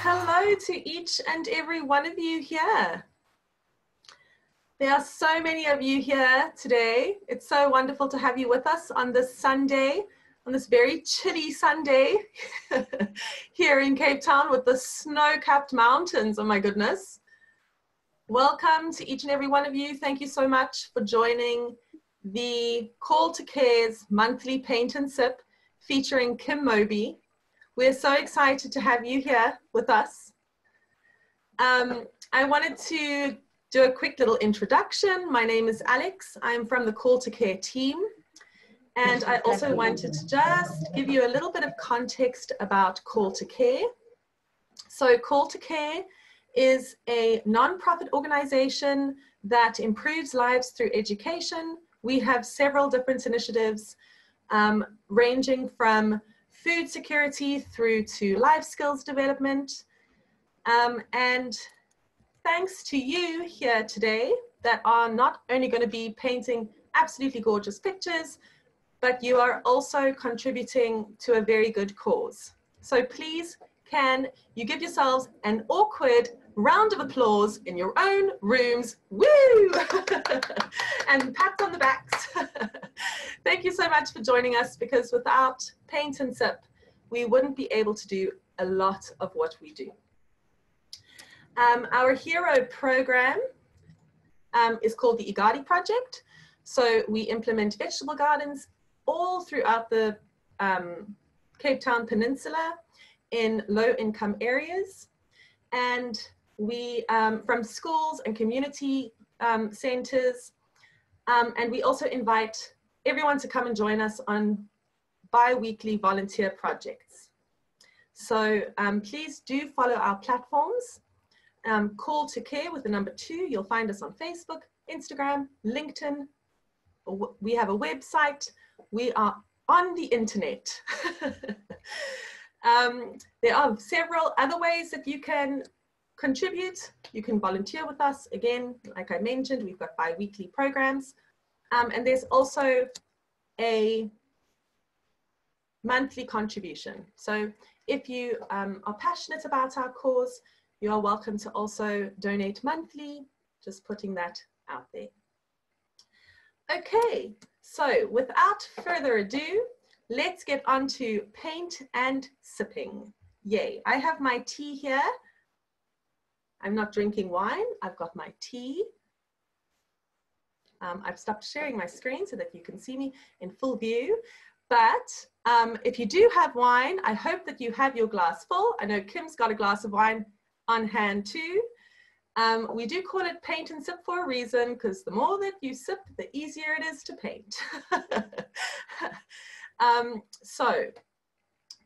Hello to each and every one of you here. There are so many of you here today. It's so wonderful to have you with us on this Sunday, on this very chilly Sunday here in Cape Town with the snow-capped mountains. Oh my goodness. Welcome to each and every one of you. Thank you so much for joining the Call to Care's monthly Paint and Sip featuring Kim Mobey. We're so excited to have you here with us. I wanted to do a quick little introduction. My name is Alex. I'm from the Call to Care team. And I also wanted to just give you a little bit of context about Call to Care. So Call to Care is a nonprofit organization that improves lives through education. We have several different initiatives ranging from food security through to life skills development. And thanks to you here today that are not only going to be painting absolutely gorgeous pictures, but you are also contributing to a very good cause. So please, can you give yourselves an awkward round of applause in your own rooms, woo! And pats on the backs. Thank you so much for joining us, because without Paint and Sip, we wouldn't be able to do a lot of what we do. Our hero program is called the Igadi Project. So we implement vegetable gardens all throughout the Cape Town Peninsula in low-income areas. And we, from schools and community centers, and we also invite everyone to come and join us on bi-weekly volunteer projects. So please do follow our platforms. Call to Care with the number 2. You'll find us on Facebook, Instagram, LinkedIn. We have a website. We are on the internet. There are several other ways that you can contribute. You can volunteer with us. Again, like I mentioned, we've got bi-weekly programs. And there's also a monthly contribution. So if you are passionate about our cause, you are welcome to also donate monthly. Just putting that out there. Okay, so without further ado, let's get on to paint and sipping. Yay, I have my tea here. I'm not drinking wine, I've got my tea. I've stopped sharing my screen so that you can see me in full view. But if you do have wine, I hope that you have your glass full. I know Kim's got a glass of wine on hand too. We do call it Paint and Sip for a reason, because the more that you sip, the easier it is to paint. So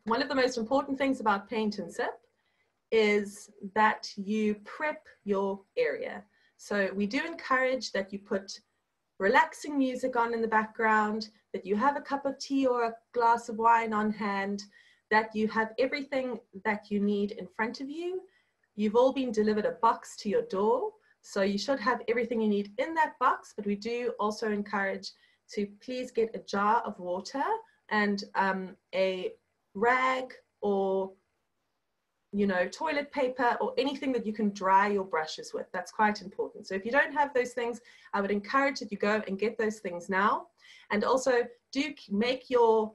one of the most important things about Paint and Sip is that you prep your area. So we do encourage that you put relaxing music on in the background, that you have a cup of tea or a glass of wine on hand, that you have everything that you need in front of you. You've all been delivered a box to your door, so you should have everything you need in that box, but we do also encourage to please get a jar of water and a rag or, you know, toilet paper or anything that you can dry your brushes with. That's quite important. So if you don't have those things, I would encourage that you go and get those things now. And also do make your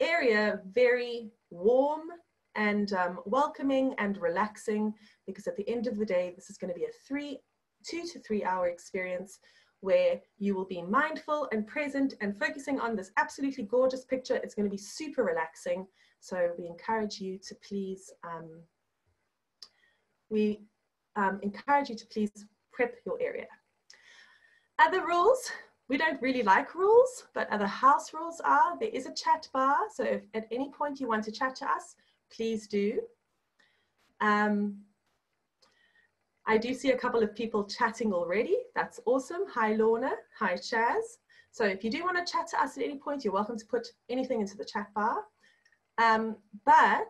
area very warm and welcoming and relaxing, because at the end of the day, this is going to be a 2 to 3 hour experience where you will be mindful and present and focusing on this absolutely gorgeous picture. It's going to be super relaxing. So we encourage you to please, prep your area. Other rules. We don't really like rules, but other house rules are, there is a chat bar. So if at any point you want to chat to us, please do. I do see a couple of people chatting already. That's awesome. Hi, Lorna. Hi, Chaz. So if you do want to chat to us at any point, you're welcome to put anything into the chat bar. But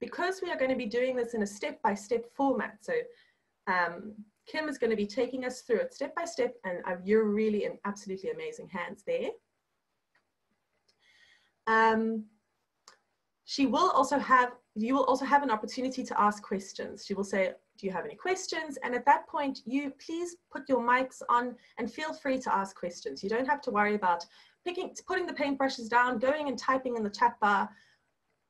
because we are going to be doing this in a step-by-step format, so Kim is going to be taking us through it step-by-step, and you're really in absolutely amazing hands there. She will also have you will also have an opportunity to ask questions. She will say, do you have any questions? And at that point, you please put your mics on and feel free to ask questions. You don't have to worry about putting the paintbrushes down, going and typing in the chat bar.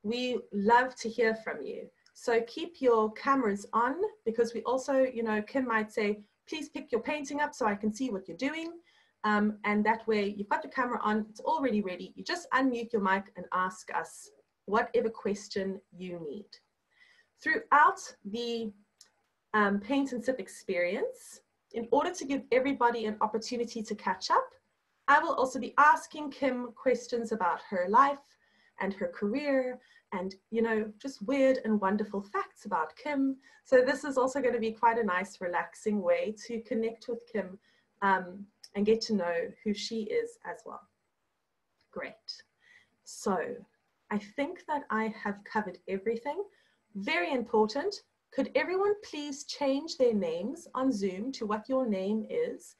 We love to hear from you. So keep your cameras on, because we also, you know, Kim might say, please pick your painting up so I can see what you're doing. And that way you've got your camera on, it's already ready. You just unmute your mic and ask us whatever question you need. Throughout the Paint and Sip experience, in order to give everybody an opportunity to catch up, I will also be asking Kim questions about her life and her career and, you know, just weird and wonderful facts about Kim. So this is also going to be quite a nice, relaxing way to connect with Kim and get to know who she is as well. Great. So I think that I have covered everything. Very important. Could everyone please change their names on Zoom to what your name is?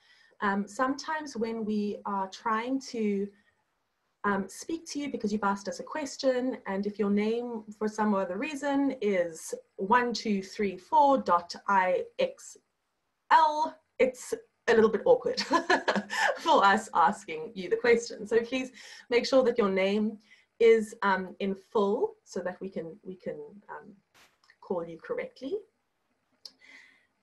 Sometimes when we are trying to speak to you because you've asked us a question, and if your name for some other reason is 1234.ixl, it's a little bit awkward for us asking you the question. So please make sure that your name is in full so that we can call you correctly.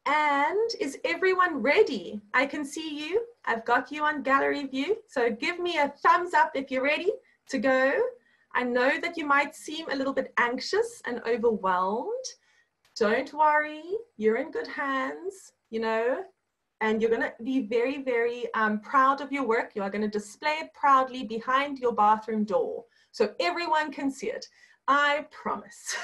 And is everyone ready? I can see you. I've got you on gallery view. So give me a thumbs up if you're ready to go. I know that you might seem a little bit anxious and overwhelmed. Don't worry, you're in good hands, you know, and you're going to be very, very proud of your work. You are going to display it proudly behind your bathroom door so everyone can see it. I promise.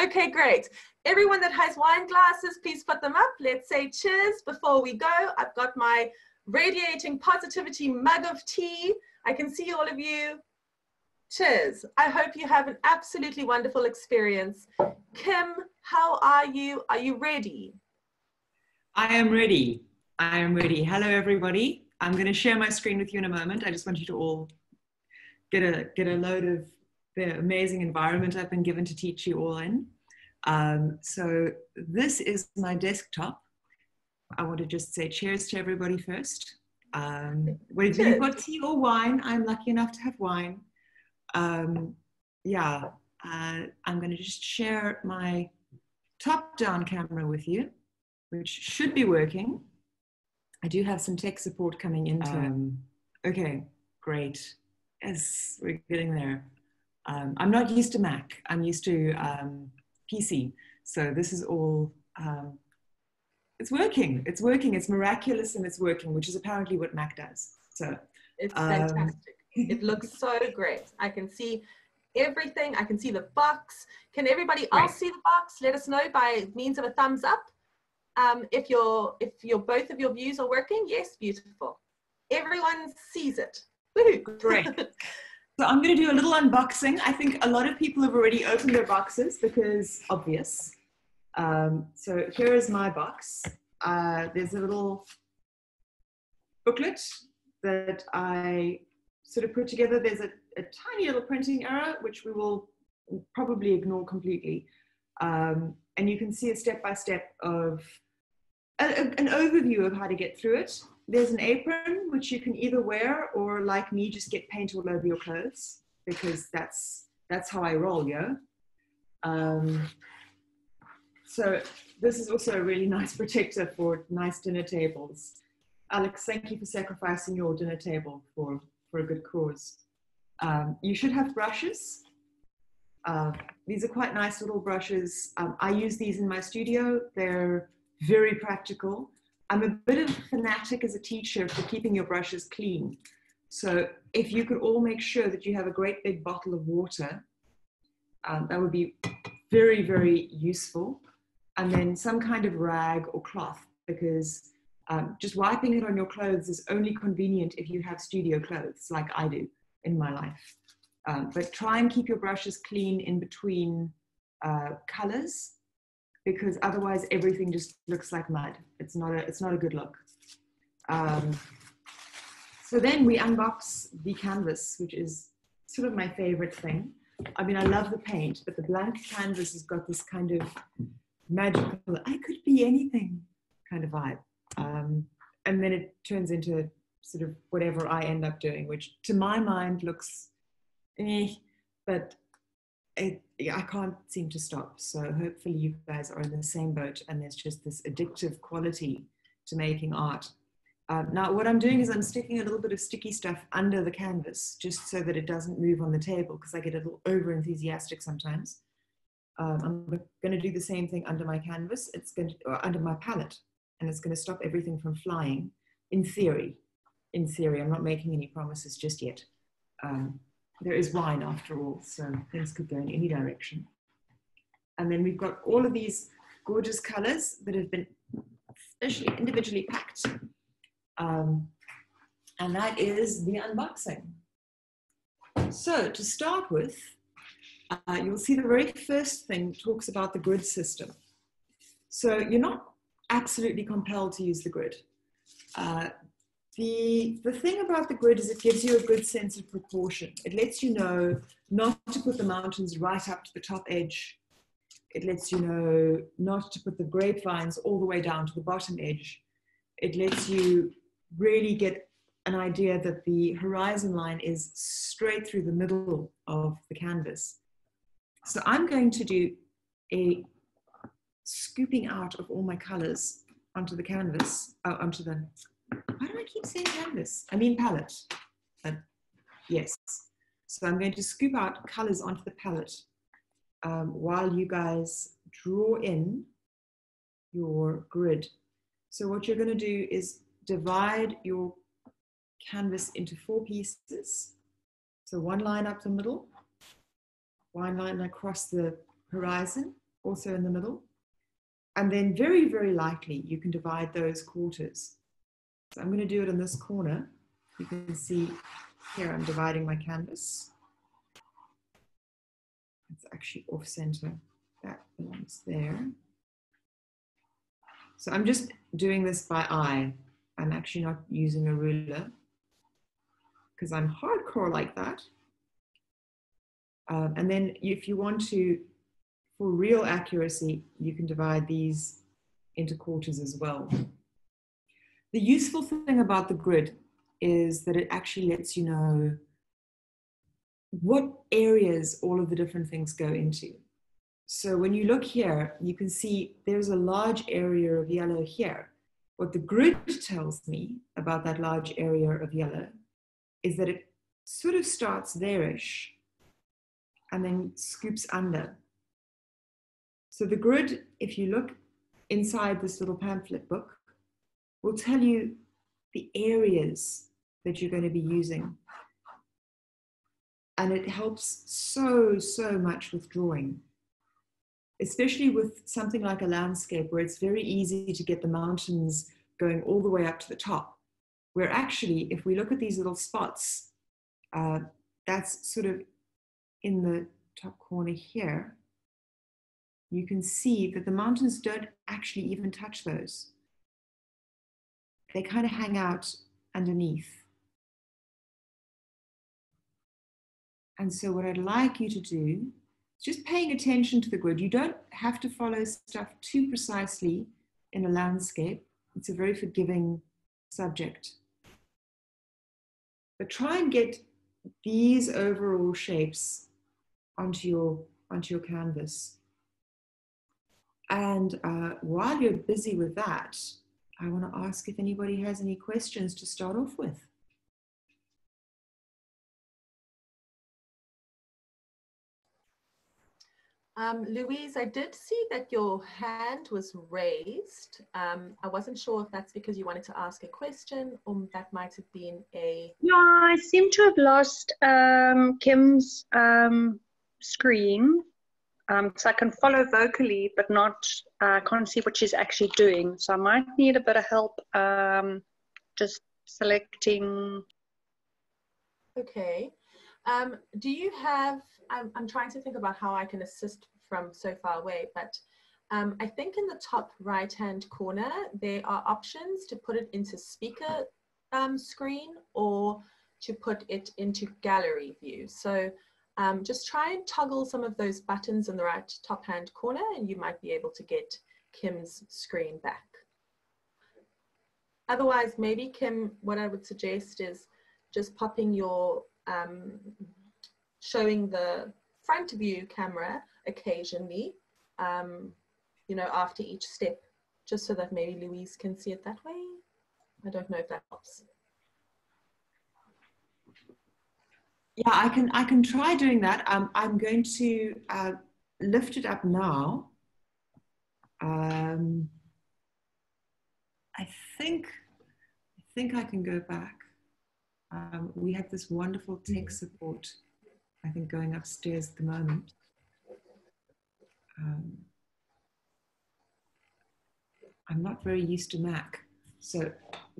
Okay, great. Everyone that has wine glasses, please put them up. Let's say cheers before we go. I've got my radiating positivity mug of tea. I can see all of you. Cheers. I hope you have an absolutely wonderful experience. Kim, how are you? Are you ready? I am ready. I am ready. Hello, everybody. I'm going to share my screen with you in a moment. I just want you to all get a load of the amazing environment I've been given to teach you all in. So this is my desktop. I want to just say cheers to everybody first. Whether you've got tea or wine, I'm lucky enough to have wine. I'm going to just share my top-down camera with you, which should be working. I do have some tech support coming in. Okay, great. Yes, we're getting there. I'm not used to Mac, I'm used to PC. So this is all, it's working, it's miraculous and it's working, which is apparently what Mac does. So it's fantastic. It looks so great. I can see everything. I can see the box. Can everybody else see the box? Let us know by means of a thumbs up. If both of your views are working, yes, beautiful. Everyone sees it. Woohoo. Great. So I'm going to do a little unboxing. I think a lot of people have already opened their boxes because obvious. So here is my box. There's a little booklet that I sort of put together. There's a tiny little printing error, which we will probably ignore completely. And you can see a step-by-step of an overview of how to get through it. There's an apron, which you can either wear or, like me, just get paint all over your clothes, because that's how I roll, yo. So this is also a really nice protector for nice dinner tables. Alex, thank you for sacrificing your dinner table for a good cause. You should have brushes. These are quite nice little brushes. I use these in my studio. They're very practical. I'm a bit of a fanatic as a teacher for keeping your brushes clean. So if you could all make sure that you have a great big bottle of water, that would be very, very useful. And then some kind of rag or cloth, because just wiping it on your clothes is only convenient if you have studio clothes like I do in my life. But try and keep your brushes clean in between colors, because otherwise everything just looks like mud. It's not a good look. So then we unbox the canvas, which is sort of my favorite thing. I mean, I love the paint, but the blank canvas has got this kind of magical, I could be anything kind of vibe. And then it turns into sort of whatever I end up doing, which to my mind looks but I can't seem to stop. So hopefully you guys are in the same boat, and there's just this addictive quality to making art. Now what I'm doing is I'm sticking a little bit of sticky stuff under the canvas just so that it doesn't move on the table, because I get a little over enthusiastic sometimes. I'm going to do the same thing under my canvas, it's going to, or under my palette, and it's going to stop everything from flying, in theory. In theory, I'm not making any promises just yet. There is wine after all, so things could go in any direction. And then we've got all of these gorgeous colors that have been especially individually packed. And that is the unboxing. So to start with, you'll see the very first thing talks about the grid system. So you're not absolutely compelled to use the grid. The thing about the grid is it gives you a good sense of proportion. It lets you know not to put the mountains right up to the top edge. It lets you know not to put the grapevines all the way down to the bottom edge. It lets you really get an idea that the horizon line is straight through the middle of the canvas. So I'm going to do a scooping out of all my colors onto the canvas, onto the, why do I keep saying canvas? I mean palette. Yes. So I'm going to scoop out colors onto the palette while you guys draw in your grid. So what you're going to do is divide your canvas into 4 pieces. So one line up the middle, one line across the horizon, also in the middle. And then very, very lightly, you can divide those quarters. So I'm going to do it in this corner. You can see here I'm dividing my canvas. It's actually off center. That belongs there. So I'm just doing this by eye. I'm actually not using a ruler because I'm hardcore like that. And then if you want to, for real accuracy, you can divide these into quarters as well. The useful thing about the grid is that it actually lets you know what areas all of the different things go into. So when you look here, you can see there's a large area of yellow here. What the grid tells me about that large area of yellow is that it sort of starts there-ish and then scoops under. So the grid, if you look inside this little pamphlet book, will tell you the areas that you're going to be using. And it helps so, so much with drawing, especially with something like a landscape where it's very easy to get the mountains going all the way up to the top, where actually, if we look at these little spots, that's sort of in the top corner here, you can see that the mountains don't actually even touch those. They kind of hang out underneath. And so what I'd like you to do is just paying attention to the grid. You don't have to follow stuff too precisely in a landscape. It's a very forgiving subject. But try and get these overall shapes onto your canvas. And while you're busy with that, I want to ask if anybody has any questions to start off with. Louise, I did see that your hand was raised. I wasn't sure if that's because you wanted to ask a question or that might have been a... Yeah, I seem to have lost Kim's screen. So I can follow vocally, but not, can't see what she's actually doing. So I might need a bit of help just selecting. Okay. Do you have, I'm trying to think about how I can assist from so far away, but I think in the top right-hand corner, there are options to put it into speaker screen or to put it into gallery view. So Just try and toggle some of those buttons in the right top hand corner and you might be able to get Kim's screen back. Otherwise, maybe Kim, what I would suggest is just popping your, showing the front view camera occasionally, you know, after each step, just so that maybe Louise can see it that way. I don't know if that helps. Yeah, I can try doing that. I'm going to lift it up now. I think I can go back. We have this wonderful tech support, I think, going upstairs at the moment. I'm not very used to Mac. So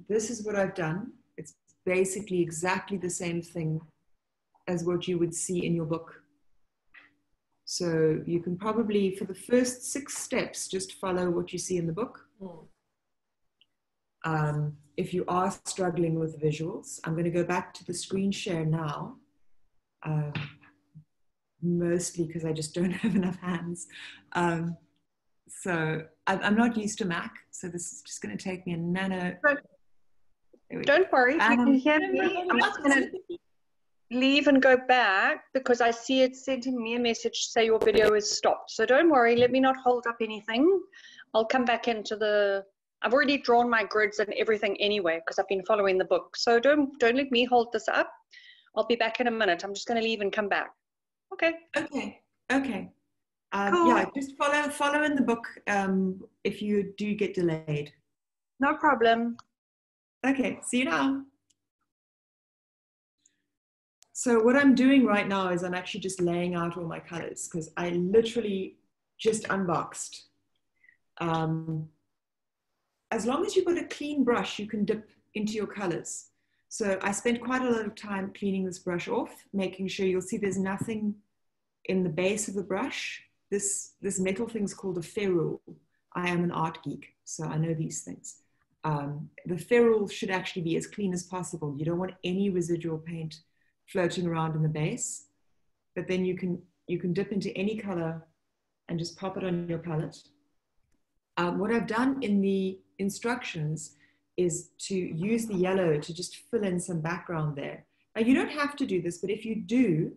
this is what I've done. It's basically exactly the same thing as what you would see in your book. So you can probably, for the first 6 steps, just follow what you see in the book. If you are struggling with visuals, I'm going to go back to the screen share now, mostly because I just don't have enough hands. So I'm not used to Mac, so this is just going to take me a nano. Don't worry, if you can hear me, I'm just going to leave and go back because I see it sending me a message to say your video is stopped. So don't worry, let me not hold up anything. I'll come back into the, I've already drawn my grids and everything anyway because I've been following the book. So don't let me hold this up. I'll be back in a minute. I'm just going to leave and come back. Okay. Okay. Okay. Cool. Yeah, just follow in the book if you do get delayed. No problem. Okay, see you now. So what I'm doing right now is I'm actually just laying out all my colors because I literally just unboxed. As long as you've got a clean brush, you can dip into your colors. So I spent quite a lot of time cleaning this brush off, making sure you'll see there's nothing in the base of the brush. This metal thing's called a ferrule. I am an art geek, so I know these things. The ferrule should actually be as clean as possible. You don't want any residual paint floating around in the base, but then you can dip into any color and just pop it on your palette. What I've done in the instructions is to use the yellow to just fill in some background there. Now you don't have to do this, but if you do,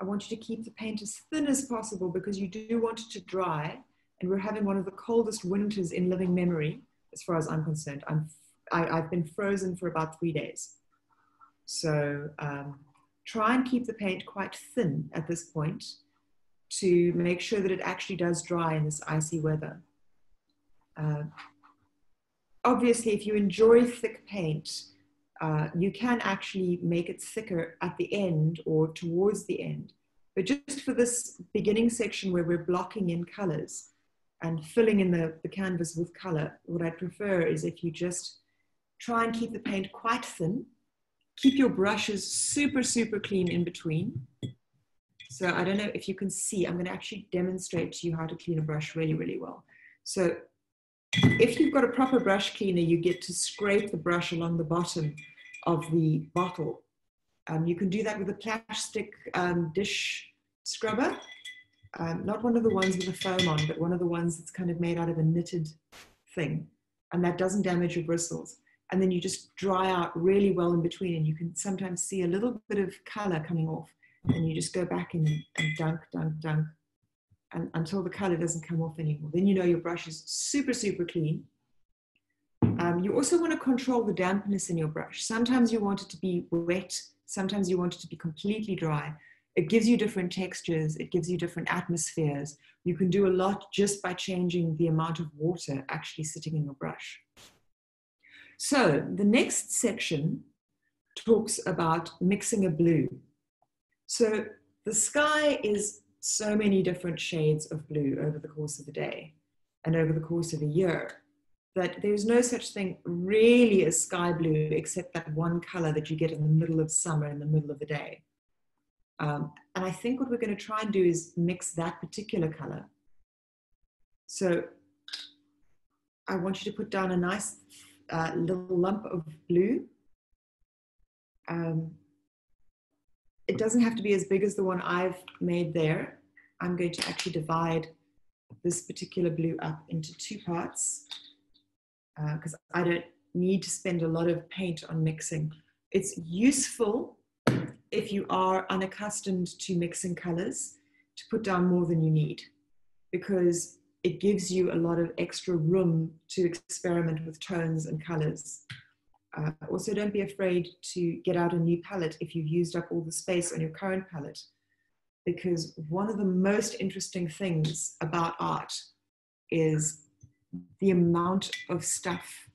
I want you to keep the paint as thin as possible because you do want it to dry, and we're having one of the coldest winters in living memory, as far as I'm concerned. I've been frozen for about 3 days. So try and keep the paint quite thin at this point to make sure that it actually does dry in this icy weather. Obviously, if you enjoy thick paint, you can actually make it thicker at the end or towards the end. But just for this beginning section where we're blocking in colors and filling in the canvas with color, what I prefer is if you just try and keep the paint quite thin, keep your brushes super, super clean in between. So I don't know if you can see, I'm going to actually demonstrate to you how to clean a brush really, really well. So if you've got a proper brush cleaner, you get to scrape the brush along the bottom of the bottle. You can do that with a plastic dish scrubber, not one of the ones with a foam on, but one of the ones that's kind of made out of a knitted thing, and that doesn't damage your bristles. And then you just dry out really well in between, and you can sometimes see a little bit of color coming off, and you just go back in and dunk. And until the color doesn't come off anymore. Then you know your brush is super, super clean. You also want to control the dampness in your brush. Sometimes you want it to be wet. Sometimes you want it to be completely dry. It gives you different textures. It gives you different atmospheres. You can do a lot just by changing the amount of water actually sitting in your brush. So the next section talks about mixing a blue. So the sky is so many different shades of blue over the course of the day and over the course of a year that there's no such thing really as sky blue except that one color that you get in the middle of summer, in the middle of the day. And I think what we're going to try and do is mix that particular color. So I want you to put down a nice little lump of blue. it doesn't have to be as big as the one I've made there. I'm going to actually divide this particular blue up into two parts because I don't need to spend a lot of paint on mixing. It's useful if you are unaccustomed to mixing colors to put down more than you need, because it gives you a lot of extra room to experiment with tones and colors. Also, don't be afraid to get out a new palette if you've used up all the space on your current palette, because one of the most interesting things about art is the amount of stuff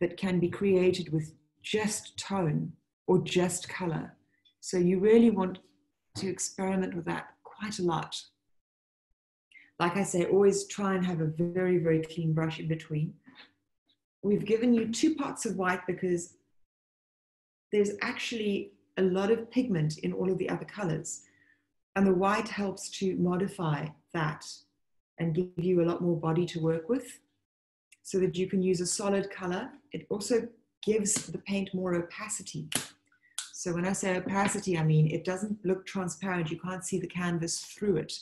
that can be created with just tone or just color. So you really want to experiment with that quite a lot. Like I say, always try and have a very, very clean brush in between. We've given you two parts of white because there's actually a lot of pigment in all of the other colors. And the white helps to modify that and give you a lot more body to work with so that you can use a solid color. It also gives the paint more opacity. So when I say opacity, I mean it doesn't look transparent. You can't see the canvas through it.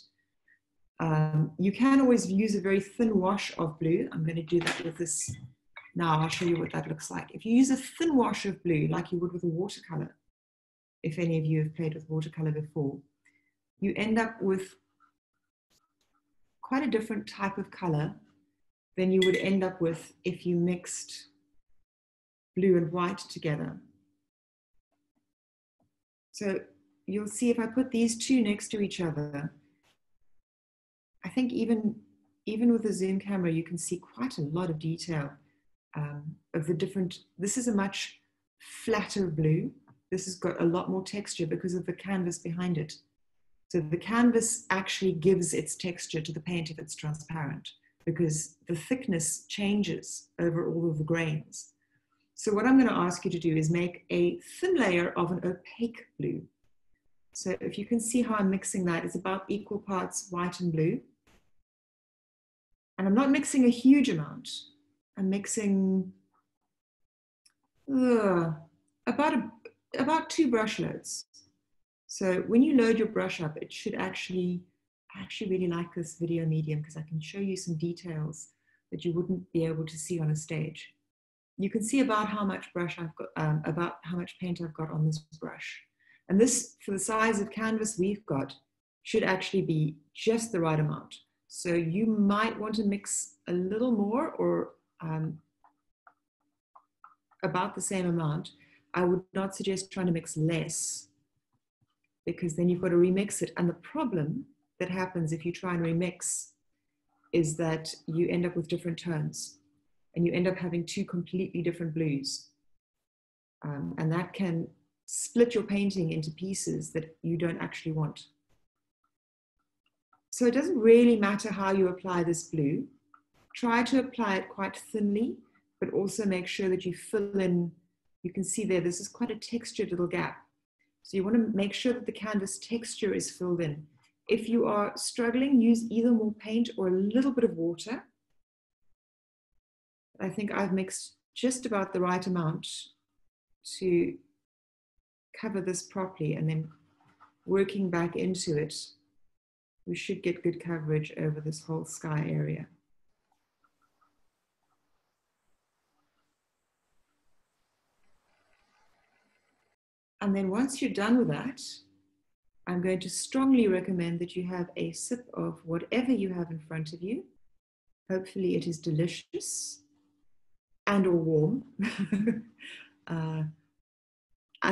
You can always use a very thin wash of blue. I'm going to do that with this now. I'll show you what that looks like. If you use a thin wash of blue, like you would with a watercolor, if any of you have played with watercolor before, you end up with quite a different type of color than you would end up with if you mixed blue and white together. So you'll see if I put these two next to each other, I think even with a zoom camera, you can see quite a lot of detail of the different, this is a much flatter blue. This has got a lot more texture because of the canvas behind it. So the canvas actually gives its texture to the paint if it's transparent, because the thickness changes over all of the grains. So what I'm going to ask you to do is make a thin layer of an opaque blue. So if you can see how I'm mixing that, it's about equal parts white and blue. And I'm not mixing a huge amount. I'm mixing about 2 brush loads. So when you load your brush up, it should actually, I actually really like this video medium because I can show you some details that you wouldn't be able to see on a stage. You can see about how much brush I've got, about how much paint I've got on this brush. And this, for the size of canvas we've got, should actually be just the right amount. So you might want to mix a little more or about the same amount. I would not suggest trying to mix less, because then you've got to remix it. And the problem that happens if you try and remix is that you end up with different tones and you end up having two completely different blues. And that can split your painting into pieces that you don't actually want. So it doesn't really matter how you apply this blue. Try to apply it quite thinly, but also make sure that you fill in, you can see there, this is quite a textured little gap. So you want to make sure that the canvas texture is filled in. If you are struggling, use either more paint or a little bit of water. I think I've mixed just about the right amount to cover this properly, and then working back into it, we should get good coverage over this whole sky area. And then once you're done with that, I'm going to strongly recommend that you have a sip of whatever you have in front of you. Hopefully it is delicious and or warm.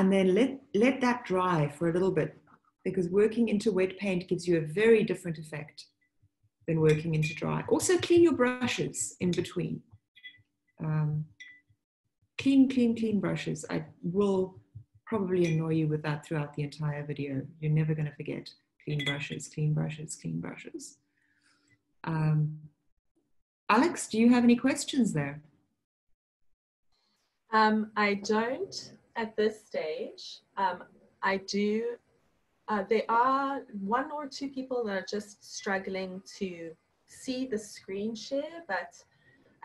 And then let that dry for a little bit, because working into wet paint gives you a very different effect than working into dry. Also clean your brushes in between. Clean brushes. I will probably annoy you with that throughout the entire video. You're never going to forget clean brushes. Alex, do you have any questions there? I don't. At this stage, I do, there are 1 or 2 people that are just struggling to see the screen share, but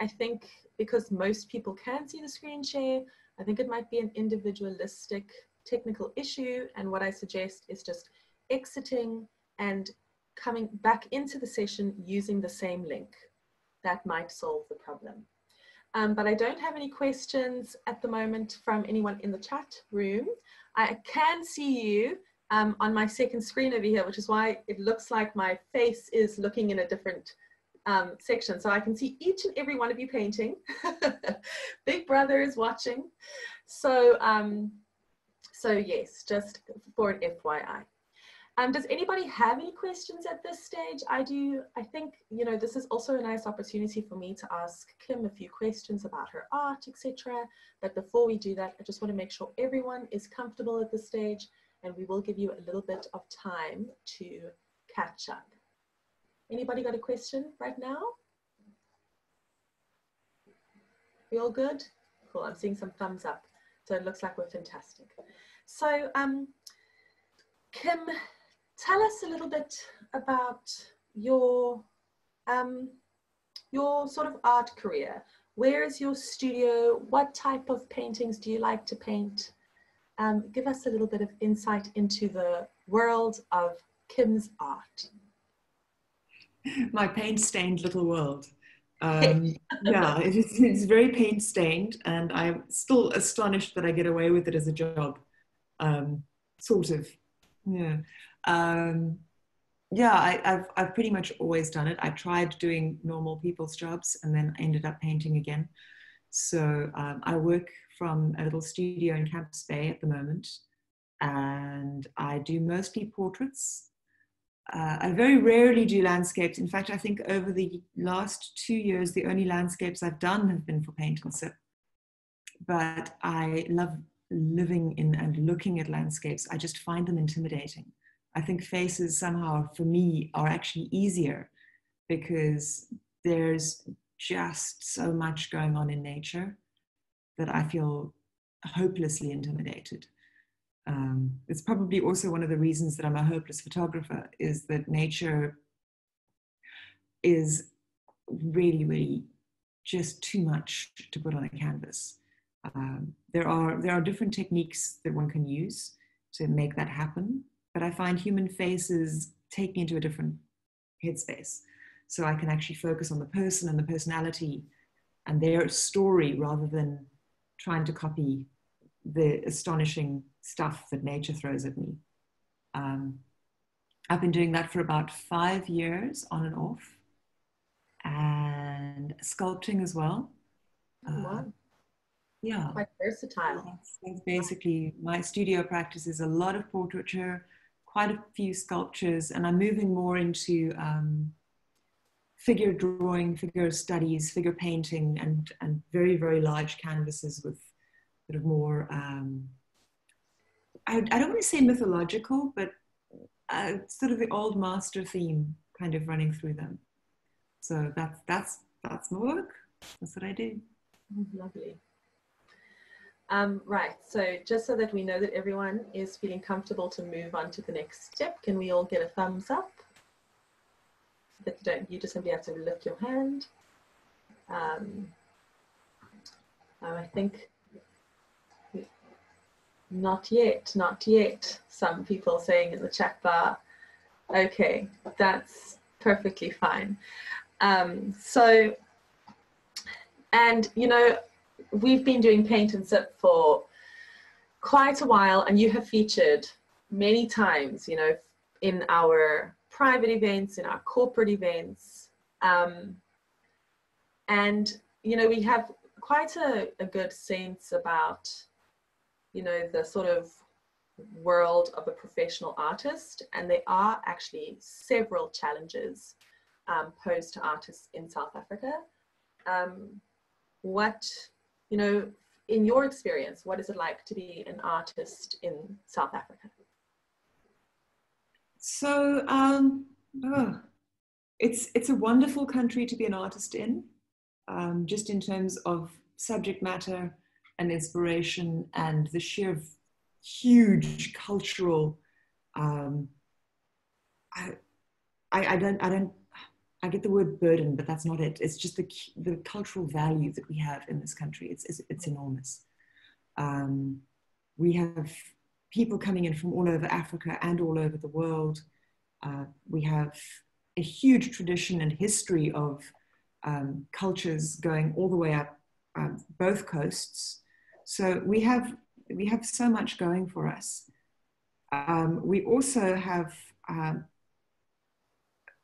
I think because most people can see the screen share, I think it might be an individualistic technical issue, and what I suggest is just exiting and coming back into the session using the same link. That might solve the problem. But I don't have any questions at the moment from anyone in the chat room. I can see you on my second screen over here, which is why it looks like my face is looking in a different section. So I can see each and every one of you painting. Big Brother is watching. So, so yes, just for an FYI. Does anybody have any questions at this stage? I do. I think, you know, this is also a nice opportunity for me to ask Kim a few questions about her art, etc. But before we do that, I just want to make sure everyone is comfortable at this stage, and we will give you a little bit of time to catch up. Anybody got a question right now? We all good? Cool, I'm seeing some thumbs up. So it looks like we're fantastic. So Kim, tell us a little bit about your sort of art career. Where is your studio? What type of paintings do you like to paint? Give us a little bit of insight into the world of Kim's art. My paint-stained little world. Yeah, it's very paint-stained, and I'm still astonished that I get away with it as a job, sort of. Yeah. Yeah, I've pretty much always done it. I tried doing normal people's jobs and then ended up painting again. So I work from a little studio in Camps Bay at the moment, and I do mostly portraits. I very rarely do landscapes. In fact, I think over the last 2 years, the only landscapes I've done have been for Paint and Sip. But I love living in and looking at landscapes. I just find them intimidating. I think faces somehow, for me, are actually easier because there's just so much going on in nature that I feel hopelessly intimidated. It's probably also one of the reasons that I'm a hopeless photographer, is that nature is really, really just too much to put on a canvas. There are different techniques that one can use to make that happen, but I find human faces take me into a different headspace. So I can actually focus on the person and the personality and their story rather than trying to copy the astonishing stuff that nature throws at me. I've been doing that for about 5 years on and off, and sculpting as well. Wow. Yeah. Quite versatile. That's basically my studio practice is a lot of portraiture, quite a few sculptures, and I'm moving more into figure drawing, figure studies, figure painting, and very, very large canvases with sort of more, I don't want to say mythological, but sort of the old master theme kind of running through them. So that's my work. That's what I do. Lovely. Right, so just so that we know that everyone is feeling comfortable to move on to the next step, can we all get a thumbs up? So that you don't, you just simply have to lift your hand. I think not yet, some people saying in the chat bar. Okay, that's perfectly fine. So, and you know, we've been doing Paint and Sip for quite a while, and you have featured many times, you know, in our private events, in our corporate events. And, you know, we have quite a good sense about, you know, the sort of world of a professional artist. And there are actually several challenges posed to artists in South Africa. What, you know, in your experience, what is it like to be an artist in South Africa? So, it's a wonderful country to be an artist in, just in terms of subject matter and inspiration and the sheer huge cultural. I get the word burden, but that's not it. It's just the cultural value that we have in this country. It's enormous. We have people coming in from all over Africa and all over the world. We have a huge tradition and history of cultures going all the way up both coasts. So we have so much going for us. We also have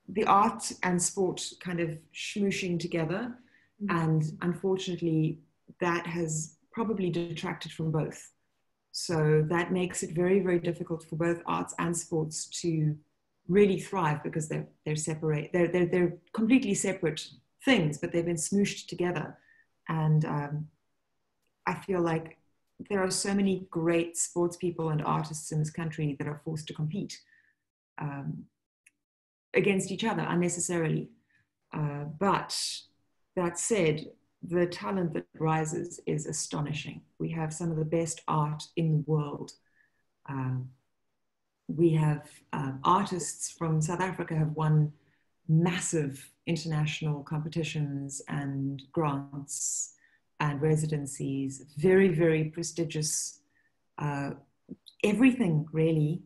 the art and sport kind of smooshing together. Mm-hmm. And unfortunately, that has probably detracted from both. So that makes it very, very difficult for both arts and sports to really thrive, because they're completely separate things, but they've been smooshed together. And I feel like there are so many great sports people and artists in this country that are forced to compete against each other unnecessarily. But that said, the talent that rises is astonishing. We have some of the best art in the world. We have artists from South Africa have won massive international competitions and grants and residencies, very, very prestigious, everything really.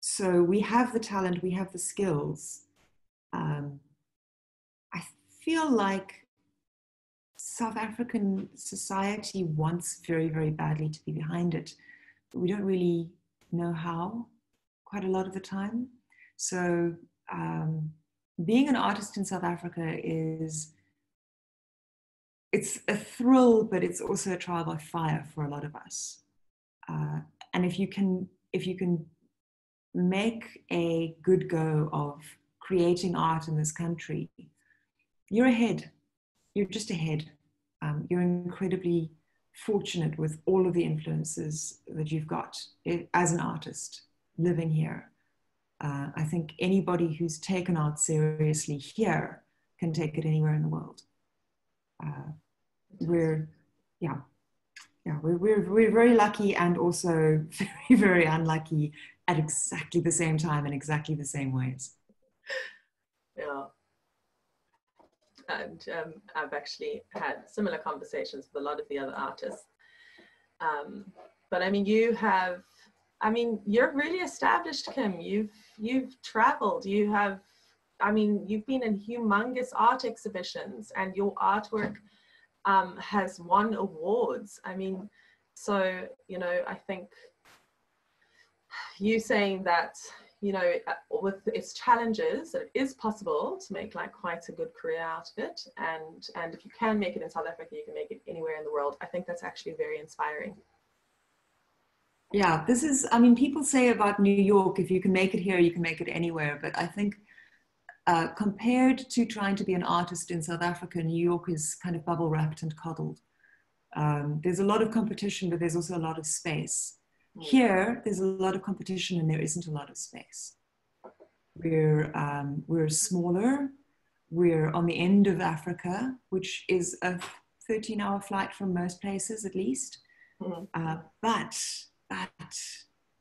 So we have the talent, we have the skills. I feel like South African society wants very, very badly to be behind it, but we don't really know how quite a lot of the time. So being an artist in South Africa is, it's a thrill, but it's also a trial by fire for a lot of us. And if you can make a good go of creating art in this country, you're ahead. You're just ahead. You're incredibly fortunate with all of the influences that you've got as an artist living here. I think anybody who's taken art seriously here can take it anywhere in the world. We're very lucky, and also very, very unlucky at exactly the same time in exactly the same ways. Yeah. And I've actually had similar conversations with a lot of the other artists. But I mean, you're really established, Kim. You've traveled, you've been in humongous art exhibitions, and your artwork has won awards. I mean, so, you know, I think you saying that, you know, with its challenges, it is possible to make like quite a good career out of it. And if you can make it in South Africa, you can make it anywhere in the world. I think that's actually very inspiring. Yeah, this is, I mean, people say about New York, if you can make it here, you can make it anywhere. But I think compared to trying to be an artist in South Africa, New York is kind of bubble wrapped and coddled. There's a lot of competition, but there's also a lot of space. Here, there's a lot of competition and there isn't a lot of space. We're smaller. We're on the end of Africa, which is a 13-hour flight from most places, at least. Mm-hmm. But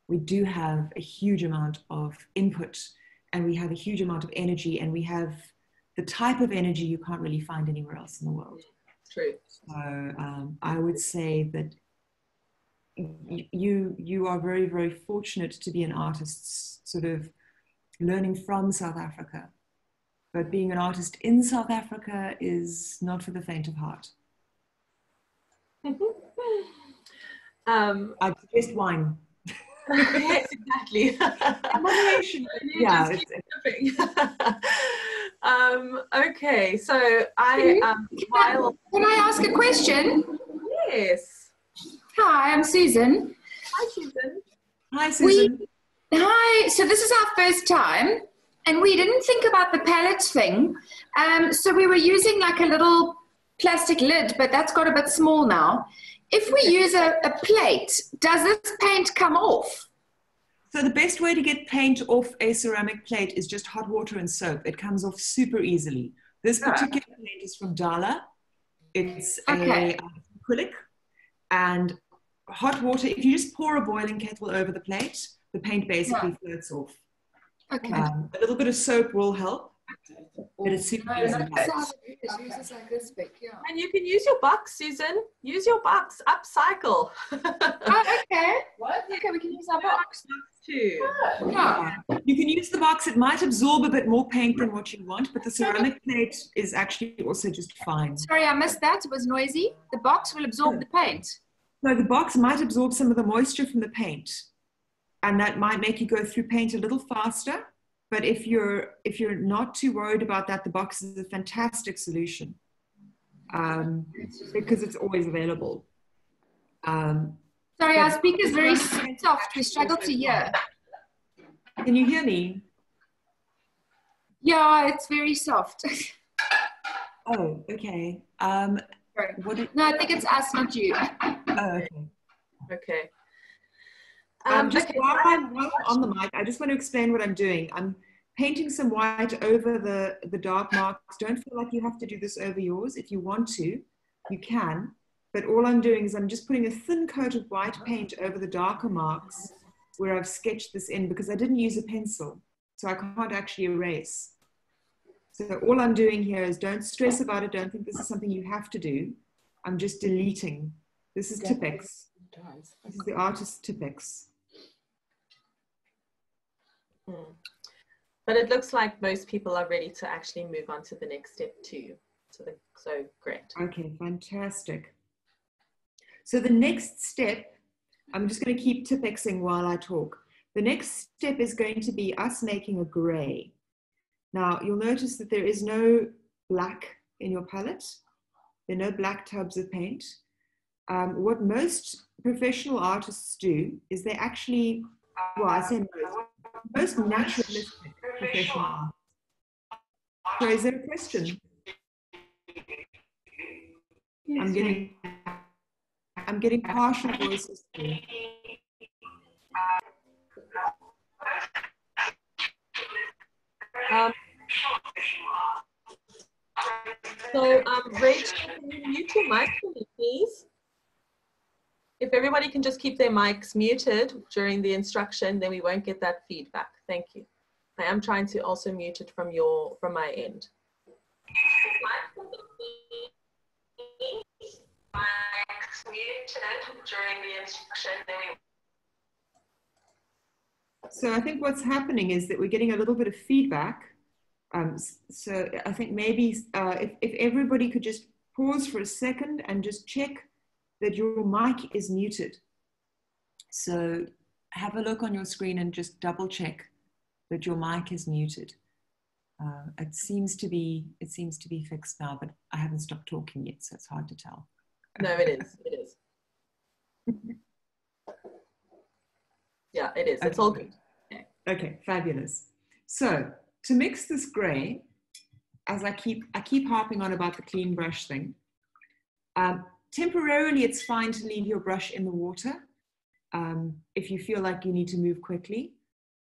we do have a huge amount of input, and we have a huge amount of energy, and we have the type of energy you can't really find anywhere else in the world. True. So I would say that you are very, very fortunate to be an artist sort of learning from South Africa. But being an artist in South Africa is not for the faint of heart. I suggest wine. Yes, exactly. Moderation. Yeah. Okay, so Can I ask a question? Yes. Hi, I'm Susan. Hi, Susan. Hi, Susan. Hi. So this is our first time, and we didn't think about the palette thing. So we were using like a little plastic lid, but that's got a bit small now. If we use a plate, does this paint come off? So the best way to get paint off a ceramic plate is just hot water and soap. It comes off super easily. This particular plate is from Dala. It's acrylic. And hot water, if you just pour a boiling kettle over the plate, the paint basically floats off. Okay. A little bit of soap will help, But it's super easy. It's like this big, yeah. And you can use your bucks, Susan. Use your bucks. Upcycle. Oh, okay. What? Okay, we can use our box too. Oh, yeah. Yeah. You can use the box. It might absorb a bit more paint than what you want, but the ceramic plate is actually also just fine. Sorry, I missed that. It was noisy. The box will absorb the paint. No, the box might absorb some of the moisture from the paint, and that might make you go through paint a little faster. But if you're not too worried about that, the box is a fantastic solution because it's always available. Sorry, our speaker's very soft. We struggle to hear. Can you hear me? Yeah, it's very soft. Oh, okay. No, I think it's us, not you. Oh, okay. Okay. While I'm on the mic, I just want to explain what I'm doing. I'm painting some white over the dark marks. Don't feel like you have to do this over yours. If you want to, you can. But all I'm doing is I'm just putting a thin coat of white paint over the darker marks where I've sketched this in, because I didn't use a pencil, so I can't actually erase. So all I'm doing here is don't stress about it. Don't think this is something you have to do. I'm just deleting. This is Tippex. This is the artist Tippex. But it looks like most people are ready to actually move on to the next step too. So great. Okay, fantastic. So the next step, I'm just going to keep Tippexing while I talk. The next step is going to be us making a grey. Now you'll notice that there is no black in your palette. There are no black tubs of paint. What most professional artists do is they actually, well, I say most naturalistic professional artists. So is there a question? Yes, I'm getting partial voices too. Rachel, can you mute your mic for me, please? If everybody can just keep their mics muted during the instruction, then we won't get that feedback. Thank you. I am trying to also mute it from my end. So I think what's happening is that we're getting a little bit of feedback. So I think maybe if everybody could just pause for a second and just check that your mic is muted. So have a look on your screen and just double check that your mic is muted. It seems to be fixed now, but I haven't stopped talking yet, so it's hard to tell. No, it is. It is. Yeah, it is. Okay. It's all good. Okay. Okay, fabulous. So to mix this grey, as I keep harping on about the clean brush thing. Temporarily, it's fine to leave your brush in the water if you feel like you need to move quickly.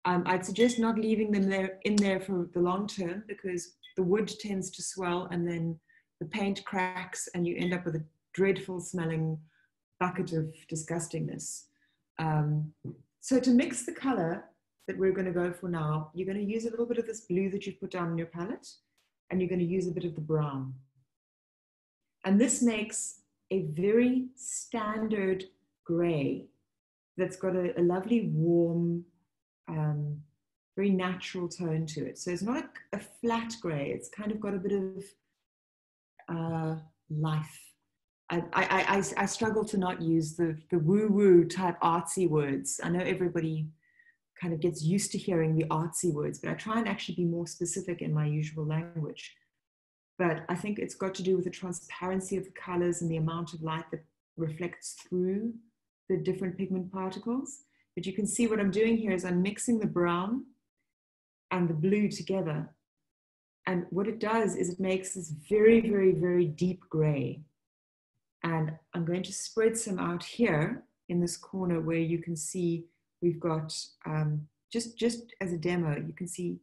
I'd suggest not leaving them in there for the long term, because the wood tends to swell and then the paint cracks and you end up with a dreadful smelling bucket of disgustingness. So to mix the color that we're going to go for now, you're going to use a little bit of this blue that you've put down in your palette, and you're going to use a bit of the brown. And this makes a very standard grey that's got a lovely warm, very natural tone to it. So it's not a flat grey. It's kind of got a bit of life. I struggle to not use the woo-woo type artsy words. I know everybody kind of gets used to hearing the artsy words, but I try and actually be more specific in my usual language. But I think it's got to do with the transparency of the colors and the amount of light that reflects through the different pigment particles. But you can see what I'm doing here is I'm mixing the brown and the blue together. And what it does is it makes this very, very, very deep gray. And I'm going to spread some out here in this corner where you can see we've got, just as a demo, you can see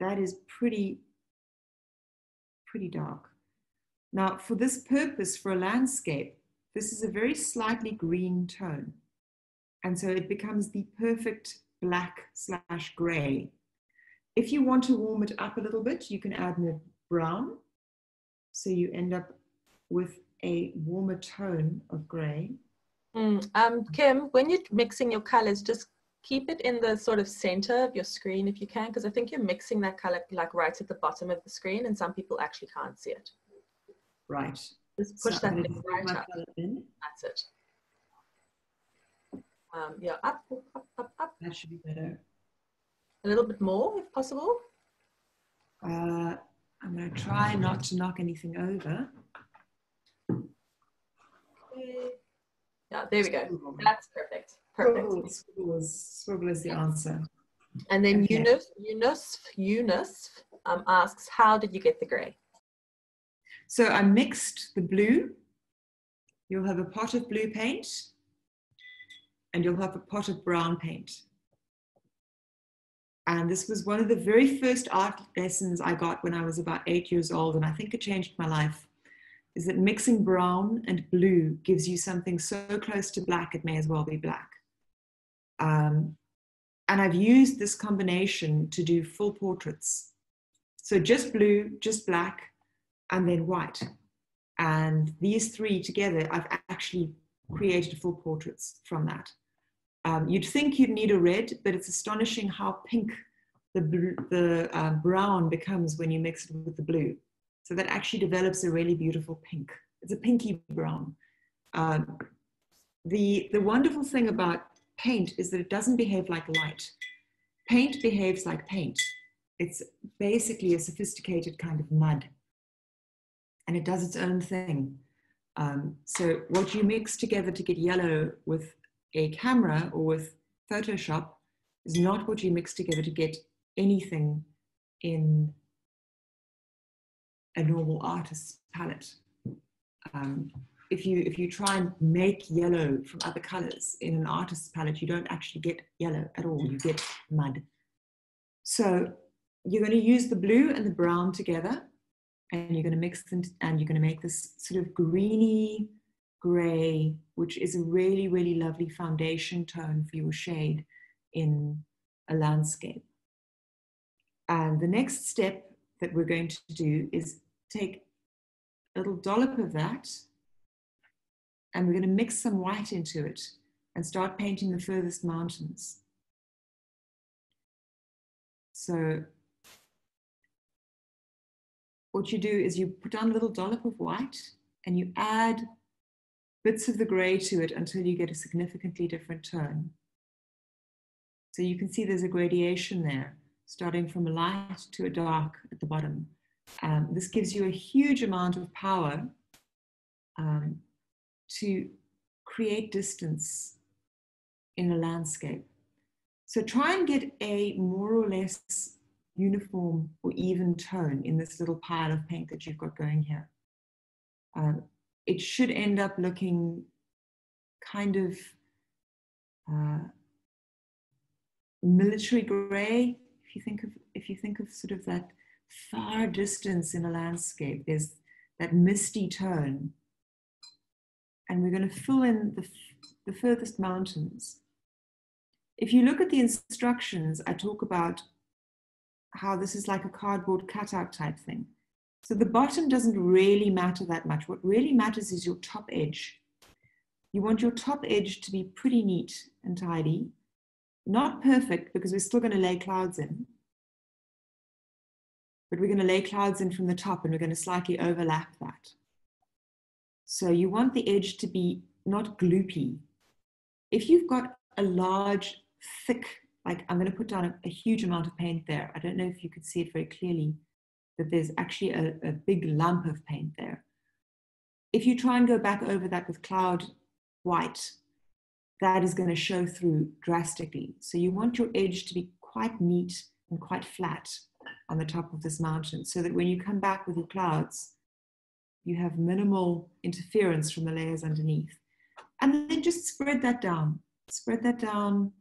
that is pretty dark. Now, for this purpose, for a landscape, this is a very slightly green tone. And so it becomes the perfect black / gray. If you want to warm it up a little bit, you can add more brown. So you end up with a warmer tone of gray. Kim, when you're mixing your colors, just keep it in the sort of center of your screen if you can, because I think you're mixing that color like right at the bottom of the screen and some people actually can't see it. Right. Just push that thing right up. That's it. Yeah, up, up, up, up. That should be better. A little bit more, if possible. I'm going to try not to knock anything over. Yeah, there we go. That's perfect. Perfect. Swivel is the answer. And then okay. Yunus asks, how did you get the grey? So I mixed the blue. You'll have a pot of blue paint, and you'll have a pot of brown paint. And this was one of the very first art lessons I got when I was about 8 years old, and I think it changed my life, is that mixing brown and blue gives you something so close to black, it may as well be black. And I've used this combination to do full portraits. So just blue, just black, and then white. And these three together, I've actually created full portraits from that. You'd think you'd need a red, but it's astonishing how pink the brown becomes when you mix it with the blue. So that actually develops a really beautiful pink. It's a pinky brown. The wonderful thing about paint is that it doesn't behave like light. Paint behaves like paint. It's basically a sophisticated kind of mud, and it does its own thing. So what you mix together to get yellow with a camera or with Photoshop is not what you mix together to get anything in a normal artist's palette. If you try and make yellow from other colors in an artist's palette, you don't actually get yellow at all, you get mud. So you're going to use the blue and the brown together, and you're going to mix them, and you're going to make this sort of greeny gray, which is a really, really lovely foundation tone for your shade in a landscape. And the next step that we're going to do is take a little dollop of that, and we're going to mix some white into it and start painting the furthest mountains. So what you do is you put on a little dollop of white and you add bits of the grey to it until you get a significantly different tone. So you can see there's a gradation there, starting from a light to a dark at the bottom. This gives you a huge amount of power to create distance in a landscape. So try and get a more or less uniform or even tone in this little pile of paint that you've got going here. It should end up looking kind of military grey. If you think of sort of that far distance in a landscape, there's that misty tone. And we're going to fill in the furthest mountains. If you look at the instructions, I talk about how this is like a cardboard cutout type thing. So the bottom doesn't really matter that much. What really matters is your top edge. You want your top edge to be pretty neat and tidy. Not perfect, because we're still going to lay clouds in. But we're going to lay clouds in from the top, and we're going to slightly overlap that. So you want the edge to be not gloopy. If you've got a large, thick, like I'm going to put down a huge amount of paint there. I don't know if you could see it very clearly, but there's actually a big lump of paint there. If you try and go back over that with cloud white, that is going to show through drastically. So you want your edge to be quite neat and quite flat on the top of this mountain, so that when you come back with your clouds, you have minimal interference from the layers underneath. And then just spread that down. Spread that down.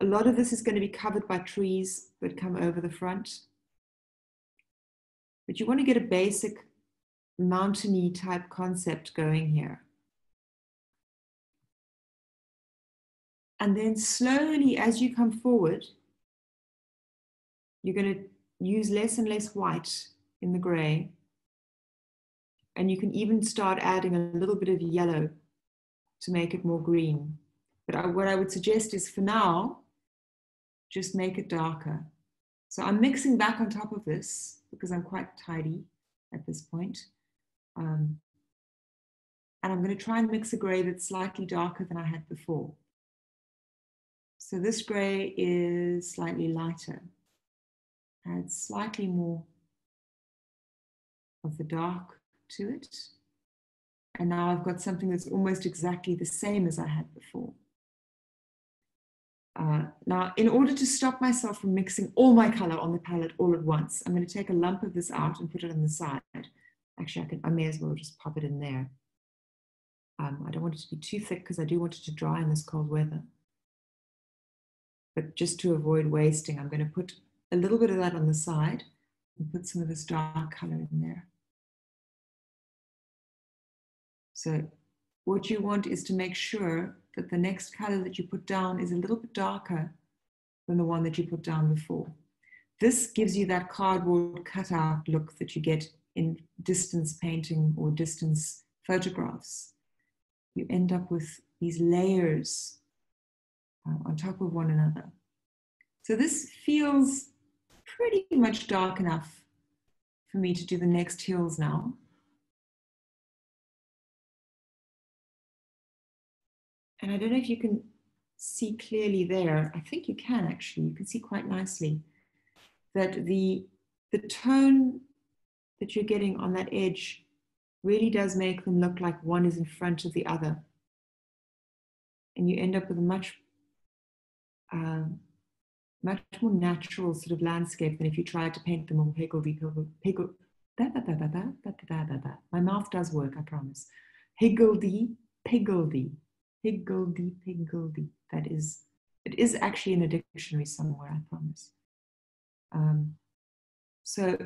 A lot of this is going to be covered by trees that come over the front. But you want to get a basic mountainy type concept going here. And then slowly, as you come forward, You're going to use less and less white in the gray. And you can even start adding a little bit of yellow to make it more green. But what I would suggest is for now, just make it darker. So I'm mixing back on top of this because I'm quite tidy at this point. And I'm going to try and mix a gray that's slightly darker than I had before. So this gray is slightly lighter. Add slightly more of the dark to it. And now I've got something that's almost exactly the same as I had before. Now, in order to stop myself from mixing all my color on the palette all at once, I'm going to take a lump of this out and put it on the side. Actually, I may as well just pop it in there. I don't want it to be too thick because I do want it to dry in this cold weather. But just to avoid wasting, I'm going to put a little bit of that on the side and put some of this dark color in there. So what you want is to make sure that the next color that you put down is a little bit darker than the one that you put down before. This gives you that cardboard cutout look that you get in distance painting or distance photographs. You end up with these layers on top of one another. So this feels pretty much dark enough for me to do the next hills now. And I don't know if you can see clearly there. I think you can actually. You can see quite nicely that the tone that you're getting on that edge really does make them look like one is in front of the other. And you end up with a much, much more natural sort of landscape than if you tried to paint them all higgledy-piggledy. My mouth does work, I promise. Higgledy-piggledy. Higgledy-piggledy. That is, it is actually in a dictionary somewhere, I promise. So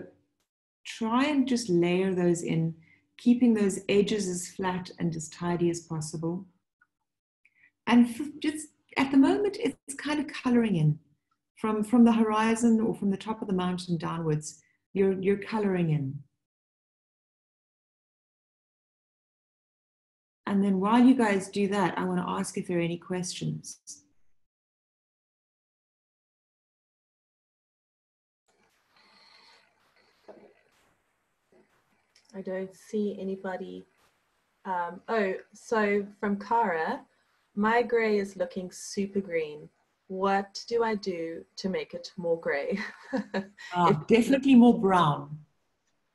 try and just layer those in, keeping those edges as flat and as tidy as possible. And just at the moment, it's kind of coloring in. From the horizon or from the top of the mountain downwards, you're coloring in. And then while you guys do that, I want to ask if there are any questions. I don't see anybody. Oh, so from Cara, my gray is looking super green. What do I do to make it more gray? Definitely more brown.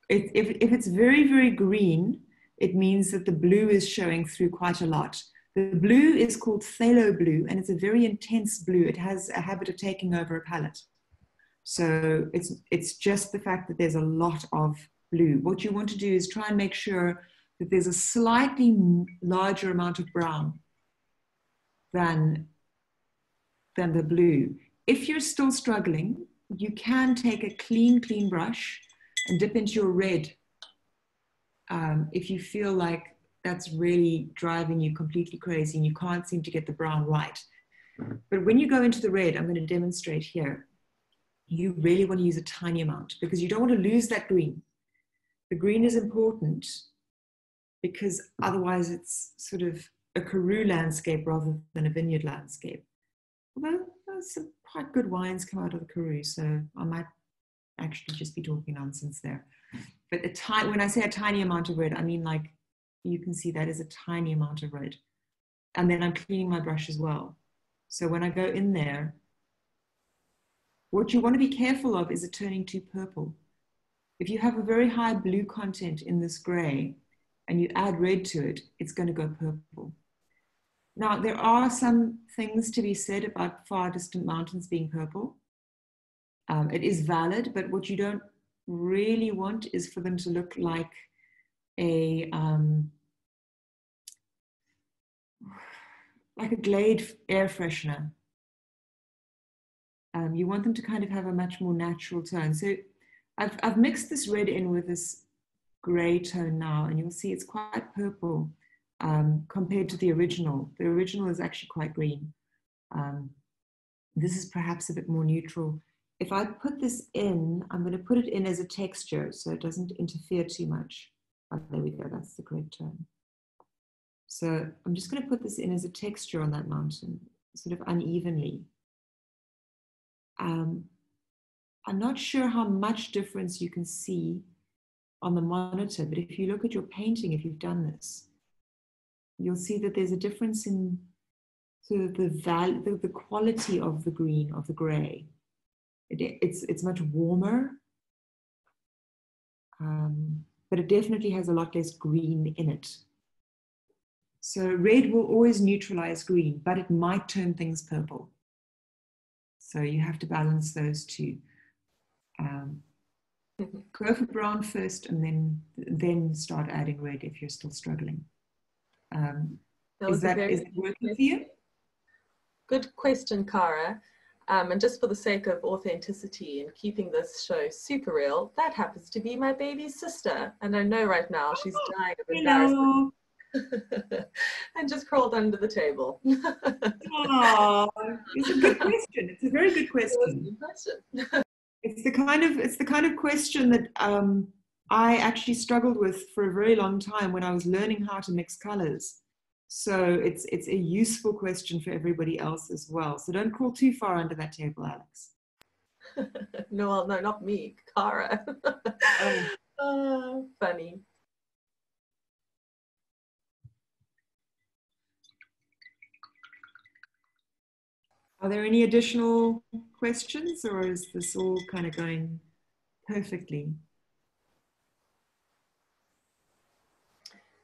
If it's very, very green, it means that the blue is showing through quite a lot. The blue is called phthalo blue, and it's a very intense blue. It has a habit of taking over a palette. So it's just the fact that there's a lot of blue. What you want to do is try and make sure that there's a slightly larger amount of brown than the blue. If you're still struggling, you can take a clean brush and dip into your red. If you feel like that's really driving you completely crazy and you can't seem to get the brown right. But when you go into the red, I'm going to demonstrate here, you really want to use a tiny amount because you don't want to lose that green. The green is important because otherwise it's sort of a Karoo landscape rather than a vineyard landscape. Although some quite good wines come out of the Karoo, so I might actually just be talking nonsense there. But when I say a tiny amount of red, I mean like you can see that is a tiny amount of red. And then I'm cleaning my brush as well. So when I go in there, what you want to be careful of is it turning too purple. If you have a very high blue content in this gray and you add red to it, it's going to go purple. Now, there are some things to be said about far distant mountains being purple. It is valid, but what you don't really want is for them to look like a Glade air freshener. You want them to kind of have a much more natural tone. So I've mixed this red in with this gray tone now, and you'll see it's quite purple compared to the original. The original is actually quite green. This is perhaps a bit more neutral. if I put this in, I'm going to put it in as a texture so it doesn't interfere too much. Oh, there we go, that's the correct term. So I'm just going to put this in as a texture on that mountain, sort of unevenly. I'm not sure how much difference you can see on the monitor, but if you look at your painting, if you've done this, you'll see that there's a difference in sort of the quality of the green, of the gray. It's much warmer, but it definitely has a lot less green in it. So red will always neutralize green, but it might turn things purple. So you have to balance those two. Go for brown first, and then start adding red if you're still struggling. Is that working for you? Good question, Cara. And just for the sake of authenticity and keeping this show super real, that happens to be my baby's sister. And I know right now she's dying of embarrassment. And just crawled under the table. Oh, it's a good question. It's a very good question. It's the kind of question that I actually struggled with for a very long time when I was learning how to mix colors. So it's a useful question for everybody else as well. So don't crawl too far under that table, Alex. No, not me, Cara. Funny. Are there any additional questions, or is this all kind of going perfectly?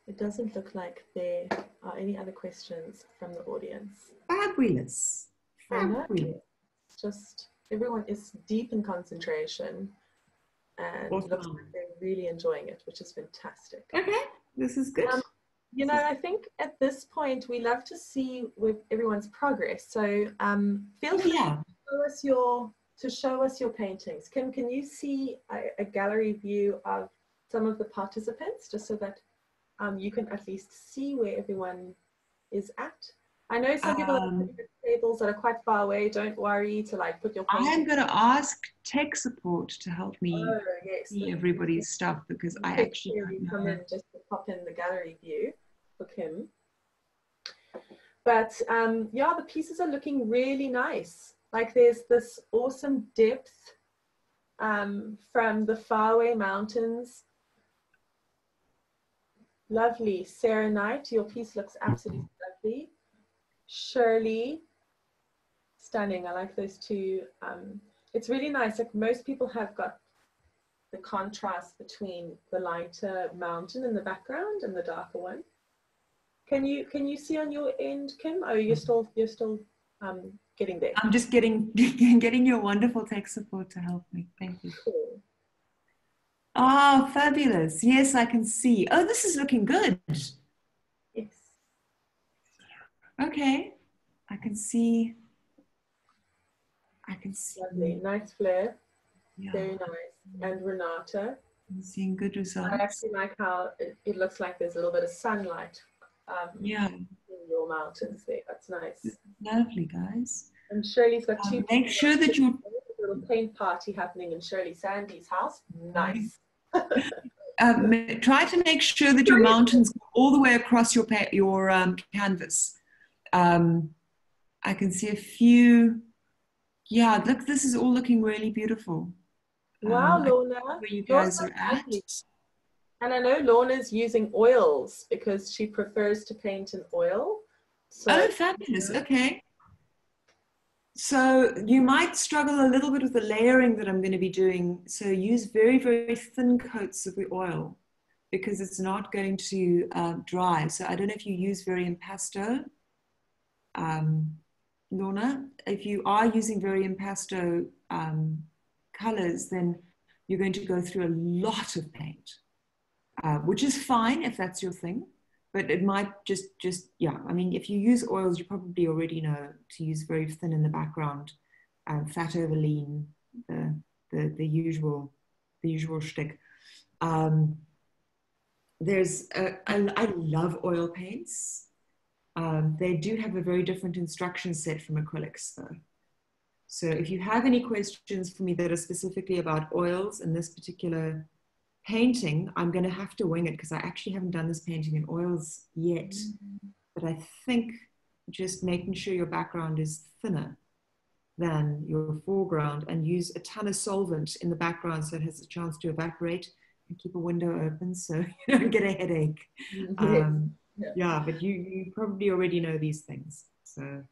It doesn't look like there are any other questions from the audience. Fabulous. Fabulous. Just everyone is deep in concentration and awesome. Looks like they're really enjoying it, which is fantastic. Okay, this is good. I think at this point we love to see with everyone's progress. So feel free to show us your paintings. Kim, can you see a gallery view of some of the participants, just so that you can at least see where everyone is at? I know some people at tables that are quite far away. Don't worry to like put your. I am going to ask tech support to help me see everybody's stuff, because I actually come in just to pop in the gallery view for Kim. But yeah, the pieces are looking really nice. Like there's this awesome depth from the faraway mountains. Lovely. Sarah Knight, your piece looks absolutely lovely. Shirley, stunning. I like those two. It's really nice. Like most people have got the contrast between the lighter mountain in the background and the darker one. Can you see on your end, Kim? Oh, you're still getting there. I'm just getting your wonderful tech support to help me. Thank you. Cool. Oh, fabulous. Yes, I can see. Oh, this is looking good. Yes. Okay. I can see. Lovely. Nice flare. Yeah. Very nice. And Renata. I'm seeing good results. I actually like how it looks like there's a little bit of sunlight in your mountains there. That's nice. It's lovely, guys. And Shirley's got two. Make sure that you little paint party happening in Shirley Sandy's house. Nice. Try to make sure that your mountains go all the way across your canvas. I can see a few. Yeah, look, this is all looking really beautiful. Wow, Lorna. Where you guys are at. And I know Lorna's using oils because she prefers to paint in oil. So, oh, fabulous. Okay. So you might struggle a little bit with the layering that I'm going to be doing. So use very, very thin coats of the oil because it's not going to dry. So I don't know if you use Varium Pasto, Lorna. If you are using Varium Pasto colors, then you're going to go through a lot of paint, which is fine if that's your thing. But it might I mean, if you use oils, you probably already know to use very thin in the background, fat over lean, the usual shtick. I love oil paints. They do have a very different instruction set from acrylics, though. So if you have any questions for me that are specifically about oils in this particular painting, I'm going to have to wing it because I actually haven't done this painting in oils yet. Mm-hmm. But I think just making sure your background is thinner than your foreground and use a ton of solvent in the background so it has a chance to evaporate and keep a window open so you don't get a headache. Mm-hmm. Yeah, but you probably already know these things. So.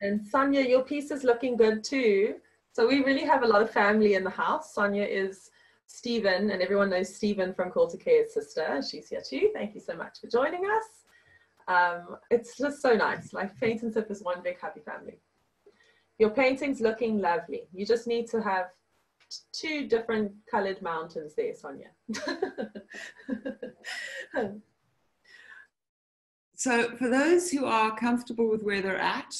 And Sonia, your piece is looking good too. So we really have a lot of family in the house. Sonia is Stephen, and everyone knows Stephen from Call to Care's sister. She's here too. Thank you so much for joining us. It's just so nice. Like, Paint and Sip is one big happy family. Your painting's looking lovely. You just need to have two different colored mountains there, Sonia. So for those who are comfortable with where they're at,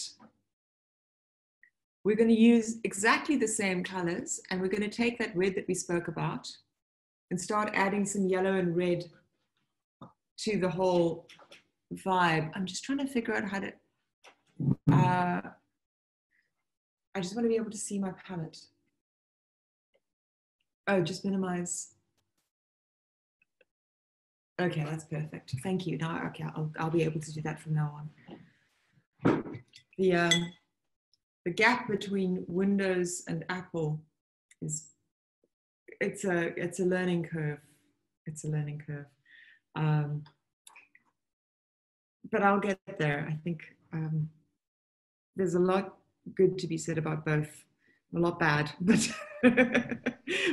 we're going to use exactly the same colors, and we're going to take that red that we spoke about and start adding some yellow and red to the whole vibe. I'm just trying to figure out how to, I just want to be able to see my palette. Oh, just minimize. Okay, that's perfect. Thank you. Now, okay, I'll be able to do that from now on. The gap between Windows and Apple is, it's a learning curve. It's a learning curve. But I'll get there. I think there's a lot good to be said about both. A lot bad, but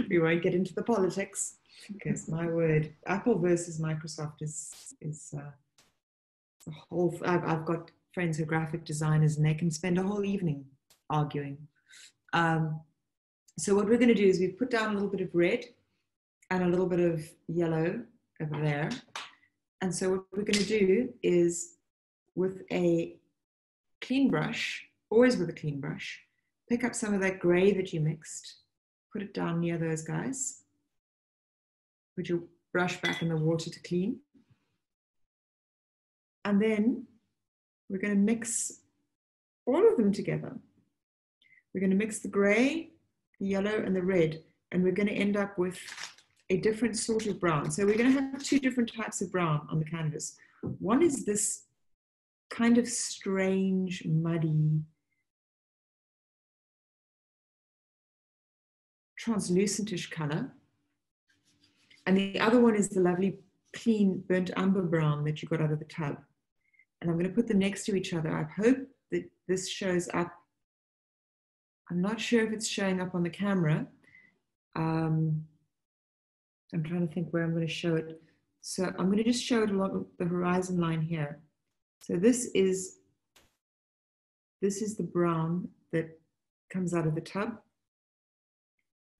we won't get into the politics. Because my word, Apple versus Microsoft is a whole. I've got friends who are graphic designers, and they can spend a whole evening arguing. So what we're going to do is we've put down a little bit of red and a little bit of yellow over there. And so what we're going to do is, with a clean brush, always with a clean brush, pick up some of that grey that you mixed, put it down near those guys. Put your brush back in the water to clean. And then we're going to mix all of them together. We're going to mix the grey, the yellow, and the red, and we're going to end up with a different sort of brown. So we're going to have two different types of brown on the canvas. One is this kind of strange, muddy, translucentish color. And the other one is the lovely, clean, burnt umber brown that you got out of the tub. And I'm going to put them next to each other. I hope that this shows up. I'm not sure if it's showing up on the camera. I'm trying to think where I'm going to show it. So I'm going to just show it along the horizon line here. So this is the brown that comes out of the tub.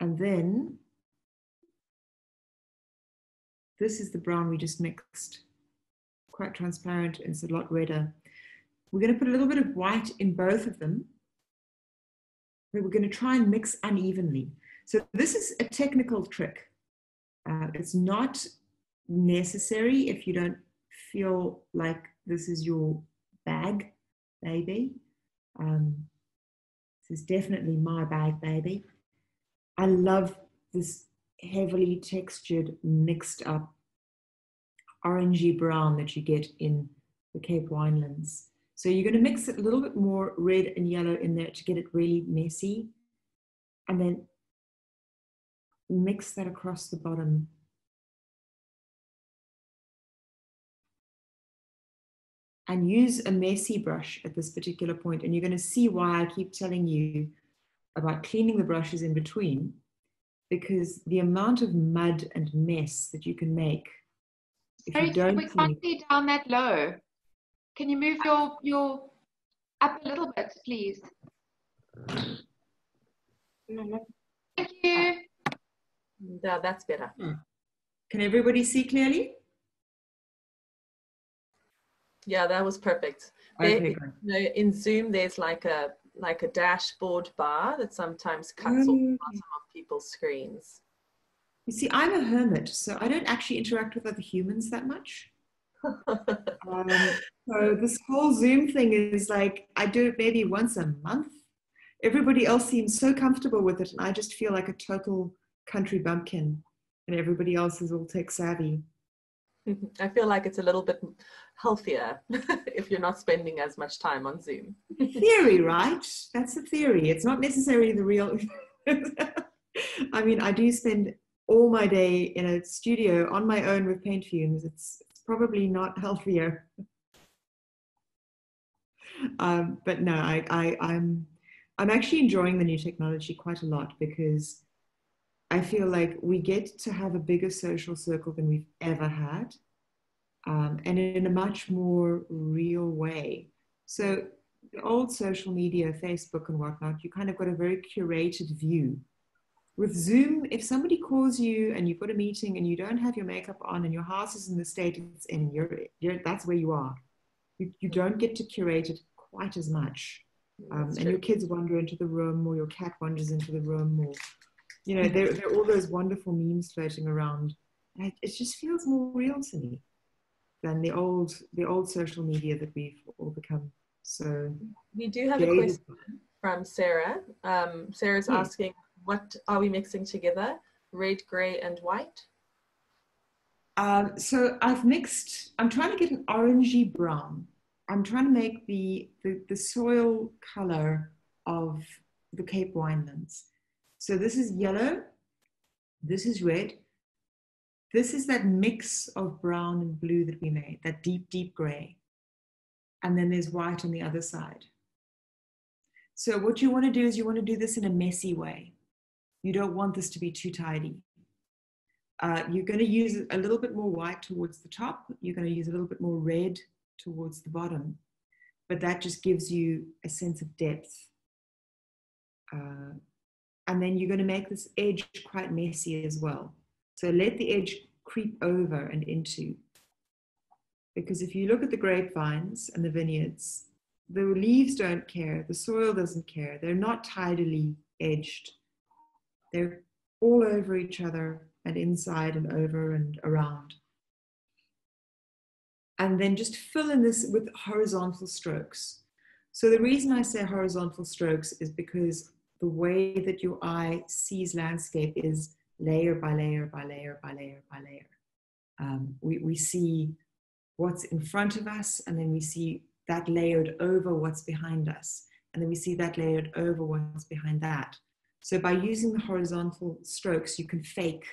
And then this is the brown we just mixed, quite transparent, and it's a lot redder. We're going to put a little bit of white in both of them, but we're going to try and mix unevenly. So this is a technical trick. It's not necessary if you don't feel like this is your bag, baby. This is definitely my bag, baby. I love this heavily textured, mixed up orangey brown that you get in the Cape Winelands. So you're going to mix it a little bit more red and yellow in there to get it really messy, and then mix that across the bottom. And use a messy brush at this particular point, and you're going to see why I keep telling you about cleaning the brushes in between. Because the amount of mud and mess that you can make if you don't. We can't see down that low. Can you move your up a little bit, please? Thank you. No, that's better. Can everybody see clearly? Yeah, that was perfect. Okay, there, you know, in Zoom, there's like a dashboard bar that sometimes cuts off the bottom of people's screens. You see, I'm a hermit, so I don't actually interact with other humans that much. So this whole Zoom thing is like, I do it maybe once a month Everybody else seems so comfortable with it, and I just feel like a total country bumpkin, and everybody else is all tech savvy. I feel like it's a little bit healthier if you're not spending as much time on Zoom. Theory, right? That's the theory. It's not necessarily the real. I mean, I do spend all my day in a studio on my own with paint fumes. It's probably not healthier. But no, I'm actually enjoying the new technology quite a lot, because I feel like we get to have a bigger social circle than we've ever had, and in a much more real way. So the old social media, Facebook and whatnot, you kind of got a very curated view. With Zoom, if somebody calls you and you've got a meeting and you don't have your makeup on and your house is in the state it's in, that's where you are. You don't get to curate it quite as much. And your kids wander into the room, or your cat wanders into the room, or, you know, there are all those wonderful memes floating around. It just feels more real to me than the old social media that we've all become. So we do have a question from Sarah. Sarah's asking, what are we mixing together? Red, grey and white? So I'm trying to get an orangey brown. I'm trying to make the soil color of the Cape Winelands. So this is yellow, this is red, this is that mix of brown and blue that we made, that deep, deep gray. And then there's white on the other side. So what you want to do is you want to do this in a messy way. You don't want this to be too tidy. You're going to use a little bit more white towards the top. You're going to use a little bit more red towards the bottom, but that just gives you a sense of depth. And then you're going to make this edge quite messy as well. So let the edge creep over and into, because if you look at the grapevines and the vineyards, the leaves don't care, the soil doesn't care. They're not tidily edged. They're all over each other and inside and over and around. And then just fill in this with horizontal strokes. So the reason I say horizontal strokes is because the way that your eye sees landscape is layer by layer by layer by layer by layer. We see what's in front of us, and then we see that layered over what's behind us. And then we see that layered over what's behind that. So by using the horizontal strokes, you can fake,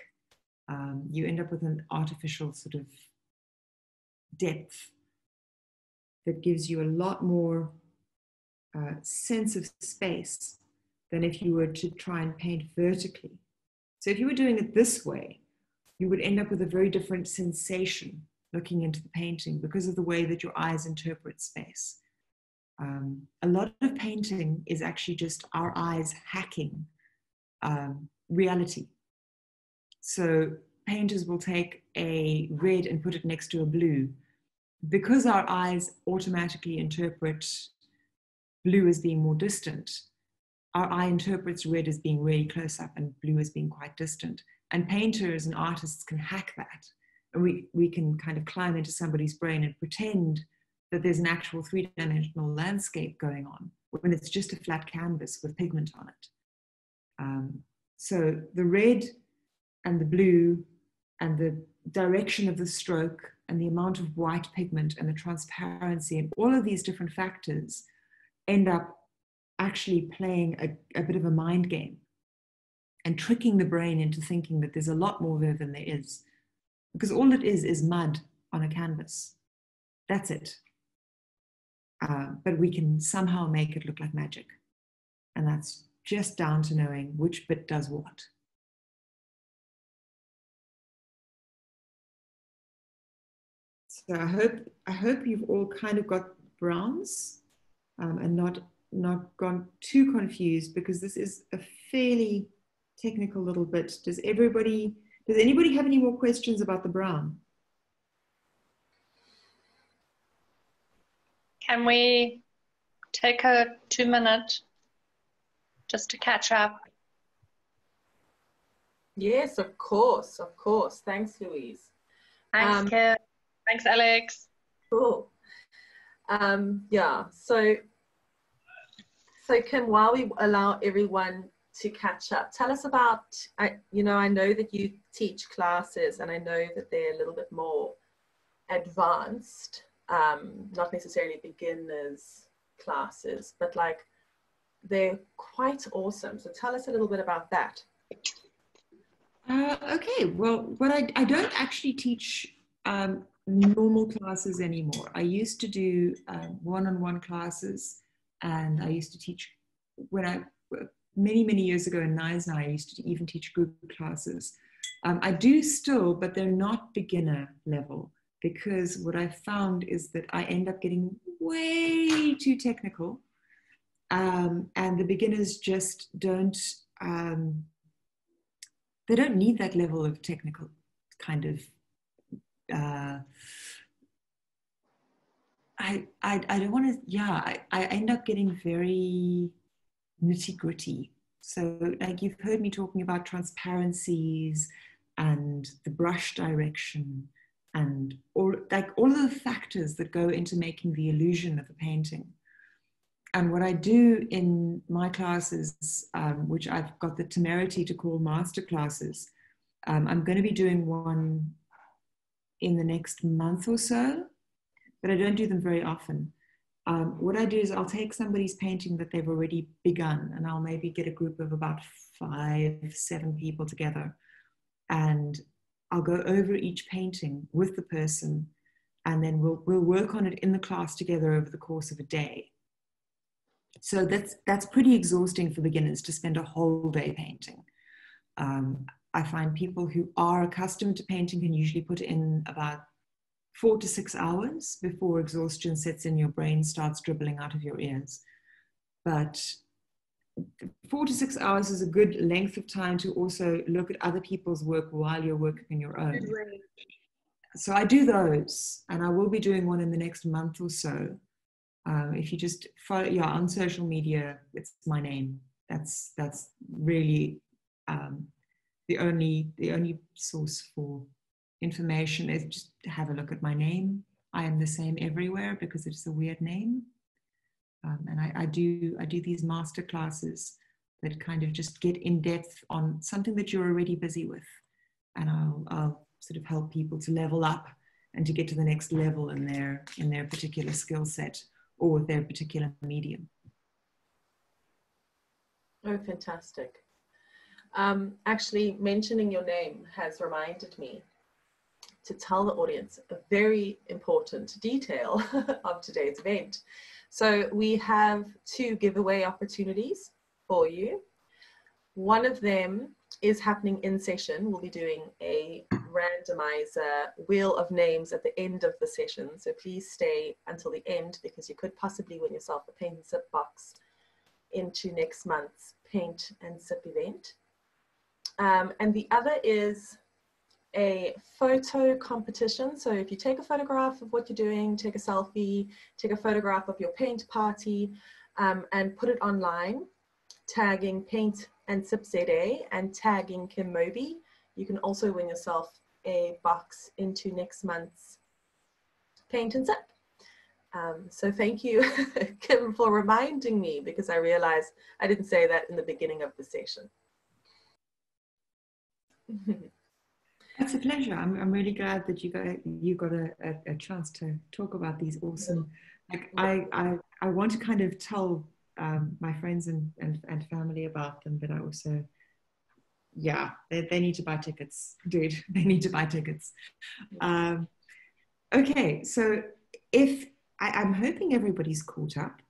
you end up with an artificial sort of depth that gives you a lot more sense of space than if you were to try and paint vertically. So if you were doing it this way, you would end up with a very different sensation looking into the painting because of the way that your eyes interpret space. A lot of painting is actually just our eyes hacking reality. So painters will take a red and put it next to a blue because our eyes automatically interpret blue as being more distant. Our eye interprets red as being really close up and blue as being quite distant. And painters and artists can hack that. And we can kind of climb into somebody's brain and pretend that there's an actual three-dimensional landscape going on when it's just a flat canvas with pigment on it. So the red and the blue and the direction of the stroke and the amount of white pigment and the transparency and all of these different factors end up actually playing a bit of a mind game and tricking the brain into thinking that there's a lot more there than there is, because all it is mud on a canvas. That's it. But we can somehow make it look like magic. And that's just down to knowing which bit does what. So I hope you've all kind of got browns and not gone too confused, because this is a fairly technical little bit. Does anybody have any more questions about the brown? Can we take a 2-minute just to catch up? Yes, of course, of course. Thanks, Louise. Thanks, Kim. Thanks, Alex. Cool. Yeah, so So Kim, while we allow everyone to catch up, tell us about, I know that you teach classes and I know that they're a little bit more advanced, not necessarily beginners classes, but like they're quite awesome. So tell us a little bit about that. Okay, well, what I don't actually teach normal classes anymore. I used to do one-on-one classes, and I used to teach when I, many years ago in Nizna, I used to even teach group classes. I do still, but they're not beginner level, because what I found is that I end up getting way too technical, and the beginners just don't, they don't need that level of technical kind of, I don't want to, I end up getting very nitty gritty. So like you've heard me talking about transparencies and the brush direction and all of the factors that go into making the illusion of a painting. And what I do in my classes, which I've got the temerity to call master classes, I'm going to be doing one in the next month or so, but I don't do them very often. What I do is I'll take somebody's painting that they've already begun, and I'll maybe get a group of about 5-7 people together, and I'll go over each painting with the person, and then we'll work on it in the class together over the course of a day. So that's pretty exhausting for beginners to spend a whole day painting. I find people who are accustomed to painting can usually put in about 4 to 6 hours before exhaustion sets in, your brain starts dribbling out of your ears. But 4 to 6 hours is a good length of time to also look at other people's work while you're working on your own. So I do those, and I will be doing one in the next month or so. If you just follow, on social media, it's my name. That's really the only source for information is just to have a look at my name. I am the same everywhere because it's a weird name. And I do these master classes that kind of just get in depth on something that you're already busy with, and I'll sort of help people to level up and to get to the next level in their particular skill set or with their particular medium. Oh, fantastic. Actually, mentioning your name has reminded me to tell the audience a very important detail of today's event. So we have 2 giveaway opportunities for you. One of them is happening in session. We'll be doing a randomizer wheel of names at the end of the session, so please stay until the end because you could possibly win yourself a Paint and Sip box into next month's Paint and Sip event. And the other is a photo competition. So if you take a photograph of what you're doing, take a selfie, take a photograph of your paint party, and put it online, tagging Paint and Sip ZA and tagging Kim Mobey, you can also win yourself a box into next month's Paint and Sip. So thank you, Kim, for reminding me, because I realized I didn't say that in the beginning of the session. It's a pleasure. I'm really glad that you got a chance to talk about these awesome. Like I want to kind of tell my friends and family about them, but I also, they need to buy tickets, dude. They need to buy tickets. Okay, so if I'm hoping everybody's caught up.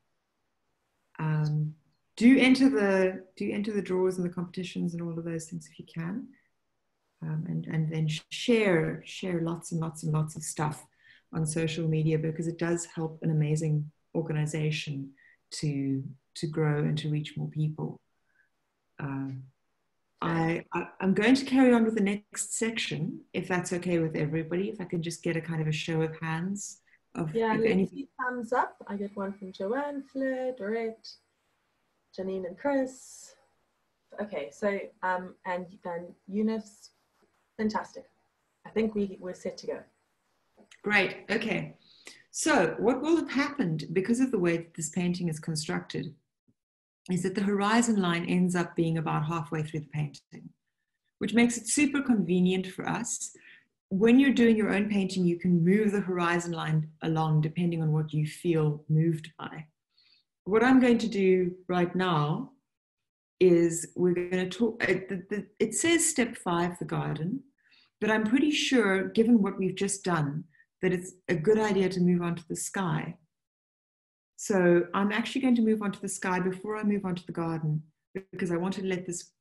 Do enter the draws and the competitions and all of those things if you can. And then share lots and lots and lots of stuff on social media, because it does help an amazing organization to grow and to reach more people. I'm going to carry on with the next section, if that's okay with everybody. If I can just get a kind of a show of hands. Thumbs up. I get one from Joanne, Fleur, Dorette, Janine and Chris. Okay, so, and Eunice. Fantastic. I think we're set to go. Great. Okay. So what will have happened because of the way that this painting is constructed is that the horizon line ends up being about halfway through the painting, which makes it super convenient for us. When you're doing your own painting, you can move the horizon line along depending on what you feel moved by. What I'm going to do right now is we're going to talk, it says step 5, the garden, but I'm pretty sure, given what we've just done, that it's a good idea to move on to the sky. So I'm actually going to move on to the sky before I move on to the garden, because I want to let this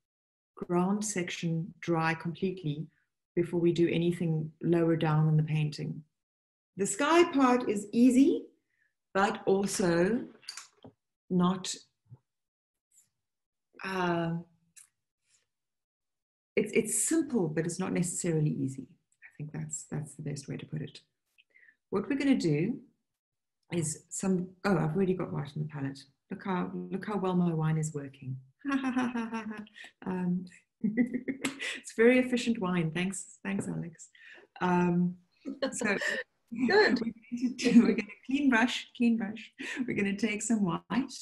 ground section dry completely before we do anything lower down in the painting. The sky part is easy, but also not, it's simple, but it's not necessarily easy. I think that's the best way to put it. What we're gonna do is some, oh, I've already got white on the palette. Look how well my wine is working. It's very efficient wine. Thanks, Alex. So good. We're going to clean brush. We're going to take some white,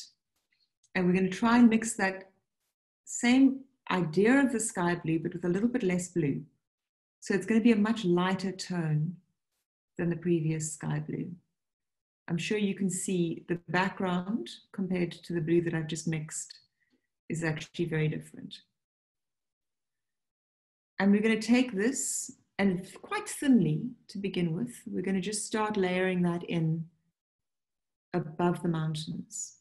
and we're going to try and mix that same idea of the sky blue, but with a little bit less blue. So it's going to be a much lighter tone than the previous sky blue. I'm sure you can see the background compared to the blue that I've just mixed is actually very different. And we're going to take this, and quite thinly to begin with, we're going to just start layering that in above the mountains.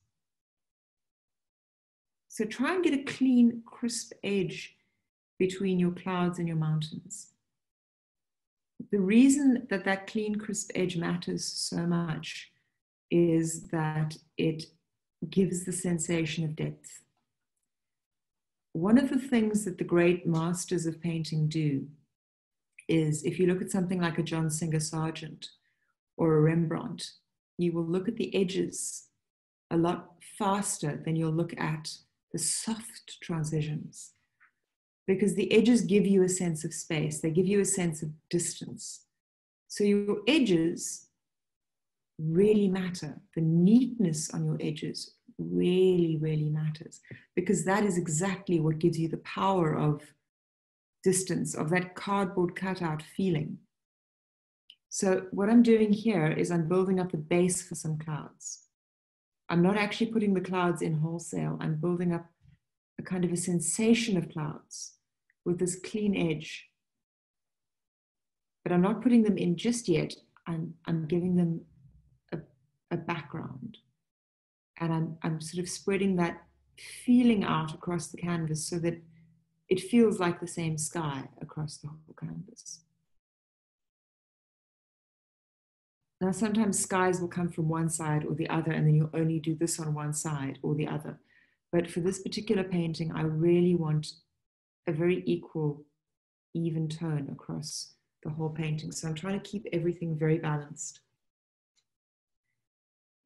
So try and get a clean, crisp edge between your clouds and your mountains. The reason that that clean, crisp edge matters so much is that it gives the sensation of depth. One of the things that the great masters of painting do is, if you look at something like a John Singer Sargent or a Rembrandt, you will look at the edges a lot faster than you'll look at the soft transitions, because the edges give you a sense of space. They give you a sense of distance. So your edges really matter. The neatness on your edges really, really matters, because that is exactly what gives you the power of distance, of that cardboard cutout feeling. So what I'm doing here is I'm building up the base for some clouds. I'm not actually putting the clouds in wholesale. I'm building up a kind of a sensation of clouds with this clean edge, but I'm not putting them in just yet. I'm giving them a background. And I'm sort of spreading that feeling out across the canvas so that it feels like the same sky across the whole canvas. Now, sometimes skies will come from one side or the other, and then you'll only do this on one side or the other. But for this particular painting, I really want a very equal, even tone across the whole painting. So I'm trying to keep everything very balanced.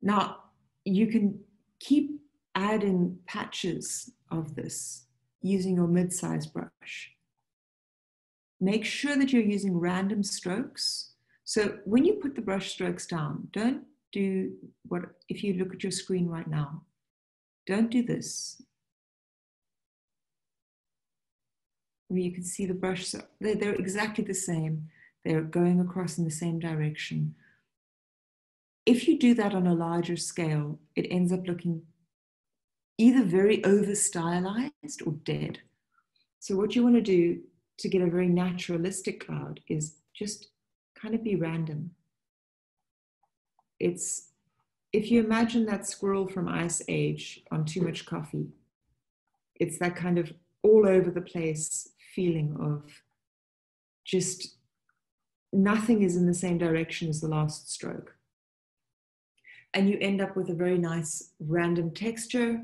Now, you can keep adding patches of this using your mid-sized brush. Make sure that you're using random strokes. So when you put the brush strokes down, don't do what, if you look at your screen right now, don't do this. Where you can see the brush, they're exactly the same. They're going across in the same direction. If you do that on a larger scale, it ends up looking either very over-stylized or dead. So what you want to do to get a very naturalistic cloud is just kind of be random. It's, if you imagine that squirrel from Ice Age on too much coffee, it's that kind of all over the place feeling of just nothing is in the same direction as the last stroke. And you end up with a very nice random texture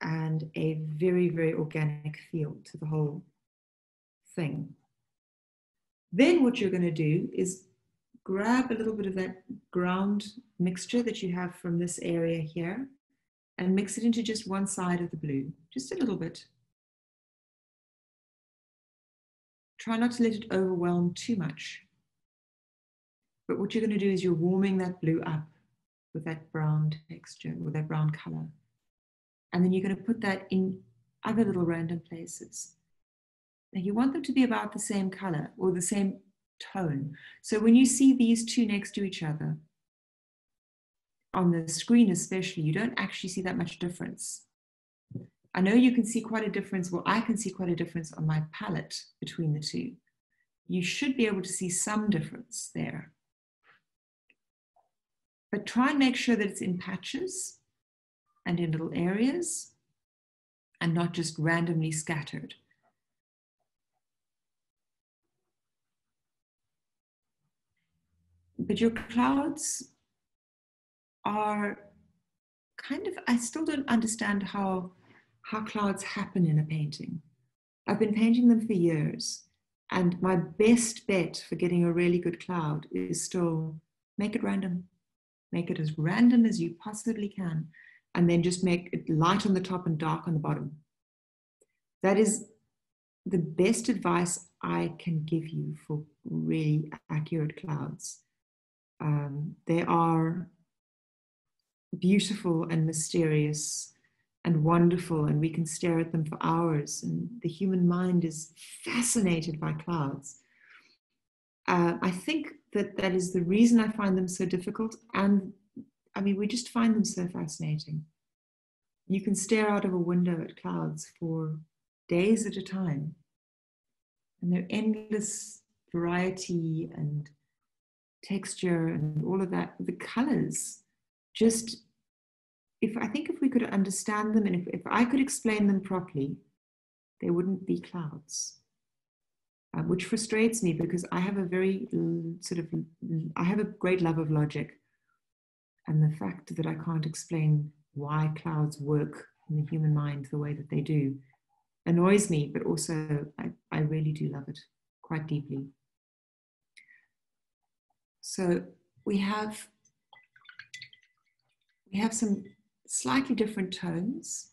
and a very, very organic feel to the whole thing. Then what you're going to do is grab a little bit of that ground mixture that you have from this area here and mix it into just one side of the blue, just a little bit. Try not to let it overwhelm too much. But what you're going to do is you're warming that blue up with that brown texture, with that brown color. And then you're going to put that in other little random places. Now you want them to be about the same color or the same tone. So when you see these two next to each other, on the screen especially, you don't actually see that much difference. I know you can see quite a difference, well, I can see quite a difference on my palette between the two. You should be able to see some difference there. But try and make sure that it's in patches and in little areas and not just randomly scattered. But your clouds are kind of, I still don't understand how clouds happen in a painting. I've been painting them for years, and my best bet for getting a really good cloud is still make it random. Make it as random as you possibly can, and then just make it light on the top and dark on the bottom. That is the best advice I can give you for really accurate clouds. They are beautiful and mysterious and wonderful, and we can stare at them for hours, and the human mind is fascinated by clouds. I think that is the reason I find them so difficult, and I mean, we just find them so fascinating. You can stare out of a window at clouds for days at a time, and their endless variety and texture and all of that, the colors, just, I think if we could understand them, and if I could explain them properly, they wouldn't be clouds. Which frustrates me because I have a very I have a great love of logic. And the fact that I can't explain why clouds work in the human mind the way that they do annoys me, but also I really do love it quite deeply. So we have some slightly different tones,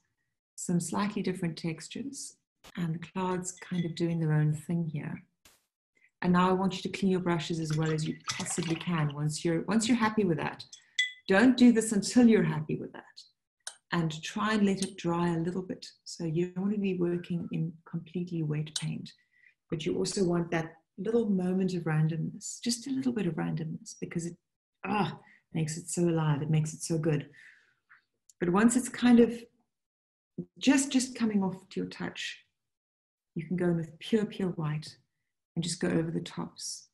some slightly different textures, and the clouds kind of doing their own thing here. And now I want you to clean your brushes as well as you possibly can once you're happy with that. Don't do this until you're happy with that. And try and let it dry a little bit. So you don't want to be working in completely wet paint, but you also want that little moment of randomness, just a little bit of randomness, because it makes it so alive, it makes it so good. But once it's kind of just coming off to your touch, you can go in with pure white and just go over the tops.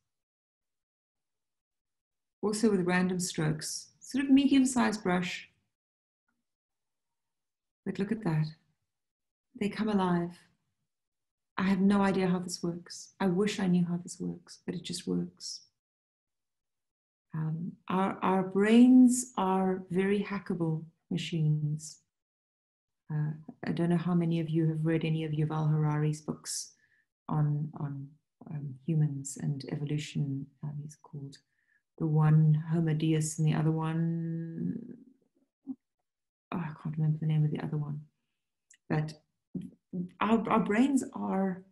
Also with random strokes, sort of medium-sized brush. But look at that. They come alive. I have no idea how this works. I wish I knew how this works, but it just works. Our brains are very hackable machines. I don't know how many of you have read any of Yuval Harari's books on humans and evolution. He's called the one Homo Deus and the other one, I can't remember the name of the other one. But our brains are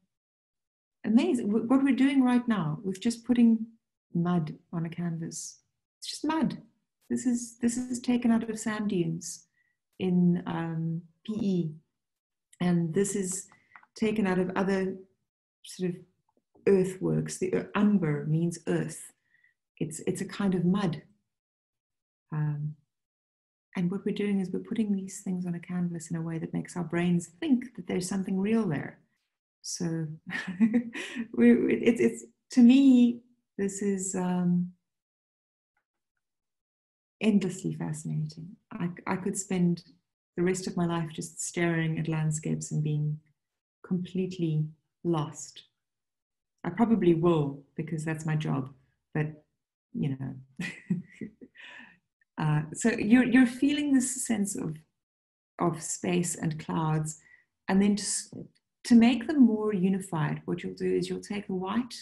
amazing. What we're doing right now with just putting mud on a canvas, it's just mud. This is taken out of sand dunes in PE, and this is taken out of other sort of earthworks. The umber means earth. It's a kind of mud. And what we're doing is we're putting these things on a canvas in a way that makes our brains think that there's something real there. So it's to me, this is endlessly fascinating. I could spend the rest of my life just staring at landscapes and being completely lost. I probably will, because that's my job, but you know. So you're feeling this sense of space and clouds, and then to make them more unified, what you'll do is you'll take the white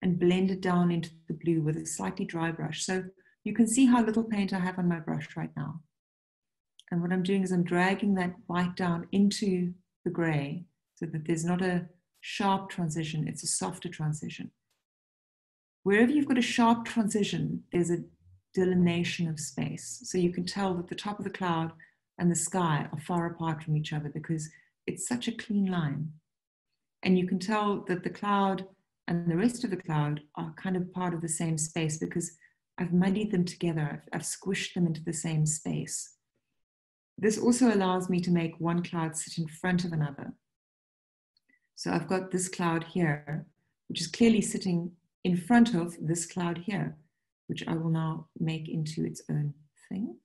and blend it down into the blue with a slightly dry brush. So you can see how little paint I have on my brush right now. And what I'm doing is I'm dragging that white down into the gray so that there's not a sharp transition, it's a softer transition. Wherever you've got a sharp transition, there's a delineation of space. So you can tell that the top of the cloud and the sky are far apart from each other because it's such a clean line. And you can tell that the cloud and the rest of the cloud are kind of part of the same space because I've muddied them together. I've squished them into the same space. This also allows me to make one cloud sit in front of another. So I've got this cloud here, which is clearly sitting in front of this cloud here, which I will now make into its own thing.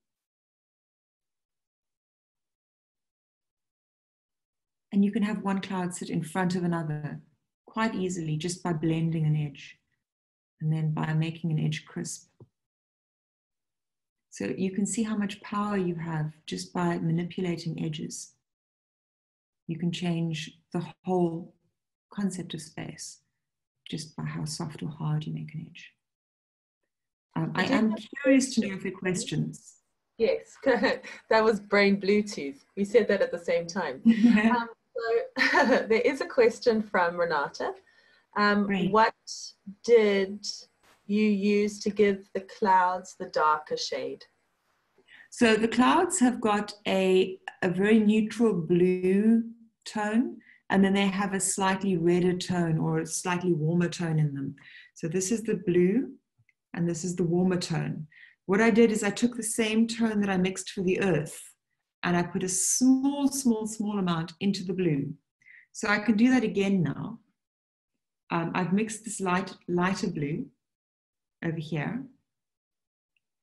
And you can have one cloud sit in front of another quite easily just by blending an edge and then by making an edge crisp. So you can see how much power you have just by manipulating edges. You can change the whole concept of space just by how soft or hard you make an edge. I am curious to know if there are questions. Yes, that was brain Bluetooth. We said that at the same time. So there is a question from Renata. What did you use to give the clouds the darker shade? So the clouds have got a very neutral blue tone, and then they have a slightly redder tone or a slightly warmer tone in them. So this is the blue and this is the warmer tone. What I did is I took the same tone that I mixed for the earth and I put a small amount into the blue. So I can do that again now. I've mixed this lighter blue over here.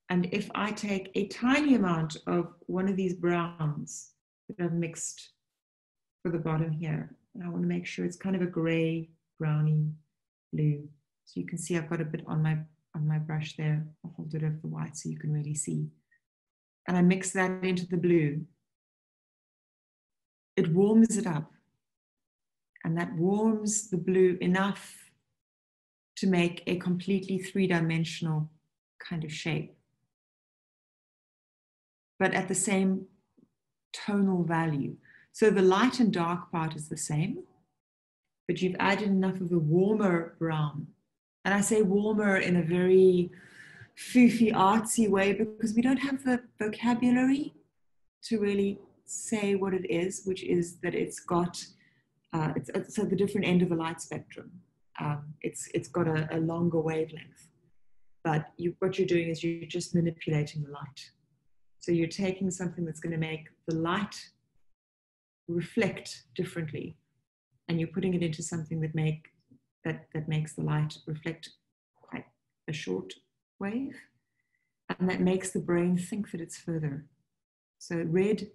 And if I take a tiny amount of one of these browns that I've mixed for the bottom here, and I want to make sure it's kind of a gray, browny blue. So you can see I've got a bit on my brush there. I'll hold it over the white so you can really see. And I mix that into the blue. It warms it up. And that warms the blue enough to make a completely three-dimensional kind of shape, but at the same tonal value. So the light and dark part is the same, but you've added enough of the warmer brown. And I say warmer in a very foofy, artsy way because we don't have the vocabulary to really say what it is, which is that it's got, it's at the different end of the light spectrum. It's got a longer wavelength, but what you're doing is you're just manipulating the light. So you're taking something that's going to make the light reflect differently, and you're putting it into something that makes the light reflect quite a short wave, and that makes the brain think that it's further. So red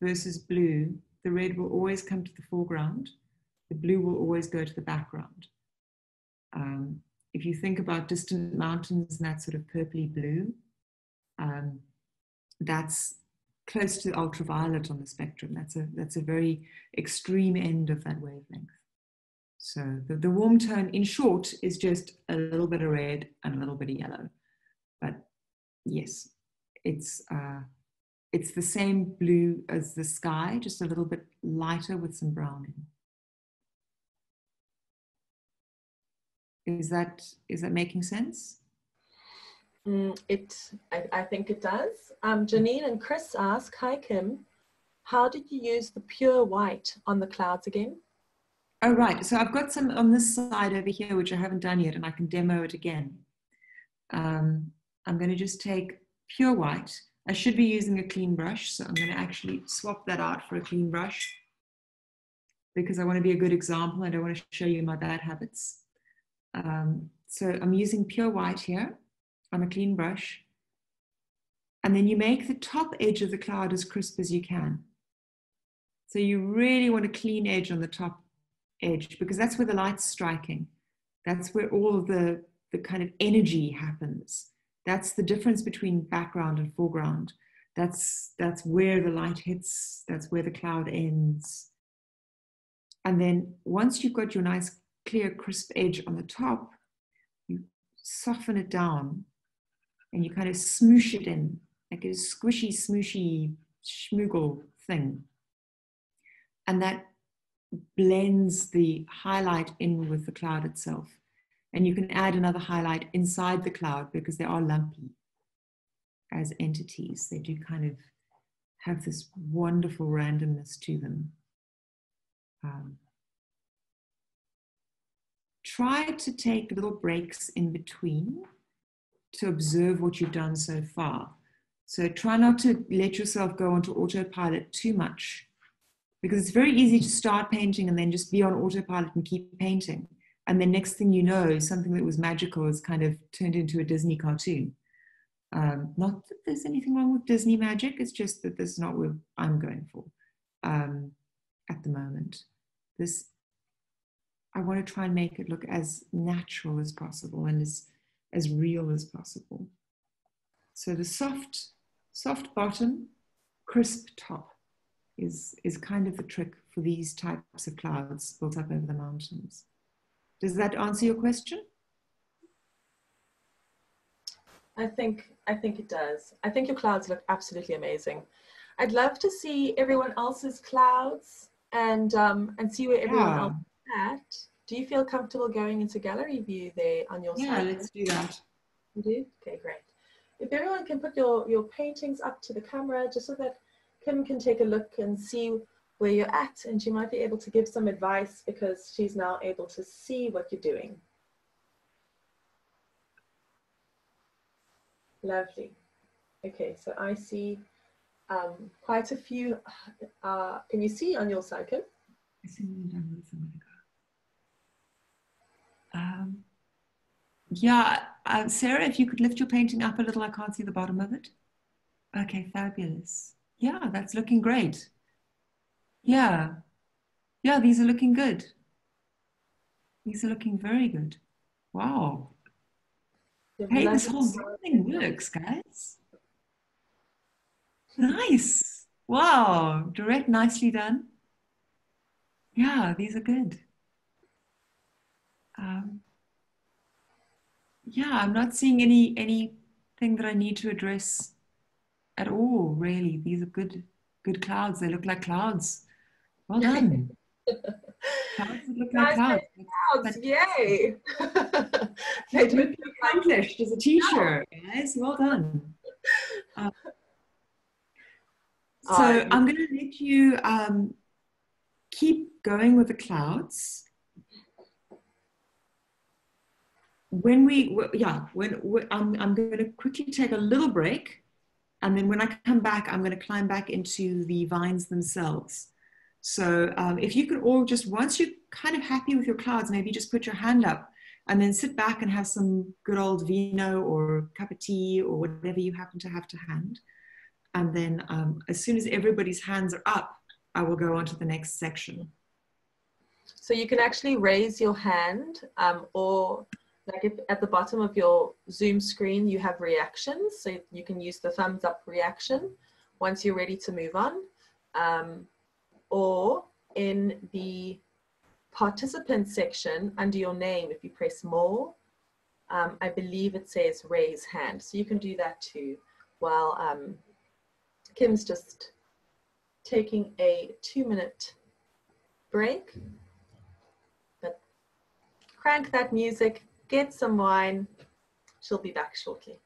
versus blue, the red will always come to the foreground, the blue will always go to the background. If you think about distant mountains and that sort of purpley blue, that's close to ultraviolet on the spectrum. That's a very extreme end of that wavelength. So the warm tone, in short, is just a little bit of red and a little bit of yellow. But yes, it's the same blue as the sky, just a little bit lighter with some brown in. Is that making sense? I think it does. Janine and Chris ask, hi Kim, how did you use the pure white on the clouds again? Oh right, so I've got some on this side over here which I haven't done yet and I can demo it again. I'm going to just take pure white. I should be using a clean brush, so I'm going to actually swap that out for a clean brush because I want to be a good example. I don't want to show you my bad habits. So I'm using pure white here on a clean brush, and then you make the top edge of the cloud as crisp as you can. So you really want a clean edge on the top edge because that's where the light's striking. That's where all of the kind of energy happens. That's the difference between background and foreground. That's where the light hits, that's where the cloud ends. And then once you've got your nice clear crisp edge on the top, you soften it down and you kind of smoosh it in, like a squishy, smooshy, schmoogle thing. And that blends the highlight in with the cloud itself. And you can add another highlight inside the cloud because they are lumpy as entities. They do kind of have this wonderful randomness to them. Try to take little breaks in between to observe what you've done so far. So try not to let yourself go onto autopilot too much, because it's very easy to start painting and then just be on autopilot and keep painting. And the next thing you know, something that was magical is kind of turned into a Disney cartoon. Not that there's anything wrong with Disney magic, it's just that this is not what I'm going for at the moment. I want to try and make it look as natural as possible and as real as possible. So the soft bottom, crisp top is kind of the trick for these types of clouds built up over the mountains. Does that answer your question? I think it does. I think your clouds look absolutely amazing. I'd love to see everyone else's clouds and see where everyone else is at. Do you feel comfortable going into gallery view there on your side? Yeah, let's do that. You do? Okay, great. If everyone can put your paintings up to the camera, just so that Kim can take a look and see where you're at, and she might be able to give some advice because she's now able to see what you're doing. Lovely. Okay, so I see quite a few. Can you see on your side, Kim? I see them a minute ago. Yeah, Sarah, if you could lift your painting up a little, I can't see the bottom of it. Okay, fabulous. Yeah, that's looking great. Yeah, these are looking good. These are looking very good. Wow. Hey, this whole thing works, guys. Nice. Wow. Direct, nicely done. Yeah, these are good. Yeah, I'm not seeing anything that I need to address at all, really. These are good clouds. They look like clouds. Well done. Clouds look like clouds. Yay. They do look accomplished as a teacher, guys. Well done. So I'm going to let you keep going with the clouds. I'm going to quickly take a little break, and then when I come back, I'm going to climb back into the vines themselves. So if you could all just, once you're kind of happy with your clouds, maybe just put your hand up and then sit back and have some good old vino or a cup of tea or whatever you happen to have to hand. And then as soon as everybody's hands are up, I will go on to the next section. So you can actually raise your hand or like if at the bottom of your Zoom screen, you have reactions. So you can use the thumbs up reaction once you're ready to move on. Or in the participant section under your name, if you press more, I believe it says raise hand. So you can do that too while Kim's just taking a 2-minute break. But crank that music, get some wine. She'll be back shortly.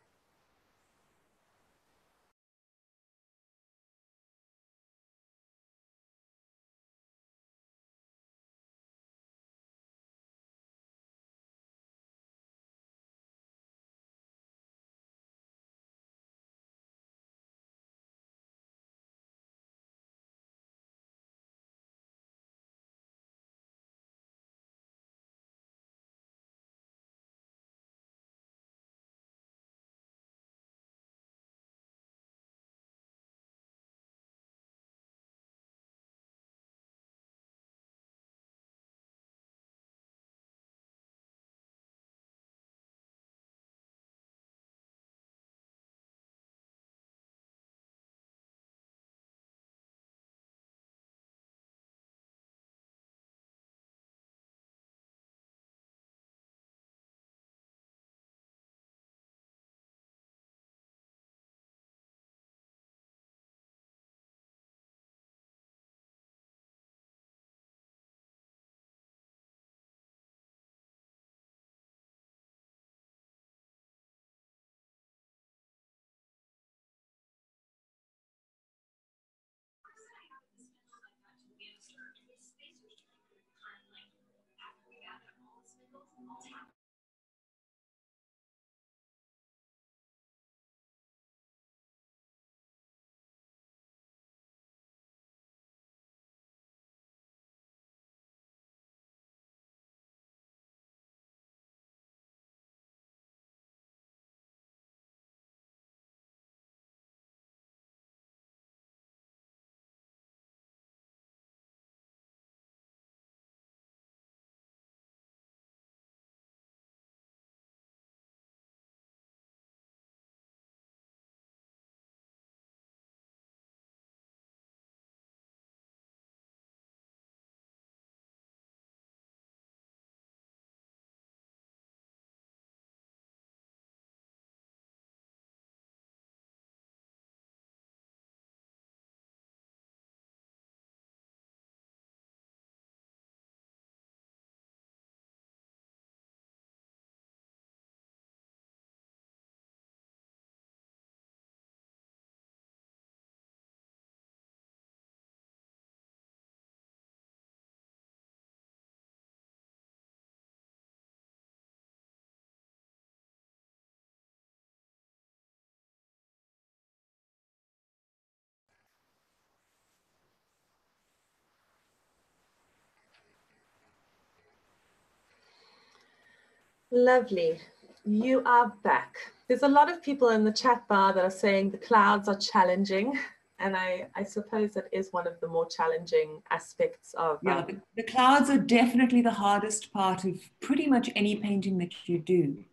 Lovely. You are back. There's a lot of people in the chat bar that are saying the clouds are challenging. And I suppose that is one of the more challenging aspects of... Yeah, the clouds are definitely the hardest part of pretty much any painting that you do.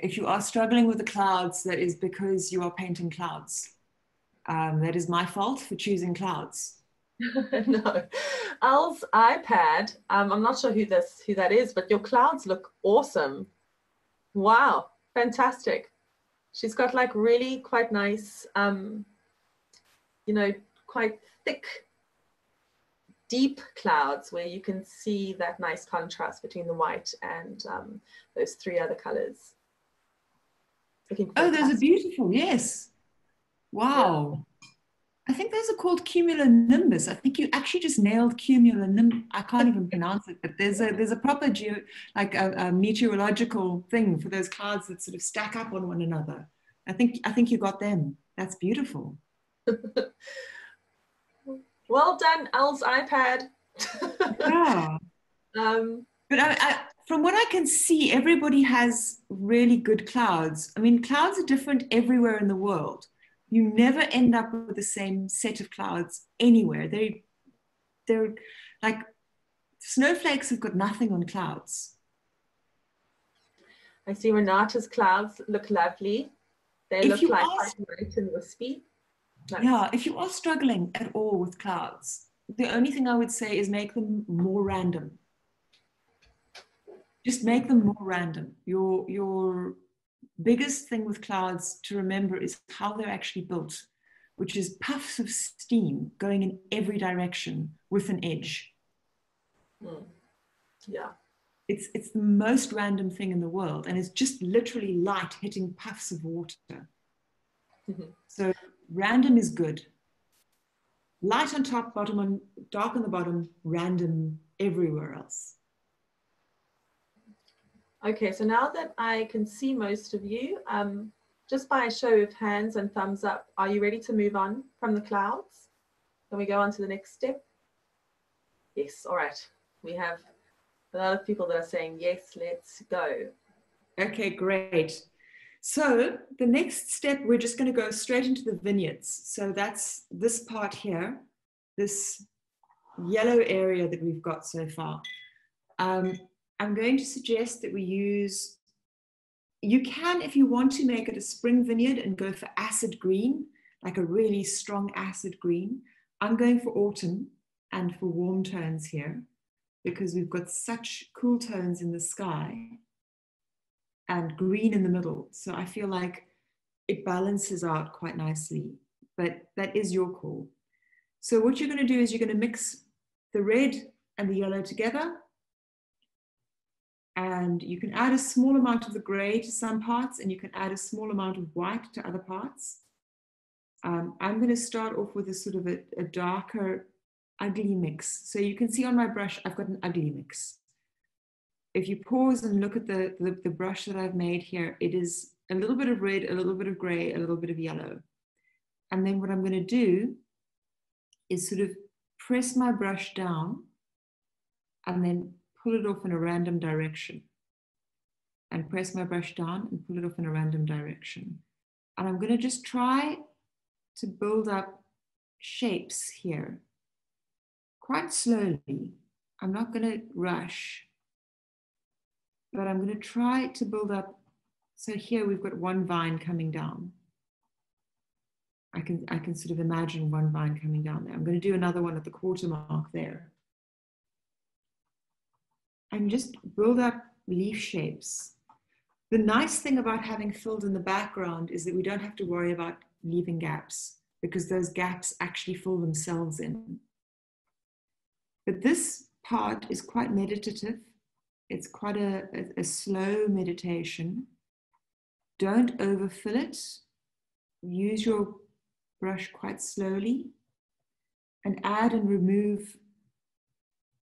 If you are struggling with the clouds, that is because you are painting clouds. That is my fault for choosing clouds. No. Al's iPad, I'm not sure who that is, but your clouds look awesome. Wow, fantastic. She's got like really quite nice, you know, quite thick, deep clouds where you can see that nice contrast between the white and those three other colors. Looking fantastic. Oh, those are beautiful, yes. Wow. Yeah. I think those are called cumulonimbus. I think you actually just nailed cumulonimbus. I can't even pronounce it, but there's a proper like a meteorological thing for those clouds that sort of stack up on one another. I think you got them. That's beautiful. Well done, Al's iPad. Yeah. But I, from what I can see, everybody has really good clouds. I mean, clouds are different everywhere in the world. You never end up with the same set of clouds anywhere. They're like snowflakes have got nothing on clouds. I see Renata's clouds look lovely. They look like white and wispy. Nice. Yeah, if you are struggling at all with clouds, the only thing I would say is make them more random. Just make them more random. Your biggest thing with clouds to remember is how they're actually built, which is puffs of steam going in every direction with an edge. Mm. Yeah. It's the most random thing in the world, and it's just literally light hitting puffs of water. Mm-hmm. So random is good. Light on top, bottom on, dark on the bottom, random everywhere else. Okay, so now that I can see most of you, just by a show of hands and thumbs up, are you ready to move on from the clouds? Can we go on to the next step? Yes, all right. We have a lot of people that are saying, yes, let's go. Okay, great. So the next step, we're just going to go straight into the vineyards. So that's this part here, this yellow area that we've got so far. I'm going to suggest that we use, you can, if you want to make it a spring vineyard and go for acid green, like a really strong acid green. I'm going for autumn and for warm tones here because we've got such cool tones in the sky and green in the middle. So I feel like it balances out quite nicely, but that is your call. So what you're going to do is you're going to mix the red and the yellow together. And you can add a small amount of the gray to some parts, and you can add a small amount of white to other parts. I'm going to start off with a sort of a darker, ugly mix. So you can see on my brush, I've got an ugly mix. If you pause and look at the brush that I've made here, it is a little bit of red, a little bit of gray, a little bit of yellow. And then what I'm going to do is sort of press my brush down and then pull it off in a random direction, and press my brush down and pull it off in a random direction. And I'm going to just try to build up shapes here quite slowly. I'm not going to rush, but I'm going to try to build up. So here we've got one vine coming down. I can sort of imagine one vine coming down there. I'm going to do another one at the quarter mark there. And just build up leaf shapes. The nice thing about having filled in the background is that we don't have to worry about leaving gaps because those gaps actually fill themselves in. But this part is quite meditative. It's quite a slow meditation. Don't overfill it. Use your brush quite slowly and add and remove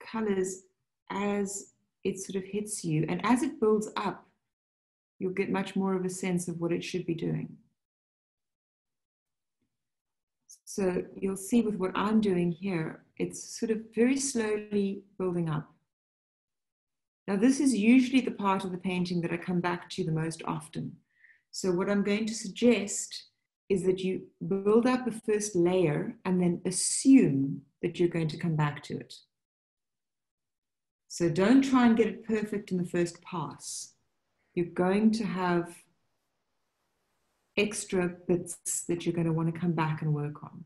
colors as it sort of hits you, and as it builds up, you'll get much more of a sense of what it should be doing. So you'll see with what I'm doing here, it's sort of very slowly building up. Now, this is usually the part of the painting that I come back to the most often. So what I'm going to suggest is that you build up the first layer and then assume that you're going to come back to it. So don't try and get it perfect in the first pass. You're going to have extra bits that you're going to want to come back and work on.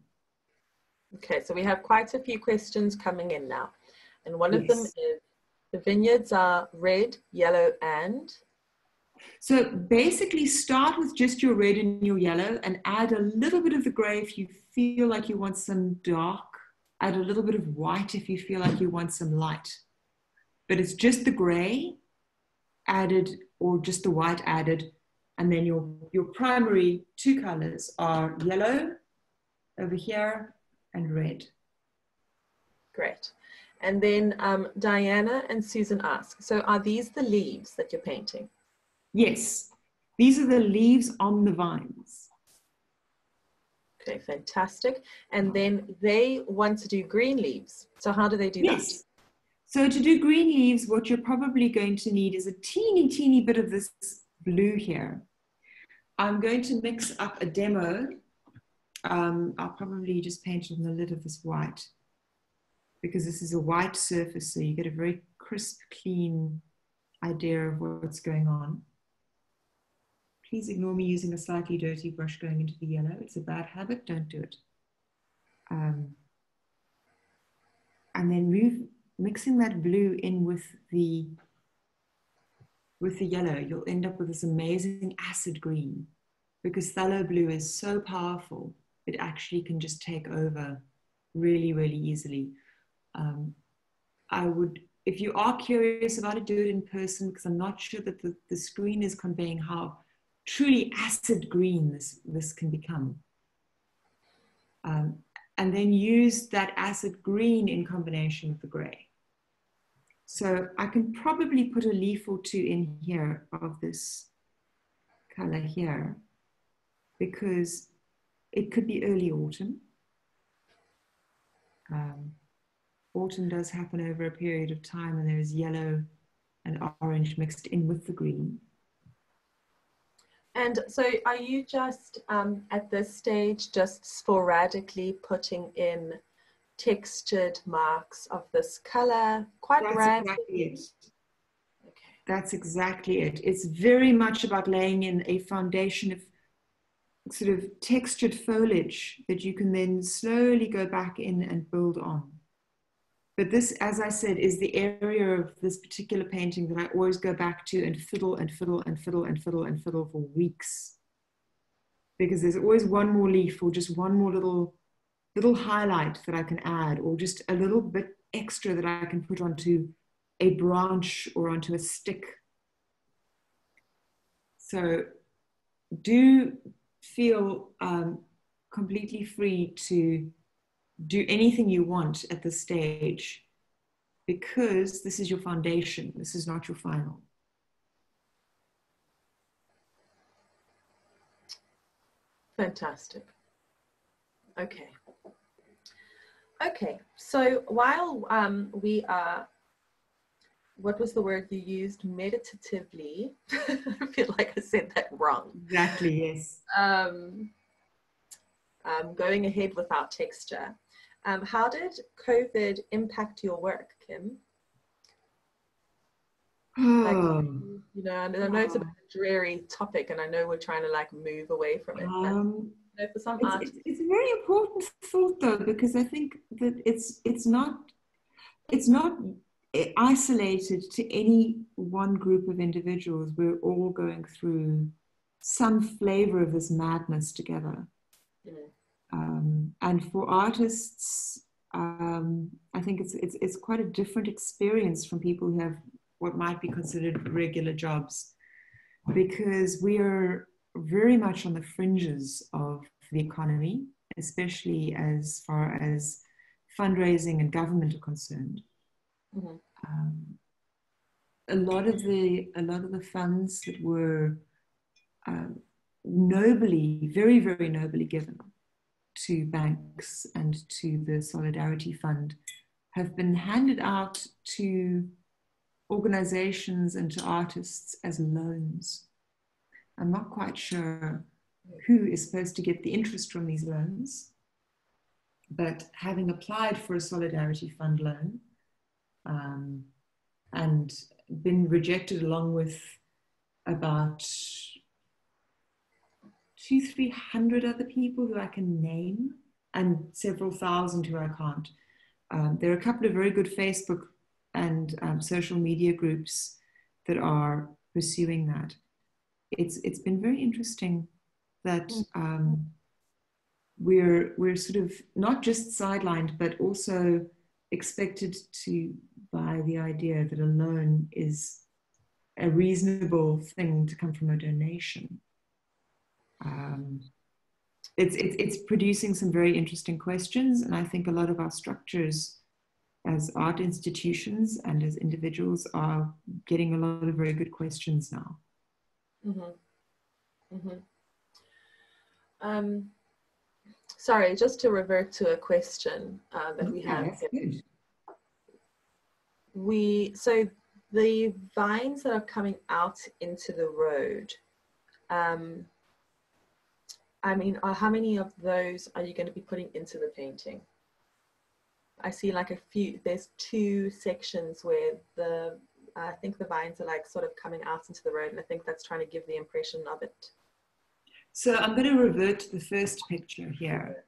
Okay, so we have quite a few questions coming in now. And one of them is, the vineyards are red, yellow, and? So basically start with just your red and your yellow and add a little bit of the gray if you feel like you want some dark, add a little bit of white if you feel like you want some light. But it's just the gray added or just the white added, and then your primary two colors are yellow over here and red. Great. And then Diana and Susan ask, so are these the leaves that you're painting? Yes, these are the leaves on the vines. Okay, fantastic. And then they want to do green leaves. So how do they do that? So to do green leaves, what you're probably going to need is a teeny, teeny bit of this blue here. I'm going to mix up a demo. I'll probably just paint on the lid of this white, because this is a white surface, so you get a very crisp, clean idea of what's going on. Please ignore me using a slightly dirty brush going into the yellow. It's a bad habit, don't do it. And then mixing that blue in with the yellow, you'll end up with this amazing acid green, because phthalo blue is so powerful, it actually can just take over really, really easily. I would, if you are curious about it, do it in person, because I'm not sure that the screen is conveying how truly acid green this can become. And then use that acid green in combination with the gray. So I can probably put a leaf or two in here of this color here, because it could be early autumn. Autumn does happen over a period of time, and there is yellow and orange mixed in with the green. And so are you just at this stage just sporadically putting in textured marks of this color? Quite randomly? Exactly it. Okay. That's exactly it. It's very much about laying in a foundation of sort of textured foliage that you can then slowly go back in and build on. But this, as I said, is the area of this particular painting that I always go back to and fiddle and fiddle and fiddle and fiddle and fiddle for weeks. Because there's always one more leaf or just one more little highlight that I can add, or just a little bit extra that I can put onto a branch or onto a stick. So do feel completely free to do anything you want at this stage, because this is your foundation. This is not your final. Fantastic. Okay. Okay. So while we are, what was the word you used? Meditatively. I feel like I said that wrong. Exactly. Yes. Going ahead without texture. How did COVID impact your work, Kim? Like, you know, I know it's a dreary topic, and I know we're trying to like move away from it. But, you know, for some it's a very important thought, though, because I think that it's not isolated to any one group of individuals. We're all going through some flavor of this madness together. And for artists, I think it's quite a different experience from people who have what might be considered regular jobs, because we are very much on the fringes of the economy, especially as far as fundraising and government are concerned. Mm-hmm. A lot of the funds that were nobly, very, very nobly given to banks and to the Solidarity Fund have been handed out to organizations and to artists as loans. I'm not quite sure who is supposed to get the interest from these loans, but having applied for a Solidarity Fund loan and been rejected along with about 200-300 other people who I can name and several thousand who I can't. There are a couple of very good Facebook and social media groups that are pursuing that. It's been very interesting that we're sort of not just sidelined, but also expected to buy the idea that a loan is a reasonable thing to come from a donation. It's producing some very interesting questions, and I think a lot of our structures as art institutions and as individuals are getting a lot of very good questions now. Mm-hmm. Mm-hmm. Sorry, just to revert to a question that we have. So the vines that are coming out into the road, I mean, how many of those are you going to be putting into the painting? I see like a few, there's two sections where the, I think the vines are like sort of coming out into the road, and I think that's trying to give the impression of it. So I'm going to revert to the first picture here,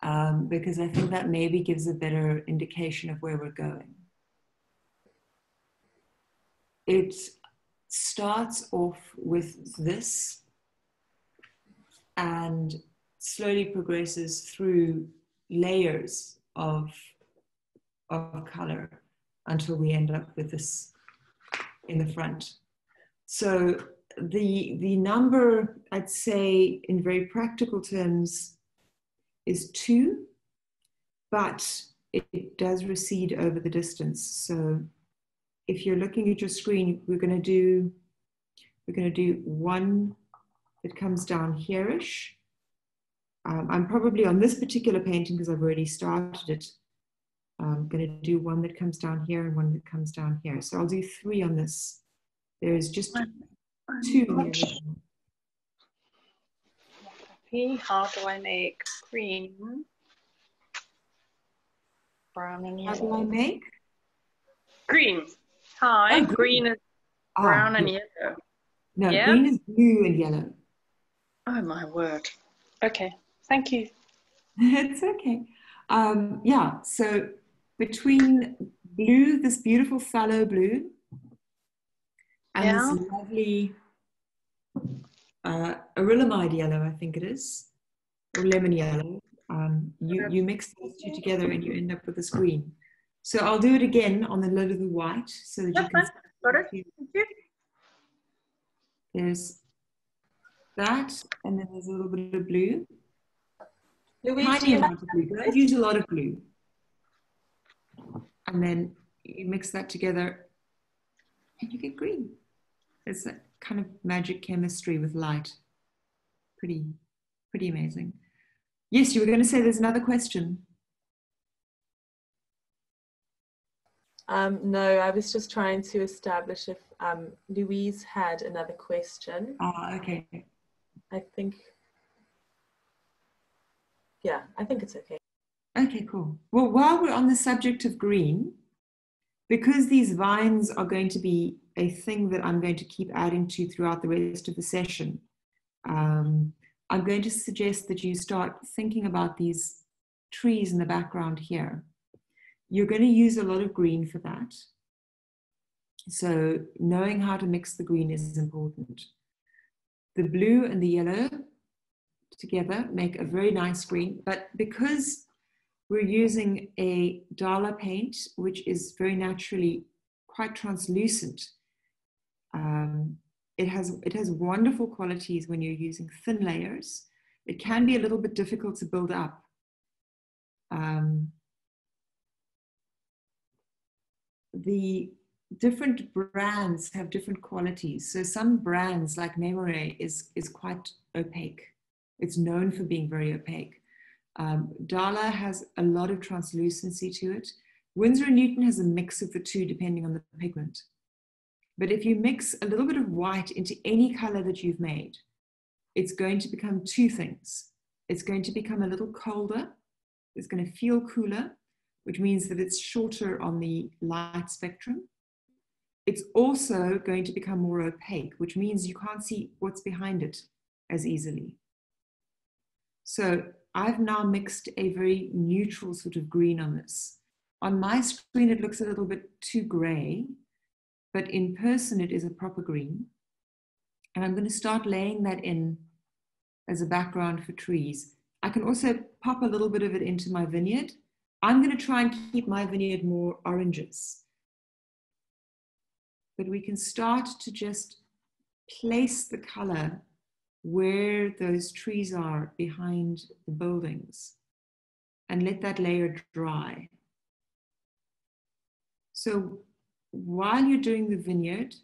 because I think that maybe gives a better indication of where we're going. It starts off with this and slowly progresses through layers of color until we end up with this in the front. So the number, I'd say in very practical terms, is 2, but it does recede over the distance. So if you're looking at your screen, we're going to do one that comes down here-ish. I'm probably on this particular painting, because I've already started it, I'm going to do one that comes down here and one that comes down here. So I'll do 3 on this. There is just 2 in the original. How do I make green? Brown and yellow. How do I make? Green. Hi, oh, green is brown and yellow. No, yeah. Green is blue and yellow. Oh my word. Okay, thank you. It's okay. Yeah, so between blue, this beautiful phthalo blue, and this lovely acrylamide yellow, I think it is, or lemon yellow, you mix those two together and you end up with this green. So I'll do it again on the lid of the white so that you can see. Got it. Thank you. There's that, and then there's a little bit of blue. Tiny amount of blue. Don't use a lot of blue. And then you mix that together and you get green. It's that kind of magic chemistry with light. Pretty amazing. Yes, you were going to say there's another question. No, I was just trying to establish if Louise had another question. Ah, okay. I think, yeah, I think it's okay. Okay, cool. Well, while we're on the subject of green, because these vines are going to be a thing that I'm going to keep adding to throughout the rest of the session, I'm going to suggest that you start thinking about these trees in the background here. You're going to use a lot of green for that. So knowing how to mix the green is important. The blue and the yellow together make a very nice green, but because we're using a Dala paint, which is very naturally quite translucent, it has wonderful qualities when you're using thin layers. It can be a little bit difficult to build up. The different brands have different qualities. So some brands like Memory is quite opaque. It's known for being very opaque. Dala has a lot of translucency to it. Winsor & Newton has a mix of the two depending on the pigment. But if you mix a little bit of white into any color that you've made, it's going to become two things. It's going to become a little colder. It's going to feel cooler, which means that it's shorter on the light spectrum. It's also going to become more opaque, which means you can't see what's behind it as easily. So I've now mixed a very neutral sort of green on this. On my screen, it looks a little bit too gray, but in person, it is a proper green. And I'm going to start laying that in as a background for trees. I can also pop a little bit of it into my vineyard. I'm going to try and keep my vineyard more oranges. But we can start to just place the color where those trees are behind the buildings and let that layer dry. So while you're doing the vineyard,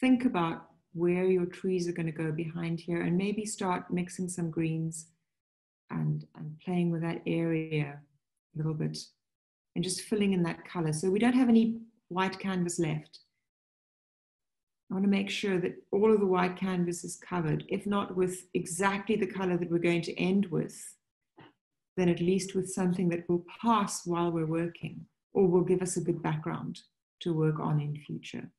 think about where your trees are going to go behind here and maybe start mixing some greens and playing with that area a little bit and just filling in that color. So we don't have any white canvas left. I want to make sure that all of the white canvas is covered, if not with exactly the color that we're going to end with, then at least with something that will pass while we're working or will give us a good background to work on in future.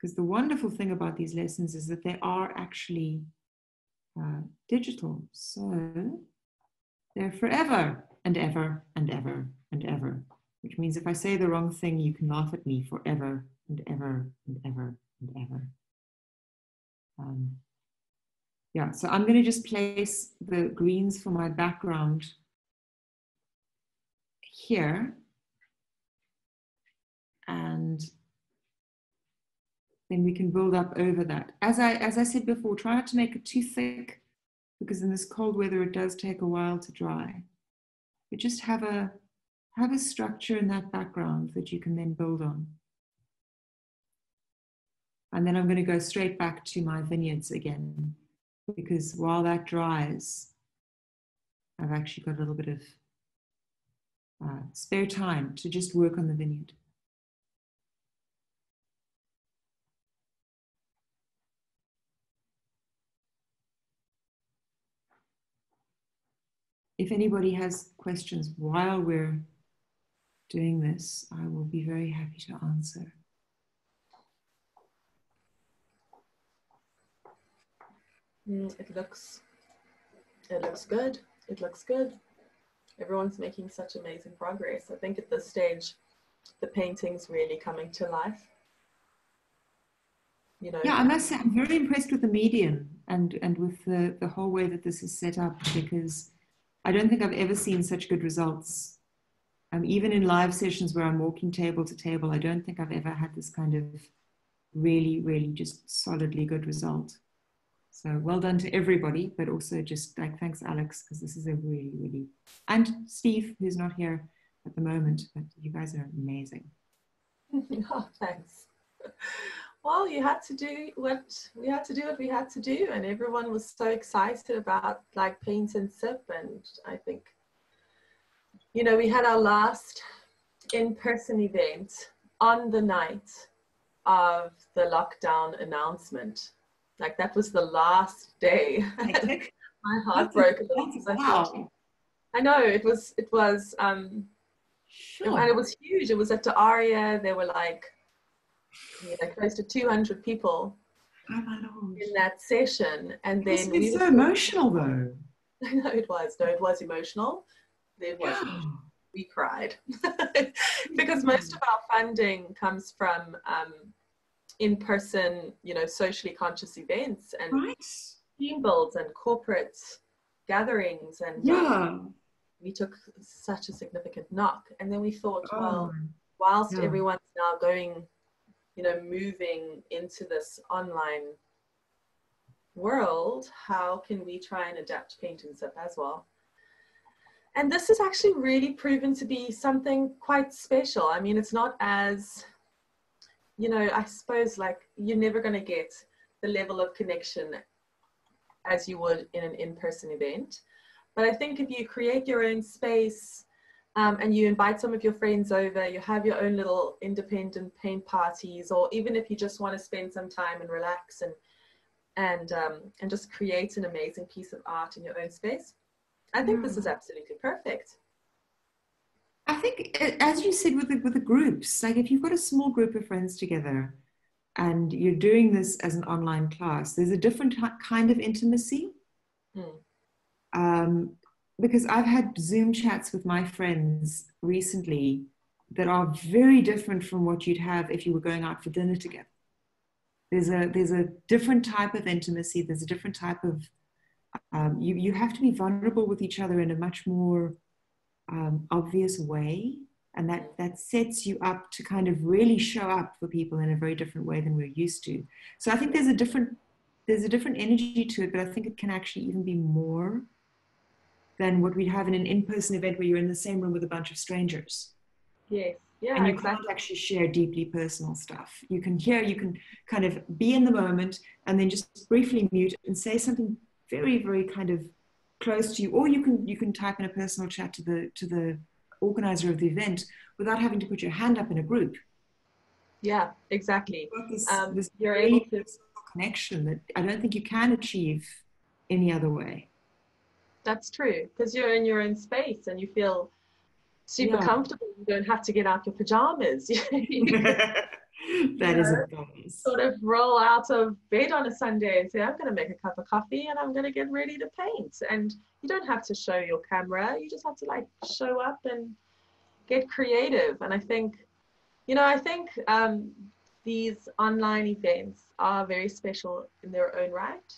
Because the wonderful thing about these lessons is that they are actually digital. So they're forever and ever and ever and ever, which means if I say the wrong thing, you can laugh at me forever and ever and ever and ever. Yeah, so I'm going to just place the greens for my background here. And then we can build up over that. As I said before, try not to make it too thick, because in this cold weather, it does take a while to dry. But just have a structure in that background that you can then build on. And then I'm going to go straight back to my vineyards again, because while that dries, I've actually got a little bit of spare time to just work on the vineyard. If anybody has questions while we're doing this, I will be very happy to answer. It looks good. It looks good. Everyone's making such amazing progress. I think at this stage, the painting's really coming to life. You know. Yeah, I must say I'm very impressed with the medium and with the whole way that this is set up, because I don't think I've ever seen such good results. Even in live sessions where I'm walking table to table, I don't think I've ever had this kind of really, really just solidly good result. So well done to everybody, but also just like, thanks Alex, because this is a really, really, and Steve, who's not here at the moment, but you guys are amazing. Oh, thanks. Well, you had to do what we had to do, and everyone was so excited about like Paint and Sip, and I think, you know, we had our last in-person event on the night of the lockdown announcement. Like that was the last day. My heart broke a little because I thought, I know it was sure. And it was huge. It was at the Aria. There were like, you know, close to 200 people, oh my Lord, in that session. And then we were so emotional though. No, it was. No, it was emotional. There was, yeah. We cried because most of our funding comes from in-person, you know, socially conscious events and right. Team builds and corporate gatherings, and yeah. We took such a significant knock, and then we thought, oh. Well, whilst yeah. Everyone's now going, you know, moving into this online world, how can we try and adapt Paint and Sip as well? And this has actually really proven to be something quite special. I mean, it's not as, you know, I suppose like you're never going to get the level of connection as you would in an in-person event, But I think if you create your own space and you invite some of your friends over, you have your own little independent paint parties, or even if you just want to spend some time and relax and just create an amazing piece of art in your own space, I think this is absolutely perfect. I think, as you said, with the groups, like if you've got a small group of friends together and you're doing this as an online class, there's a different kind of intimacy. Because I've had Zoom chats with my friends recently that are very different from what you'd have if you were going out for dinner together. There's a different type of intimacy. There's a different type of, you have to be vulnerable with each other in a much more obvious way. And that sets you up to kind of really show up for people in a very different way than we're used to. So I think there's a different energy to it, but I think it can actually even be more than what we'd have in an in-person event where you're in the same room with a bunch of strangers. Yes. Yeah, and you exactly. Can't actually share deeply personal stuff. You can kind of be in the moment and then just briefly mute and say something very, very kind of close to you. Or you can type in a personal chat to the organizer of the event without having to put your hand up in a group. Yeah, exactly. This you're really able to connection that I don't think you can achieve any other way. That's true, because you're in your own space and you feel super comfortable. You don't have to get out your pajamas. That is a bonus. Sort of roll out of bed on a Sunday and say, I'm going to make a cup of coffee and I'm going to get ready to paint. And you don't have to show your camera. You just have to like show up and get creative. And I think, these online events are very special in their own right.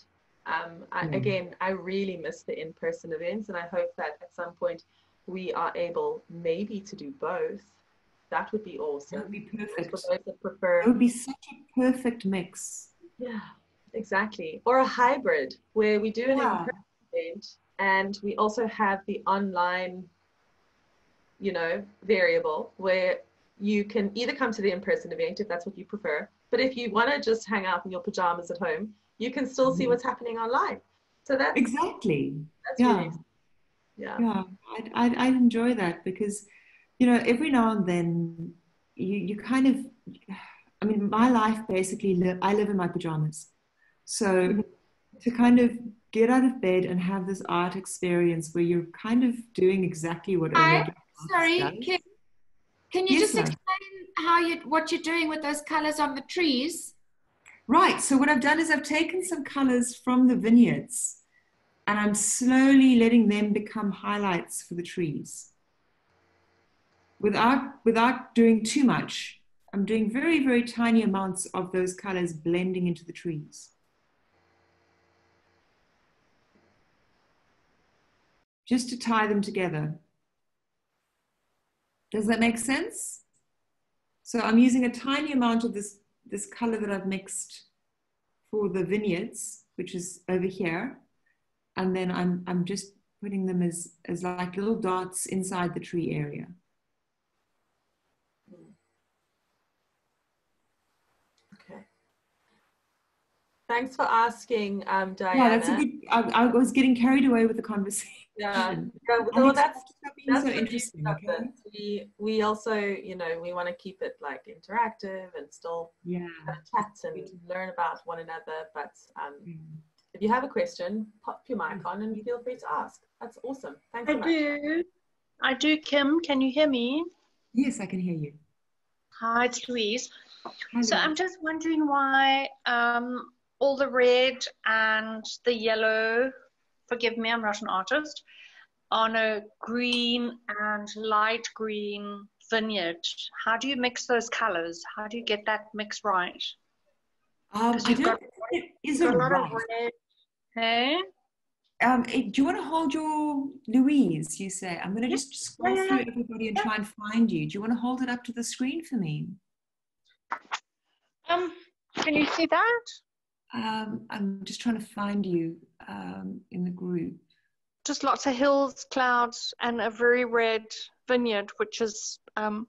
I really miss the in-person events, and I hope that at some point we are able maybe to do both. That would be awesome. It would be perfect. For those that prefer. It would be such a perfect mix. Yeah, exactly. Or a hybrid where we do an in-person event and we also have the online, variable where you can either come to the in-person event if that's what you prefer, but if you want to just hang out in your pajamas at home, you can still see what's happening online. So that's exactly. That's really exciting. Yeah. I enjoy that because, every now and then you kind of, my life basically, I live in my pajamas. So to kind of get out of bed and have this art experience where you're kind of doing exactly what. Sorry, can you just explain what you're doing with those colors on the trees? Right, so what I've done is I've taken some colors from the vineyards and I'm slowly letting them become highlights for the trees. Without doing too much, I'm doing very, very tiny amounts of those colors blending into the trees. Just to tie them together. Does that make sense? So I'm using a tiny amount of this color that I've mixed for the vineyards, which is over here. And then I'm just putting them as like little dots inside the tree area. Okay. Thanks for asking, Diana. Yeah, that's a good, I was getting carried away with the conversation. Yeah, well, that's so interesting. Okay? We also, we want to keep it like interactive and still chat and learn about one another. But if you have a question, pop your mic on and feel free to ask. That's awesome. Thanks so much. I do, Kim. Can you hear me? Yes, I can hear you. Hi, it's Louise. Hi, so I'm just wondering why all the red and the yellow, forgive me, I'm not an artist, on a green and light green vineyard. How do you mix those colors? How do you get that mix right? Do you want to hold your, Louise, you say? I'm going to just scroll through everybody and try and find you. Do you want to hold it up to the screen for me? Can you see that? I'm just trying to find you in the group. Just lots of hills, clouds, and a very red vineyard, which is... Oh,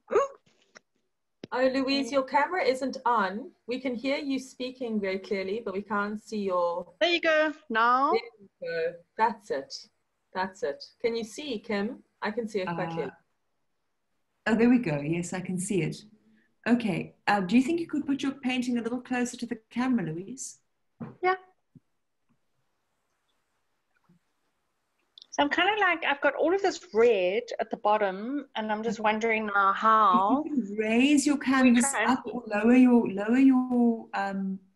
Louise, your camera isn't on. We can hear you speaking very clearly, but we can't see your... There you go. Now. There you go. That's it. That's it. Can you see, Kim? I can see it quite clearly. Oh, there we go. Yes, I can see it. Okay. Do you think you could put your painting a little closer to the camera, Louise? Yeah. So I'm kind of like, I've got all of this red at the bottom, and I'm just wondering now how. You can raise your canvas up or lower your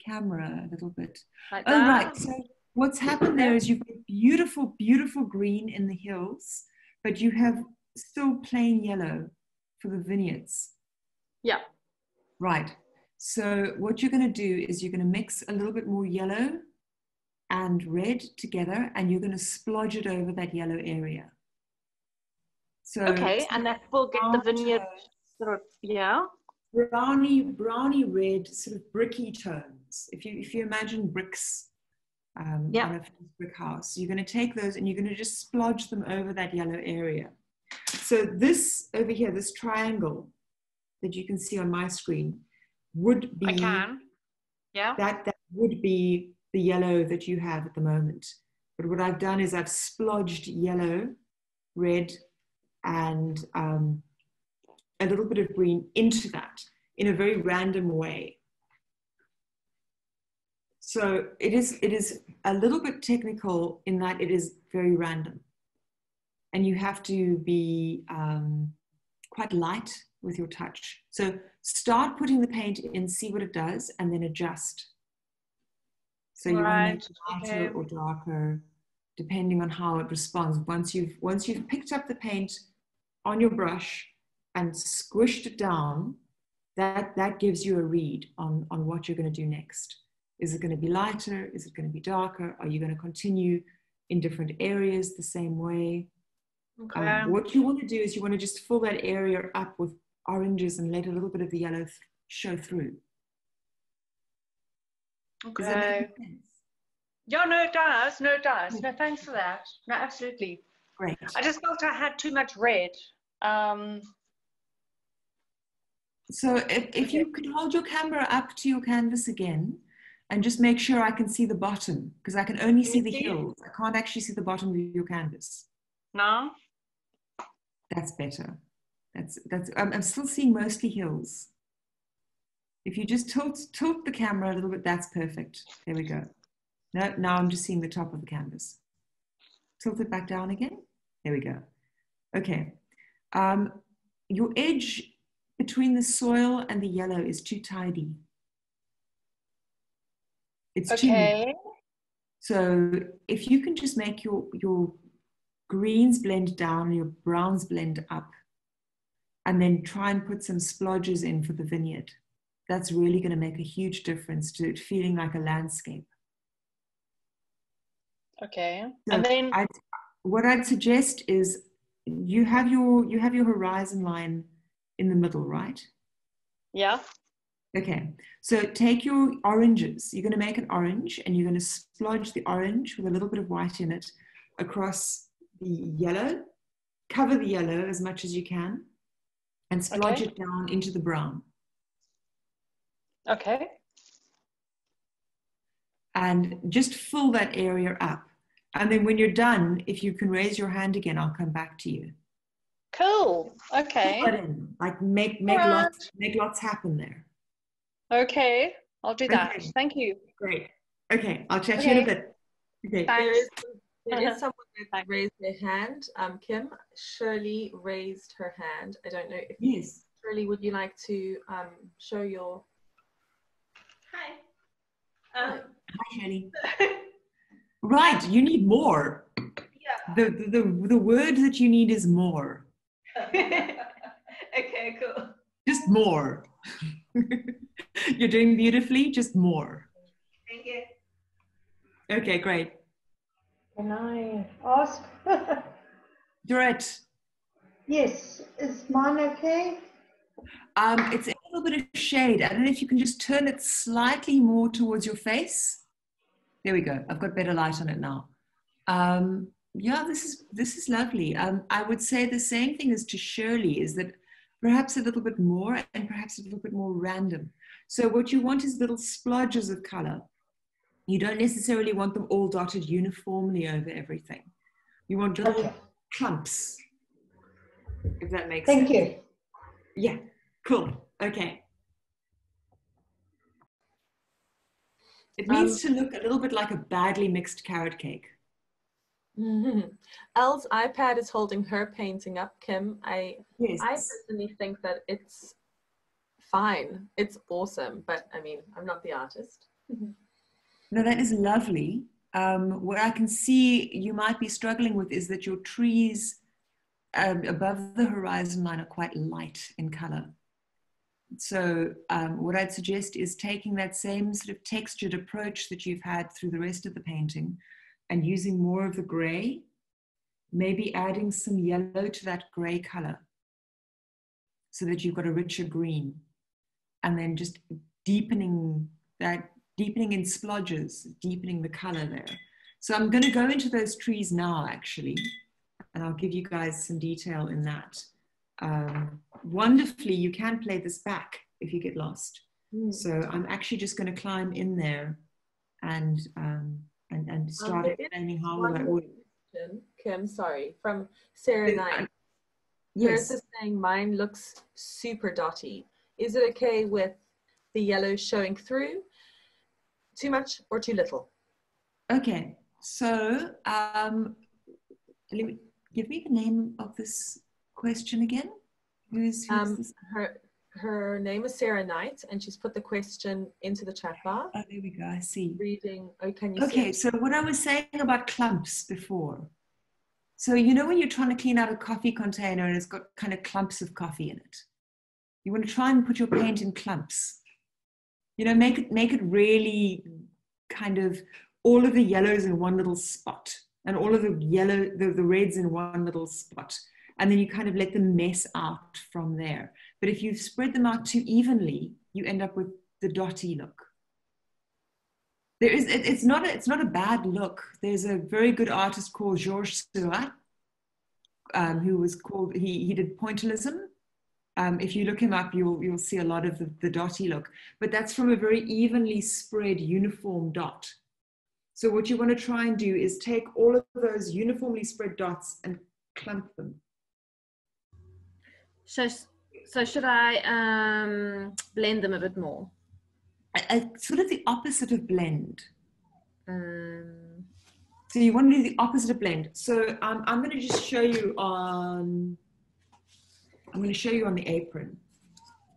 camera a little bit. Like that. Oh, right. So what's happened there is you've got beautiful, beautiful green in the hills, but you have still plain yellow for the vignettes. Yeah. Right. So what you're going to do is you're going to mix a little bit more yellow and red together, and you're going to splodge it over that yellow area. So okay, and that will get the vineyard sort of, yeah, browny red, sort of bricky tones. If you imagine bricks, on a brick house, you're going to take those and you're going to just splodge them over that yellow area. So this over here, this triangle that you can see on my screen, would be that would be the yellow that you have at the moment. But what I've done is I've splodged yellow, red, and a little bit of green into that in a very random way. So it is a little bit technical in that it is very random. And you have to be quite light with your touch. So start putting the paint in, see what it does, and then adjust. So you want to make it lighter or darker, depending on how it responds. Once you've picked up the paint on your brush and squished it down, that gives you a read on what you're going to do next. Is it going to be lighter? Is it going to be darker? Are you going to continue in different areas the same way? Okay. What you want to do is you want to just fill that area up with oranges and let a little bit of the yellow show through. Okay. Yeah, no, it does. No, it does. No, thanks for that. No, absolutely. Great. I just felt I had too much red. So if you could hold your camera up to your canvas again and just make sure I can see the bottom, because I can only see the hills. I can't actually see the bottom of your canvas. No? That's better. I'm still seeing mostly hills. If you just tilt the camera a little bit, that's perfect. There we go. No, now I'm just seeing the top of the canvas. Tilt it back down again. There we go. Okay. Your edge between the soil and the yellow is too tidy. It's okay. Too. So if you can just make your greens blend down, your browns blend up, and then try and put some splodges in for the vineyard. That's really going to make a huge difference to it feeling like a landscape. Okay. So and then what I'd suggest is you have your horizon line in the middle, right? Yeah. Okay. So take your oranges. You're going to make an orange and you're going to splodge the orange with a little bit of white in it across the yellow. Cover the yellow as much as you can and splodge it down into the brown. Okay. And just fill that area up. And then when you're done, if you can raise your hand again, I'll come back to you. Cool. Okay. Like make lots happen there. Okay. I'll do that. Okay. Thank you. Great. Okay. I'll chat you in a bit. Okay. There is someone that raised their hand. Kim, Shirley raised her hand. I don't know if Shirley, would you like to show your... Hi. Hi, Shirley. Right, you need more. Yeah. The word that you need is more. Okay, cool. Just more. You're doing beautifully, just more. Thank you. Okay, great. Can I ask? Dorette. Yes, is mine okay? It's a little bit of shade. I don't know if you can just turn it slightly more towards your face. There we go. I've got better light on it now. Yeah, this is lovely. I would say the same thing as to Shirley, is that perhaps a little bit more and perhaps a little bit more random. So what you want is little splodges of color. You don't necessarily want them all dotted uniformly over everything. You want little clumps, if that makes sense. Thank you. Yeah, cool. Okay. It needs to look a little bit like a badly mixed carrot cake. Elle's iPad is holding her painting up, Kim. I personally think that it's fine. It's awesome, but I mean, I'm not the artist. No, that is lovely. What I can see you might be struggling with is that your trees above the horizon line are quite light in color. So what I'd suggest is taking that same sort of textured approach that you've had through the rest of the painting and using more of the gray, maybe adding some yellow to that gray color so that you've got a richer green, and then just deepening that, deepening in splodges, deepening the color there. So I'm going to go into those trees now, actually, and I'll give you guys some detail in that. Wonderfully, you can play this back if you get lost. So I'm actually just going to climb in there and start explaining how all that works. Kim, sorry, from Sarah Knight. Yes. Sarah's saying mine looks super dotty. Is it okay with the yellow showing through? Too much or too little? Okay, so give me the name of this question again. Who's this? Her name is Sarah Knight, and she's put the question into the chat bar. Oh, there we go. I see. Reading. Oh, can you see? Okay, so what I was saying about clumps before. So you know when you're trying to clean out a coffee container and it's got kind of clumps of coffee in it, you want to try and put your paint in clumps. You know, make it really kind of all of the yellows in one little spot, and all of the reds in one little spot. And then you kind of let them mess out from there. But if you spread them out too evenly, you end up with the dotty look. There is, it's not a bad look. There's a very good artist called Georges Seurat, who was called, he did pointillism. If you look him up, you'll see a lot of the dotty look, but that's from a very evenly spread uniform dot. So what you want to try and do is take all of those uniformly spread dots and clump them. So should I blend them a bit more? Sort of the opposite of blend. So you want to do the opposite of blend. So I'm going to just show you on... I'm going to show you on the apron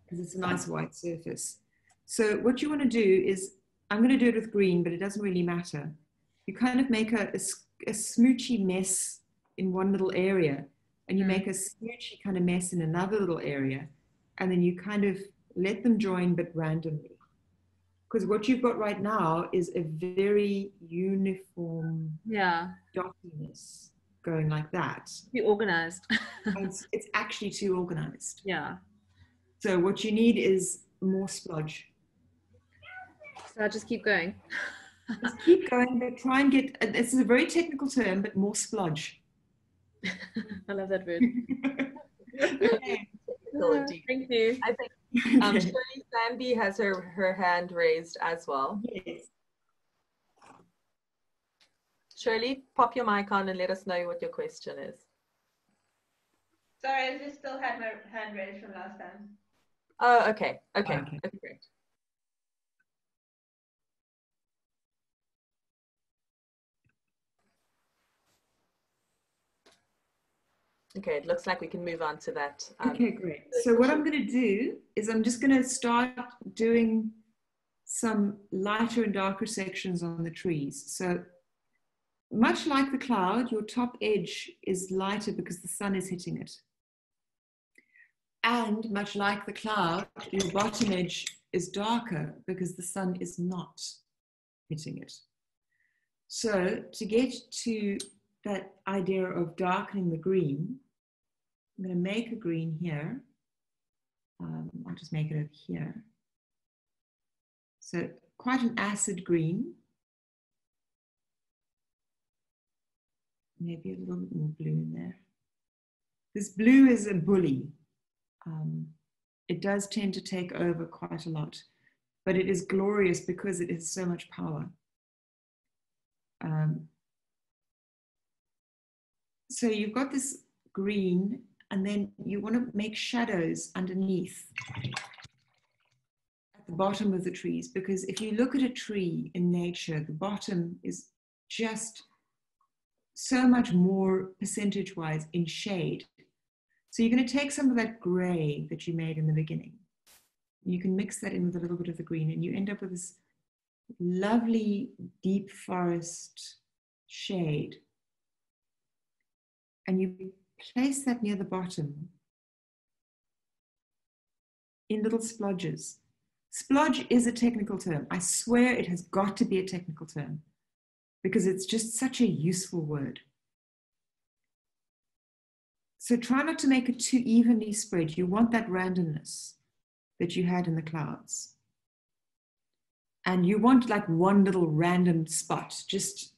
because it's a nice white surface. So what you want to do is, I'm going to do it with green, but it doesn't really matter. You kind of make a smoochy mess in one little area, and you make a smoochy kind of mess in another little area, and then you kind of let them join, but randomly. Because what you've got right now is a very uniform dottiness going like that. Too organized. It's actually too organized. Yeah. So what you need is more splodge. So I'll just keep going. Just keep going, but try and get, this is a very technical term, but more splodge. I love that word. Okay. Thank you. I think Shirley Sandy has her hand raised as well. Yes. Shirley, pop your mic on and let us know what your question is. Sorry, I just still had my hand raised from last time. Oh, okay. Okay. Okay. That's great. Okay, it looks like we can move on to that. Okay, great. So what I'm going to do is I'm just going to start doing some lighter and darker sections on the trees. So much like the cloud, your top edge is lighter because the sun is hitting it. And much like the cloud, your bottom edge is darker because the sun is not hitting it. So to get to that idea of darkening the green, I'm going to make a green here. I'll just make it over here. So quite an acid green. Maybe a little bit more blue in there. This blue is a bully. It does tend to take over quite a lot, but it is glorious because it has so much power. So you've got this green, and then you want to make shadows underneath at the bottom of the trees, because if you look at a tree in nature, the bottom is just so much more percentage-wise in shade. So you're going to take some of that gray that you made in the beginning. You can mix that in with a little bit of the green, and you end up with this lovely deep forest shade. And you place that near the bottom in little splodges. Splodge is a technical term. I swear it has got to be a technical term because it's just such a useful word. So try not to make it too evenly spread. You want that randomness that you had in the clouds. And you want like one little random spot, just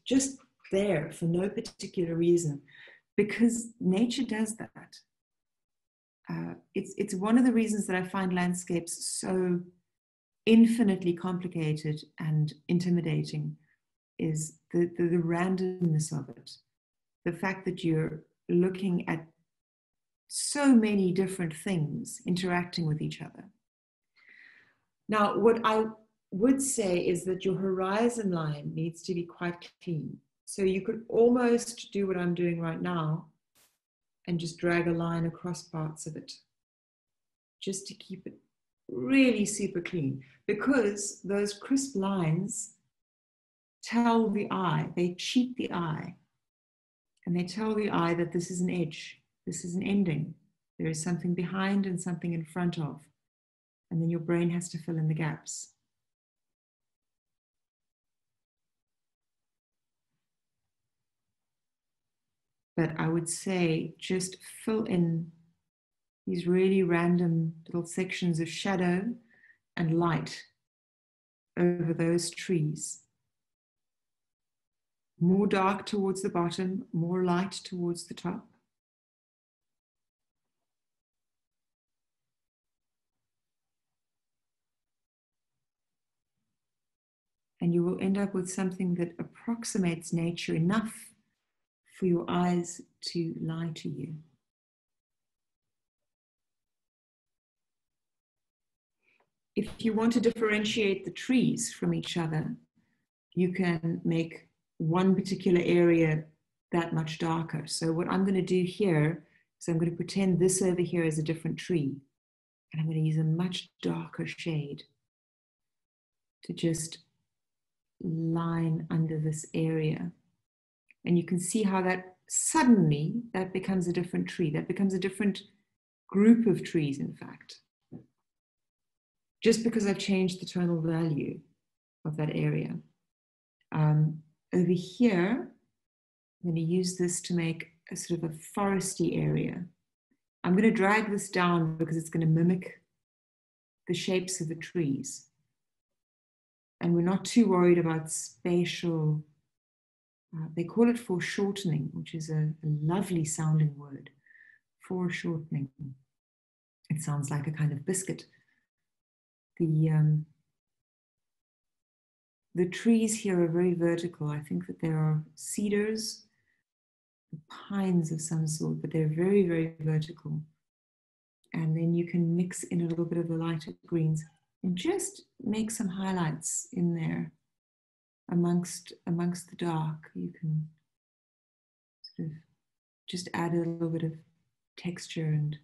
there for no particular reason, because nature does that. It's one of the reasons that I find landscapes so infinitely complicated and intimidating, is the randomness of it. The fact that you're looking at so many different things interacting with each other. Now, what I would say is that your horizon line needs to be quite clean. So you could almost do what I'm doing right now and just drag a line across parts of it, just to keep it really super clean, because those crisp lines tell the eye, they cheat the eye, and they tell the eye that this is an edge, this is an ending, there is something behind and something in front of, and then your brain has to fill in the gaps. But I would say just fill in these really random little sections of shadow and light over those trees. More dark towards the bottom, more light towards the top. And you will end up with something that approximates nature enough for your eyes to lie to you. If you want to differentiate the trees from each other, you can make one particular area that much darker. So what I'm going to do here is I'm going to pretend this over here is a different tree, and I'm going to use a much darker shade to just line under this area. And you can see how that suddenly, that becomes a different tree. That becomes a different group of trees, in fact. Just because I've changed the tonal value of that area. Over here, I'm going to use this to make a sort of a foresty area. I'm going to drag this down because it's going to mimic the shapes of the trees. And we're not too worried about spatial... they call it foreshortening, which is a lovely sounding word. Foreshortening. It sounds like a kind of biscuit. The trees here are very vertical. I think that there are cedars, pines of some sort, but they're very, very vertical. And then you can mix in a little bit of the lighter greens and just make some highlights in there. Amongst the dark, you can sort of just add a little bit of texture and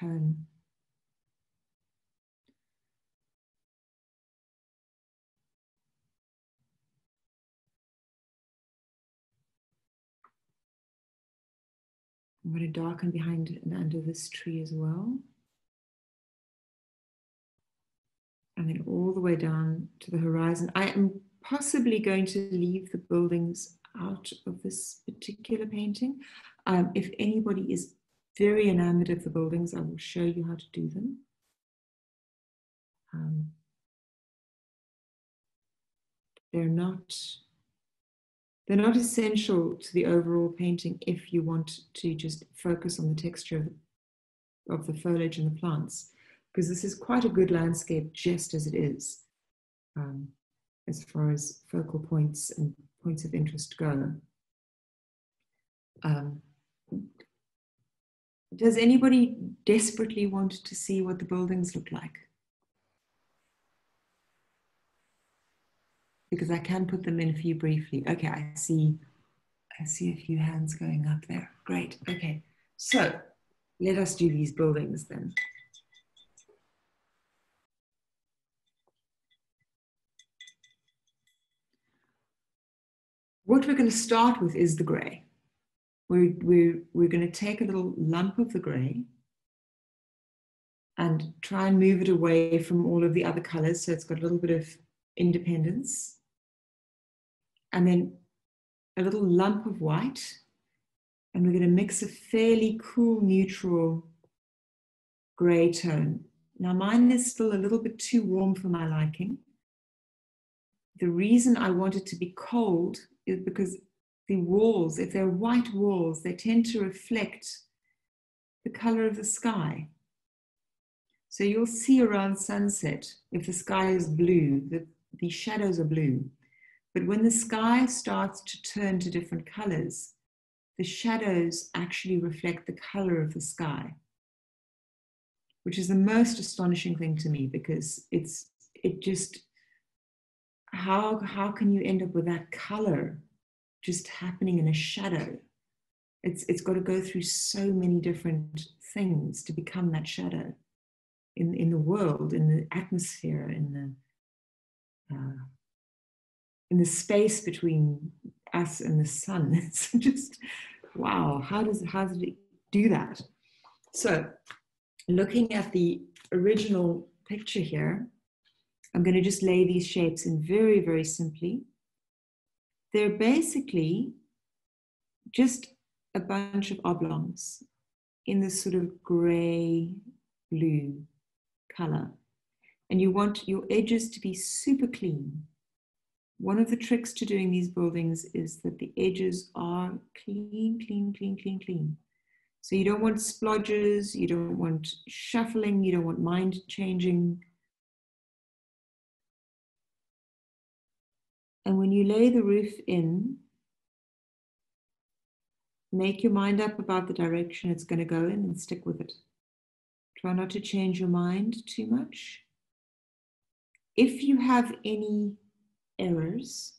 tone. I'm going to darken behind and under this tree as well. And then all the way down to the horizon. I am possibly going to leave the buildings out of this particular painting. If anybody is very enamored of the buildings, I will show you how to do them. They're not essential to the overall painting if you want to just focus on the texture of the foliage and the plants, because this is quite a good landscape just as it is, as far as focal points and points of interest go. Does anybody desperately want to see what the buildings look like? Because I can put them in for you briefly. Okay, I see a few hands going up there. Great, okay. So let us do these buildings then. What we're going to start with is the grey. We're going to take a little lump of the grey and try and move it away from all of the other colours, so it's got a little bit of independence. And then a little lump of white, and we're going to mix a fairly cool, neutral grey tone. Now mine is still a little bit too warm for my liking. The reason I want it to be cold is because the walls, if they're white walls, they tend to reflect the color of the sky. So you'll see around sunset, if the sky is blue, the shadows are blue. But when the sky starts to turn to different colors, the shadows actually reflect the color of the sky, which is the most astonishing thing to me, because it just, how can you end up with that color just happening in a shadow? It's got to go through so many different things to become that shadow in the world, in the atmosphere, in the space between us and the sun. It's just, wow, how does it do that? So looking at the original picture here, I'm going to just lay these shapes in very, very simply. They're basically just a bunch of oblongs in this sort of grey blue color. And you want your edges to be super clean. One of the tricks to doing these buildings is that the edges are clean, clean, clean, clean, clean. So you don't want splodges, you don't want shuffling, you don't want mind changing. And when you lay the roof in, make your mind up about the direction it's going to go in and stick with it. Try not to change your mind too much. If you have any errors,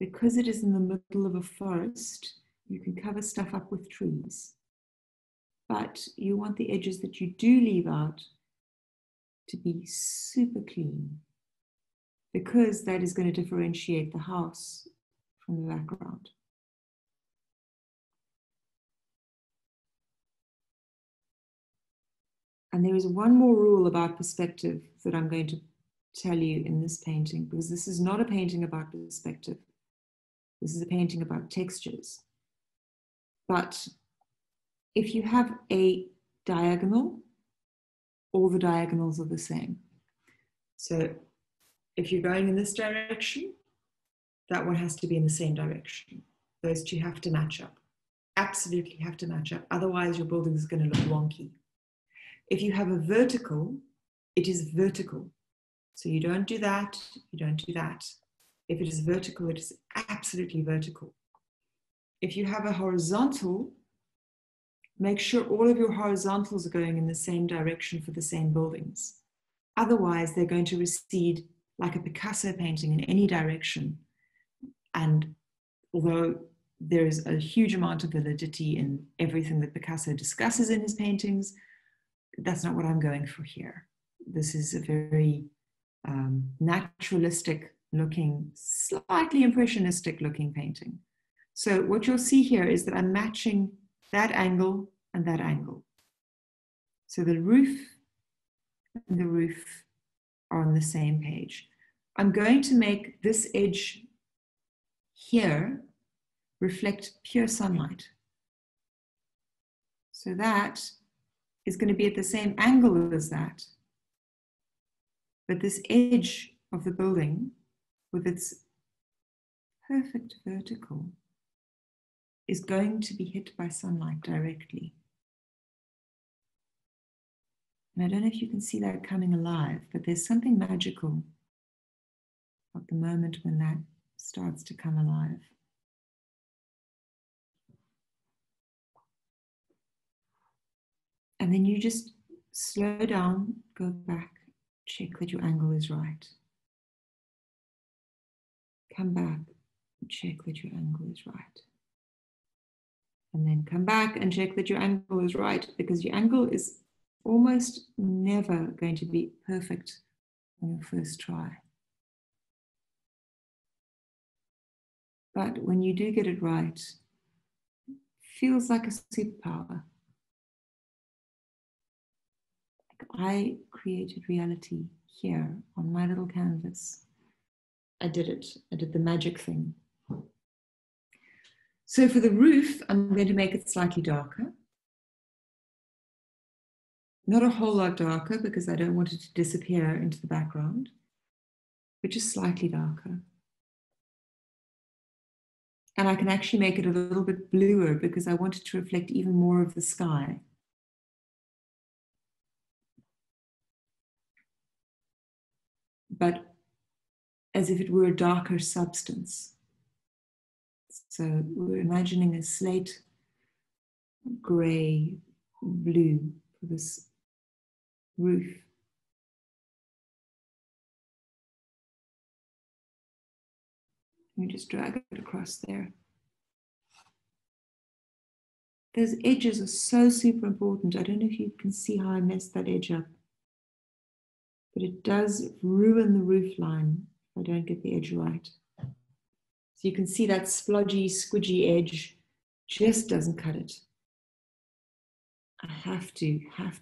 because it is in the middle of a forest, you can cover stuff up with trees. But you want the edges that you do leave out to be super clean, because that is going to differentiate the house from the background. And there is one more rule about perspective that I'm going to tell you in this painting, because this is not a painting about perspective. This is a painting about textures. But if you have a diagonal, all the diagonals are the same. So if you're going in this direction, that one has to be in the same direction. Those two have to match up. Absolutely have to match up. Otherwise, your building is going to look wonky. If you have a vertical, it is vertical. So you don't do that, you don't do that. If it is vertical, it is absolutely vertical. If you have a horizontal, make sure all of your horizontals are going in the same direction for the same buildings. Otherwise, they're going to recede like a Picasso painting in any direction. And although there is a huge amount of validity in everything that Picasso discusses in his paintings, that's not what I'm going for here. This is a very naturalistic looking, slightly impressionistic looking painting. So what you'll see here is that I'm matching that angle and that angle. So the roof and the roof are on the same page. I'm going to make this edge here reflect pure sunlight. So that is going to be at the same angle as that. But this edge of the building with its perfect vertical is going to be hit by sunlight directly. And I don't know if you can see that coming alive, but there's something magical at the moment when that starts to come alive. And then you just slow down, go back, check that your angle is right. Come back, check that your angle is right. And then come back and check that your angle is right, because your angle is almost never going to be perfect on your first try. But when you do get it right, it feels like a superpower. I created reality here on my little canvas. I did it. I did the magic thing. So for the roof, I'm going to make it slightly darker. Not a whole lot darker, because I don't want it to disappear into the background, but just slightly darker. And I can actually make it a little bit bluer, because I want it to reflect even more of the sky. But as if it were a darker substance. So we're imagining a slate grey blue for this roof. You just drag it across there. Those edges are so super important. I don't know if you can see how I messed that edge up. But it does ruin the roof line if I don't get the edge right. So you can see that splodgy, squidgy edge just doesn't cut it. I have to have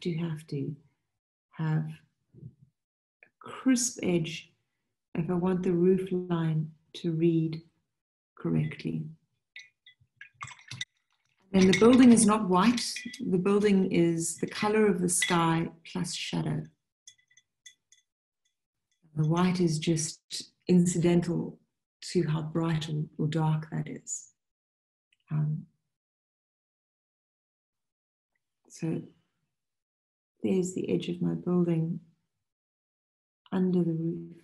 a crisp edge if I want the roof line to read correctly. And the building is not white. The building is the color of the sky plus shadow. The white is just incidental to how bright or dark that is. So there's the edge of my building under the roof.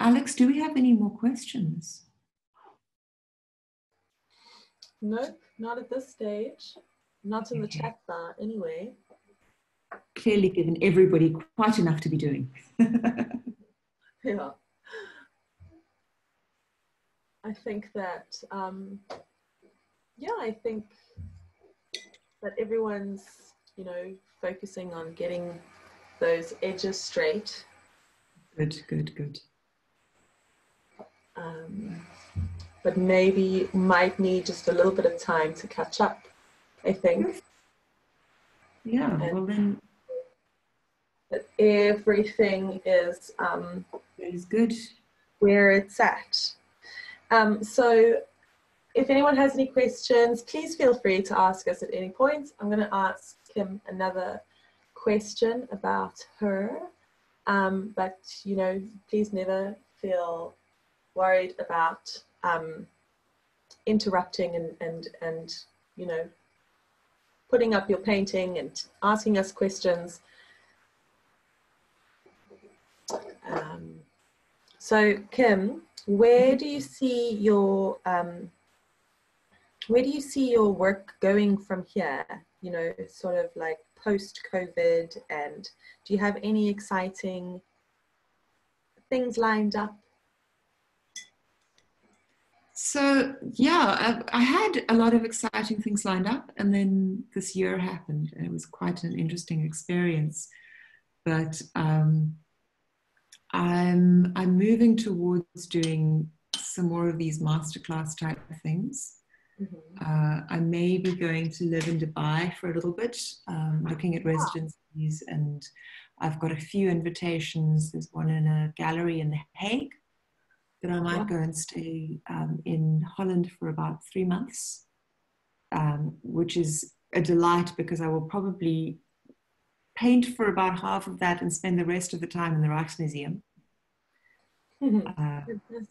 Alex, do we have any more questions? Nope, not at this stage. Not in the chat bar, anyway. Clearly given everybody quite enough to be doing. Yeah. I think that, I think that everyone's, you know, focusing on getting those edges straight. Good, good, good. But maybe might need just a little bit of time to catch up, I think. Yeah, well then. That everything is good where it's at. So if anyone has any questions, please feel free to ask us at any point. I'm going to ask Kim another question about her. But, you know, please never feel worried about interrupting and you know, putting up your painting and asking us questions. So Kim, where do you see your work going from here? You know, sort of like post-COVID, and do you have any exciting things lined up? So yeah, I had a lot of exciting things lined up, and then this year happened, and it was quite an interesting experience. But I'm moving towards doing some more of these masterclass type of things. Mm-hmm. I may be going to live in Dubai for a little bit, looking at residencies, and I've got a few invitations. There's one in a gallery in The Hague, that I might go and stay in Holland for about 3 months, which is a delight, because I will probably paint for about half of that and spend the rest of the time in the Rijksmuseum.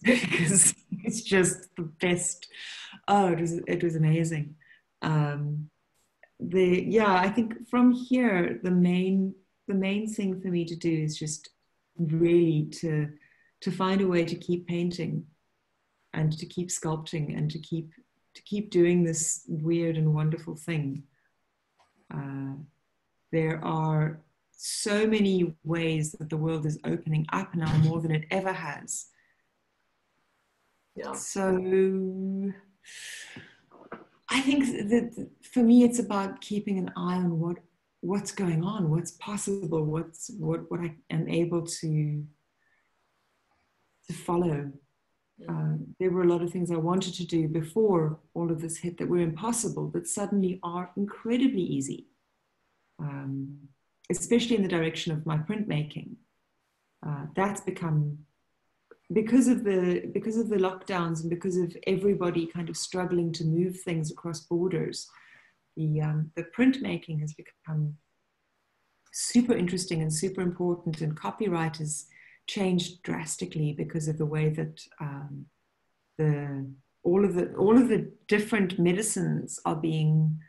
Because it's just the best. Oh, it was amazing. I think from here, the main the main thing for me to do is just really to find a way to keep painting and to keep sculpting and to keep doing this weird and wonderful thing. There are so many ways that the world is opening up now more than it ever has. Yeah. So I think that for me, it's about keeping an eye on what's going on, what's possible, what I am able to follow. Yeah. There were a lot of things I wanted to do before all of this hit that were impossible, but suddenly are incredibly easy, especially in the direction of my printmaking. That's become, because of the lockdowns and because of everybody kind of struggling to move things across borders, the printmaking has become super interesting and super important, and copyright has changed drastically because of the way that all of the different medicines are being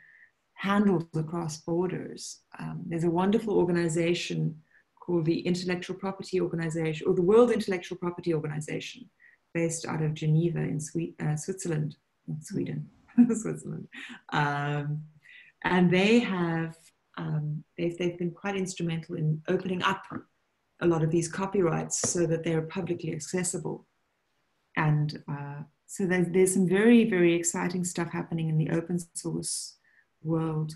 handled across borders. There's a wonderful organization called the Intellectual Property Organization, or the World Intellectual Property Organization, based out of Geneva in Switzerland. And they have, they've been quite instrumental in opening up a lot of these copyrights so that they're publicly accessible. And so there's some very, very exciting stuff happening in the open source world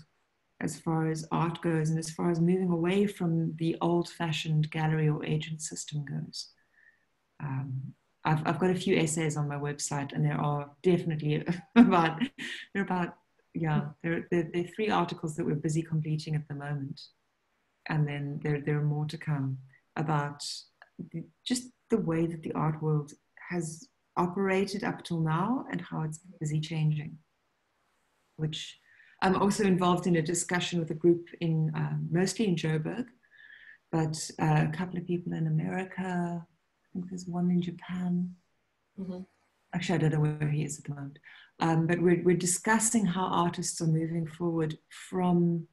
as far as art goes, and as far as moving away from the old-fashioned gallery or agent system goes. I've got a few essays on my website, and there are definitely there are 3 articles that we're busy completing at the moment, and then there are more to come about just the way that the art world has operated up till now and how it's busy changing. Which I'm also involved in a discussion with a group in mostly in Joburg, but a couple of people in America. I think there's one in Japan. Mm-hmm. Actually, I don't know where he is at the moment. But we're discussing how artists are moving forward from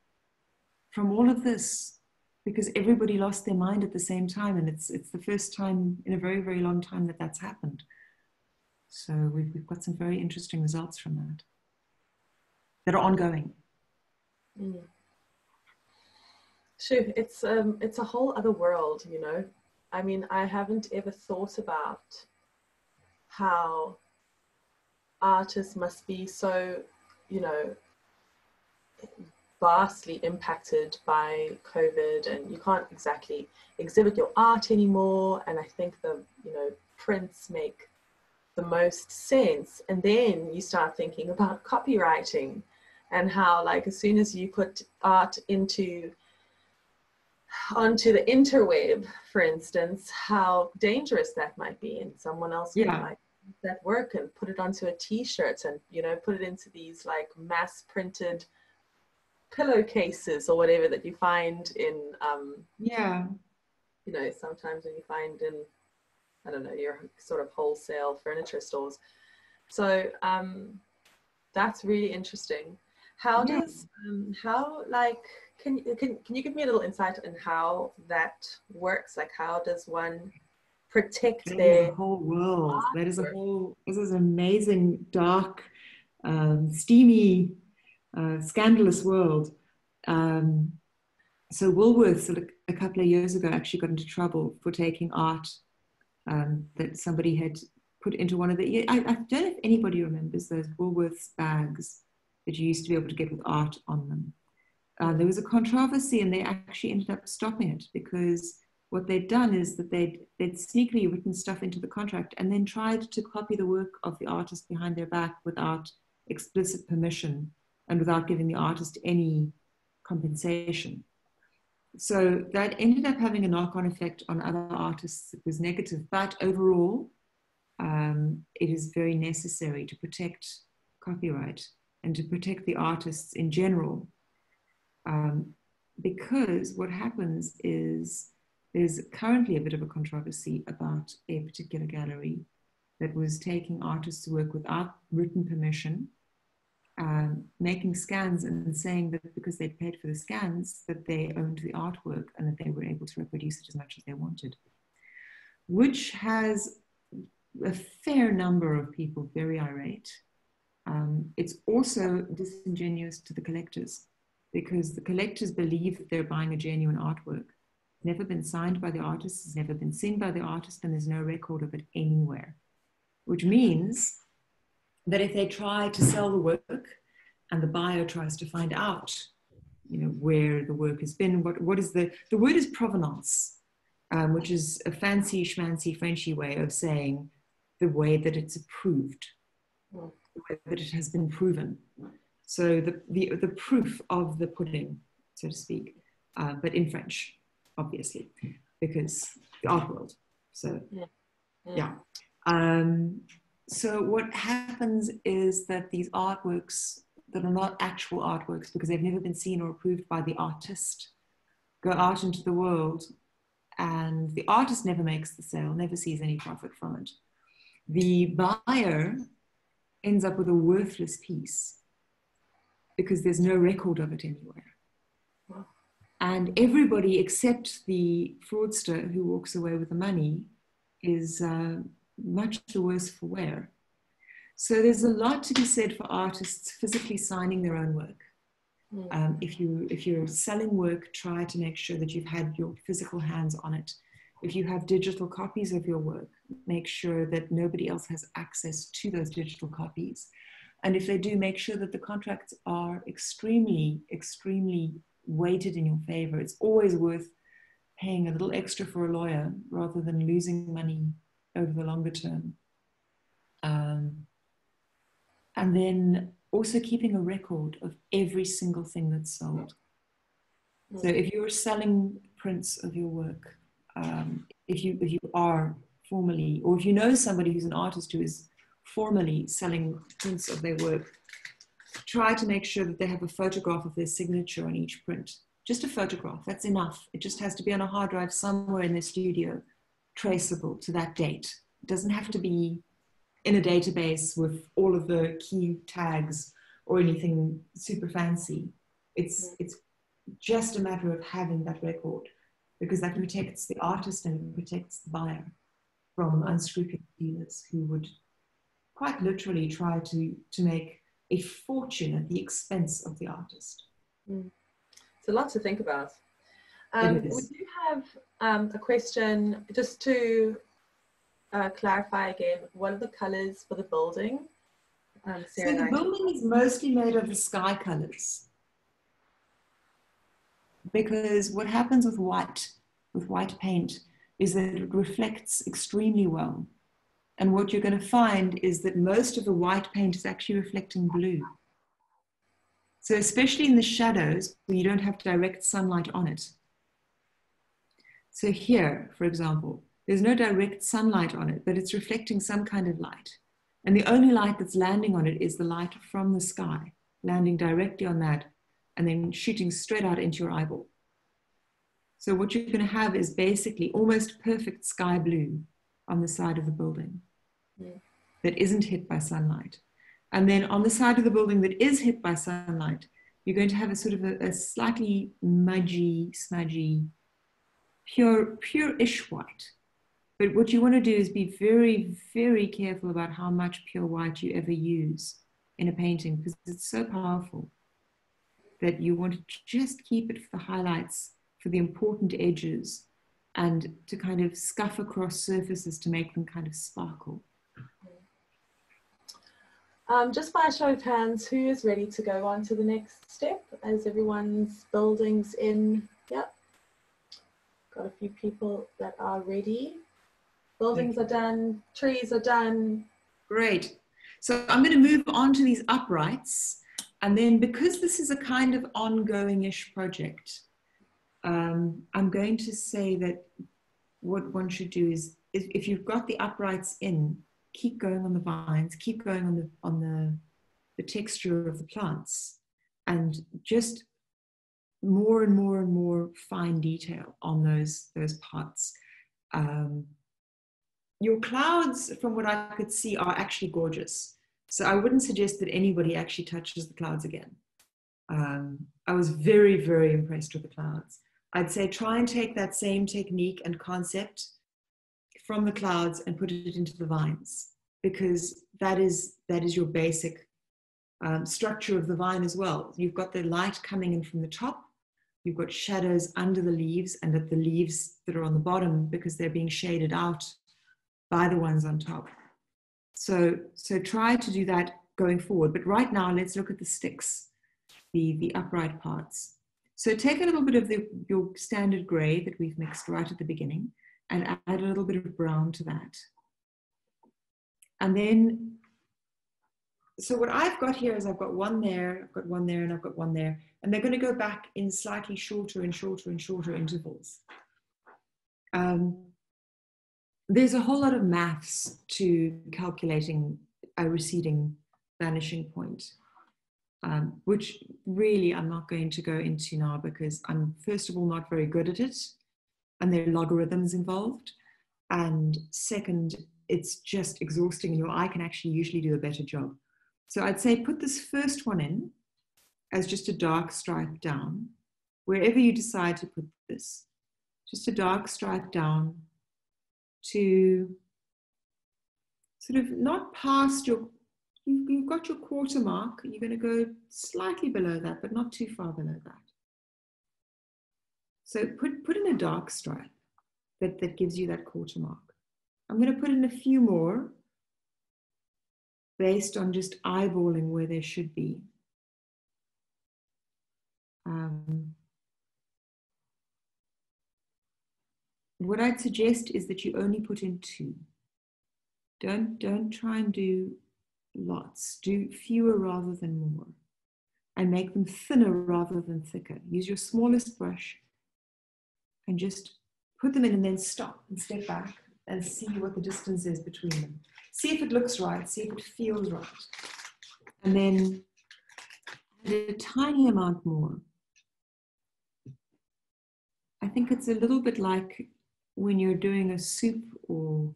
all of this, because everybody lost their mind at the same time, and it's the first time in a very, very long time that that's happened. So we've got some very interesting results from that are ongoing. Mm. Sure, it's a whole other world, you know. I mean, I haven't ever thought about how artists must be so, you know, vastly impacted by COVID, and you can't exactly exhibit your art anymore. And I think the, you know, prints make the most sense. And then you start thinking about copywriting and how, like, as soon as you put art onto the interweb, for instance, how dangerous that might be, and someone else yeah. might do that work and put it onto a t-shirt, and, you know, put it into these like mass printed pillowcases or whatever that you find in you know, sometimes when you find in, I don't know, your sort of wholesale furniture stores. So that's really interesting. How yeah. does can you give me a little insight on how that works? Like, how does one protect their whole world? That is a whole. This is an amazing, dark, steamy, scandalous world. So Woolworths a couple of years ago actually got into trouble for taking art that somebody had put into one of the. I don't know if anybody remembers those Woolworths bags that you used to be able to get with art on them. There was a controversy, and they actually ended up stopping it, because what they'd done is that they'd sneakily written stuff into the contract and then tried to copy the work of the artist behind their back without explicit permission and without giving the artist any compensation. So that ended up having a knock-on effect on other artists. It was negative, but overall, it is very necessary to protect copyright and to protect the artists in general. Because what happens is there's currently a bit of a controversy about a particular gallery that was taking artists' work without written permission making scans and saying that because they paid for the scans, that they owned the artwork and that they were able to reproduce it as much as they wanted, which has a fair number of people very irate. It's also disingenuous to the collectors, because the collectors believe that they're buying a genuine artwork. It's never been signed by the artist, it's never been seen by the artist, and there's no record of it anywhere, which means that if they try to sell the work and the buyer tries to find out, you know, where the work has been, what is the word is provenance, which is a fancy schmancy Frenchy way of saying the way that it's approved, the way that it has been proven. So the proof of the pudding, so to speak, but in French, obviously, because the art world. So, yeah. So what happens is that these artworks that are not actual artworks because they've never been seen or approved by the artist go out into the world, and the artist never makes the sale, never sees any profit from it. The buyer ends up with a worthless piece because there's no record of it anywhere. Wow. And everybody except the fraudster who walks away with the money is much the worse for wear. So there's a lot to be said for artists physically signing their own work. If you're selling work, try to make sure that you've had your physical hands on it. If you have digital copies of your work, make sure that nobody else has access to those digital copies. And if they do, make sure that the contracts are extremely, extremely weighted in your favor. It's always worth paying a little extra for a lawyer rather than losing money over the longer term. And then also keeping a record of every single thing that's sold. So if you're selling prints of your work, if you are formally, or if you know somebody who's an artist who is formally selling prints of their work, try to make sure that they have a photograph of their signature on each print. Just a photograph, that's enough. It just has to be on a hard drive somewhere in their studio, traceable to that date. It doesn't have to be in a database with all of the key tags or anything super fancy. It's just a matter of having that record, because that protects the artist and protects the buyer from unscrupulous dealers who would quite literally try to make a fortune at the expense of the artist. It's a lot to think about. We do have a question just to clarify again. What are the colors for the building? So the building is mostly made of the sky colors, because what happens with white paint is that it reflects extremely well. And what you're going to find is that most of the white paint is actually reflecting blue. So especially in the shadows, where you don't have direct sunlight on it. So here, for example, there's no direct sunlight on it, but it's reflecting some kind of light. And the only light that's landing on it is the light from the sky, landing directly on that and then shooting straight out into your eyeball. So what you're going to have is basically almost perfect sky blue on the side of the building that isn't hit by sunlight. And then on the side of the building that is hit by sunlight, you're going to have a sort of a slightly mudgy, smudgy, pure-ish white. But what you want to do is be very, very careful about how much pure white you ever use in a painting, because it's so powerful that you want to just keep it for the highlights, for the important edges, and to kind of scuff across surfaces to make them kind of sparkle. Just by a show of hands, who is ready to go on to the next step? As everyone's buildings in, yep. Got a few people that are ready. Buildings are done, trees are done. Great. So I'm going to move on to these uprights. And then because this is a kind of ongoing-ish project, I'm going to say that what one should do is, if you've got the uprights in, keep going on the vines, keep going on the texture of the plants, and just more and more and more fine detail on those parts. Your clouds, from what I could see, are actually gorgeous. So I wouldn't suggest that anybody actually touches the clouds again. I was very, very impressed with the clouds. I'd say try and take that same technique and concept from the clouds and put it into the vines, because that is your basic structure of the vine as well. You've got the light coming in from the top, you've got shadows under the leaves and at the leaves that are on the bottom because they're being shaded out by the ones on top. So try to do that going forward. But right now, let's look at the sticks, the upright parts. So take a little bit of your standard gray that we've mixed right at the beginning and add a little bit of brown to that. And then, so what I've got here is I've got one there, I've got one there, and I've got one there. And they're going to go back in slightly shorter and shorter and shorter intervals. There's a whole lot of maths to calculating a receding vanishing point, which really I'm not going to go into now because I'm, first of all, not very good at it, and there are logarithms involved. And second, it's just exhausting, and your eye can actually usually do a better job. So I'd say put this first one in as just a dark stripe down, wherever you decide to put this, just a dark stripe down, to sort of not past your, you've got your quarter mark, you're going to go slightly below that, but not too far below that. So put in a dark stripe that gives you that quarter mark. I'm going to put in a few more based on just eyeballing where there should be. What I'd suggest is that you only put in two. Don't try and do lots. Do fewer rather than more. And make them thinner rather than thicker. Use your smallest brush and just put them in and then stop and step back and see what the distance is between them. See if it looks right. See if it feels right. And then add a tiny amount more. I think it's a little bit like when you're doing a soup, or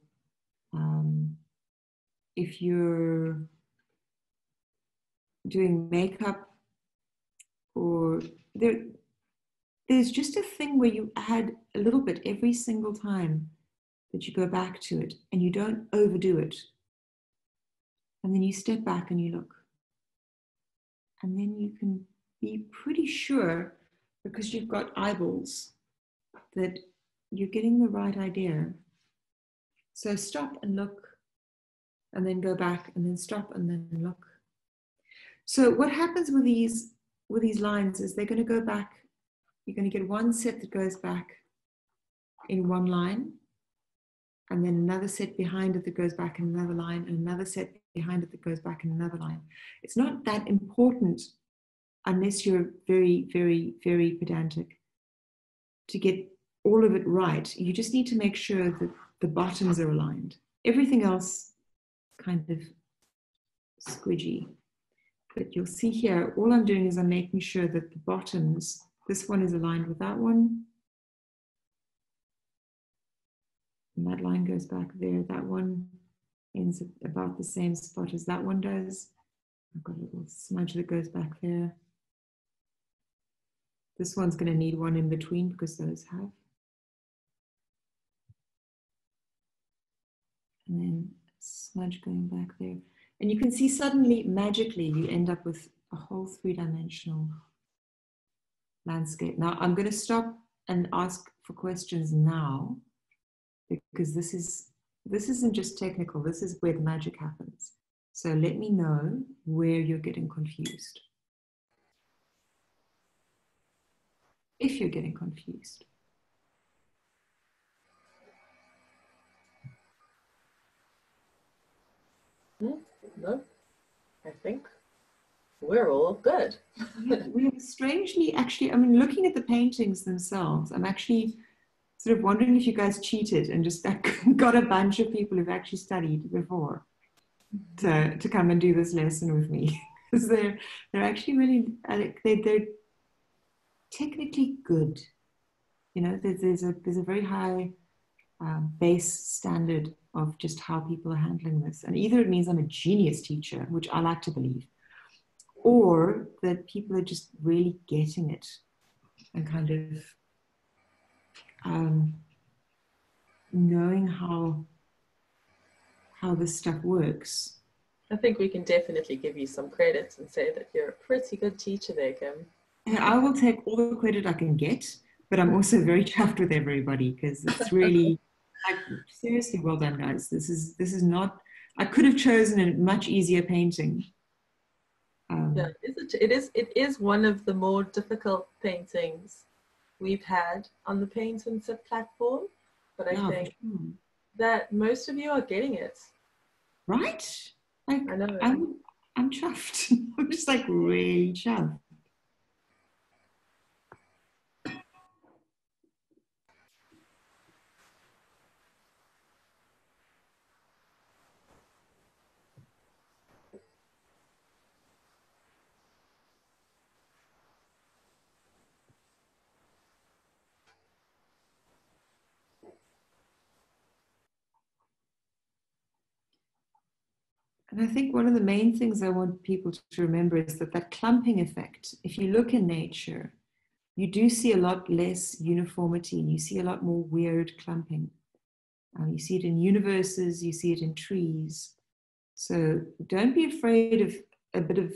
if you're doing makeup, or there's just a thing where you add a little bit every single time that you go back to it, and you don't overdo it. And then you step back and you look. And then you can be pretty sure, because you've got eyeballs, that you're getting the right idea. So stop and look, and then go back, and then stop and then look. So what happens with these lines is they're going to go back. You're going to get one set that goes back in one line, and then another set behind it that goes back in another line, and another set behind it that goes back in another line. It's not that important unless you're very, very, very pedantic to get all of it right. You just need to make sure that the bottoms are aligned. Everything else kind of squidgy. But you'll see here, all I'm doing is I'm making sure that the bottoms, this one is aligned with that one. And that line goes back there. That one ends at about the same spot as that one does. I've got a little smudge that goes back there. This one's going to need one in between because those have. And then smudge going back there. And you can see suddenly, magically, you end up with a whole three-dimensional landscape. Now, I'm going to stop and ask for questions now, because this isn't just technical. This is where the magic happens. So let me know where you're getting confused, if you're getting confused. No, I think we're all good. We're strangely, actually, I mean, looking at the paintings themselves, I'm actually sort of wondering if you guys cheated and just got a bunch of people who've actually studied before to come and do this lesson with me. Because they're actually really, they're technically good. You know, there's a very high base standard of just how people are handling this. And either it means I'm a genius teacher, which I like to believe, or that people are just really getting it and kind of knowing how this stuff works. I think we can definitely give you some credit and say that you're a pretty good teacher there, Kim. And I will take all the credit I can get, but I'm also very chuffed with everybody because it's really, like, seriously, well done, guys. This is not, I could have chosen a much easier painting. Yeah, it is one of the more difficult paintings we've had on the Paint and Sip platform, but I think that most of you are getting it. Right? Like, I know. I'm chuffed. I'm just like really chuffed. And I think one of the main things I want people to remember is that clumping effect. If you look in nature, you do see a lot less uniformity and you see a lot more weird clumping. You see it in universes, you see it in trees. So don't be afraid of a bit of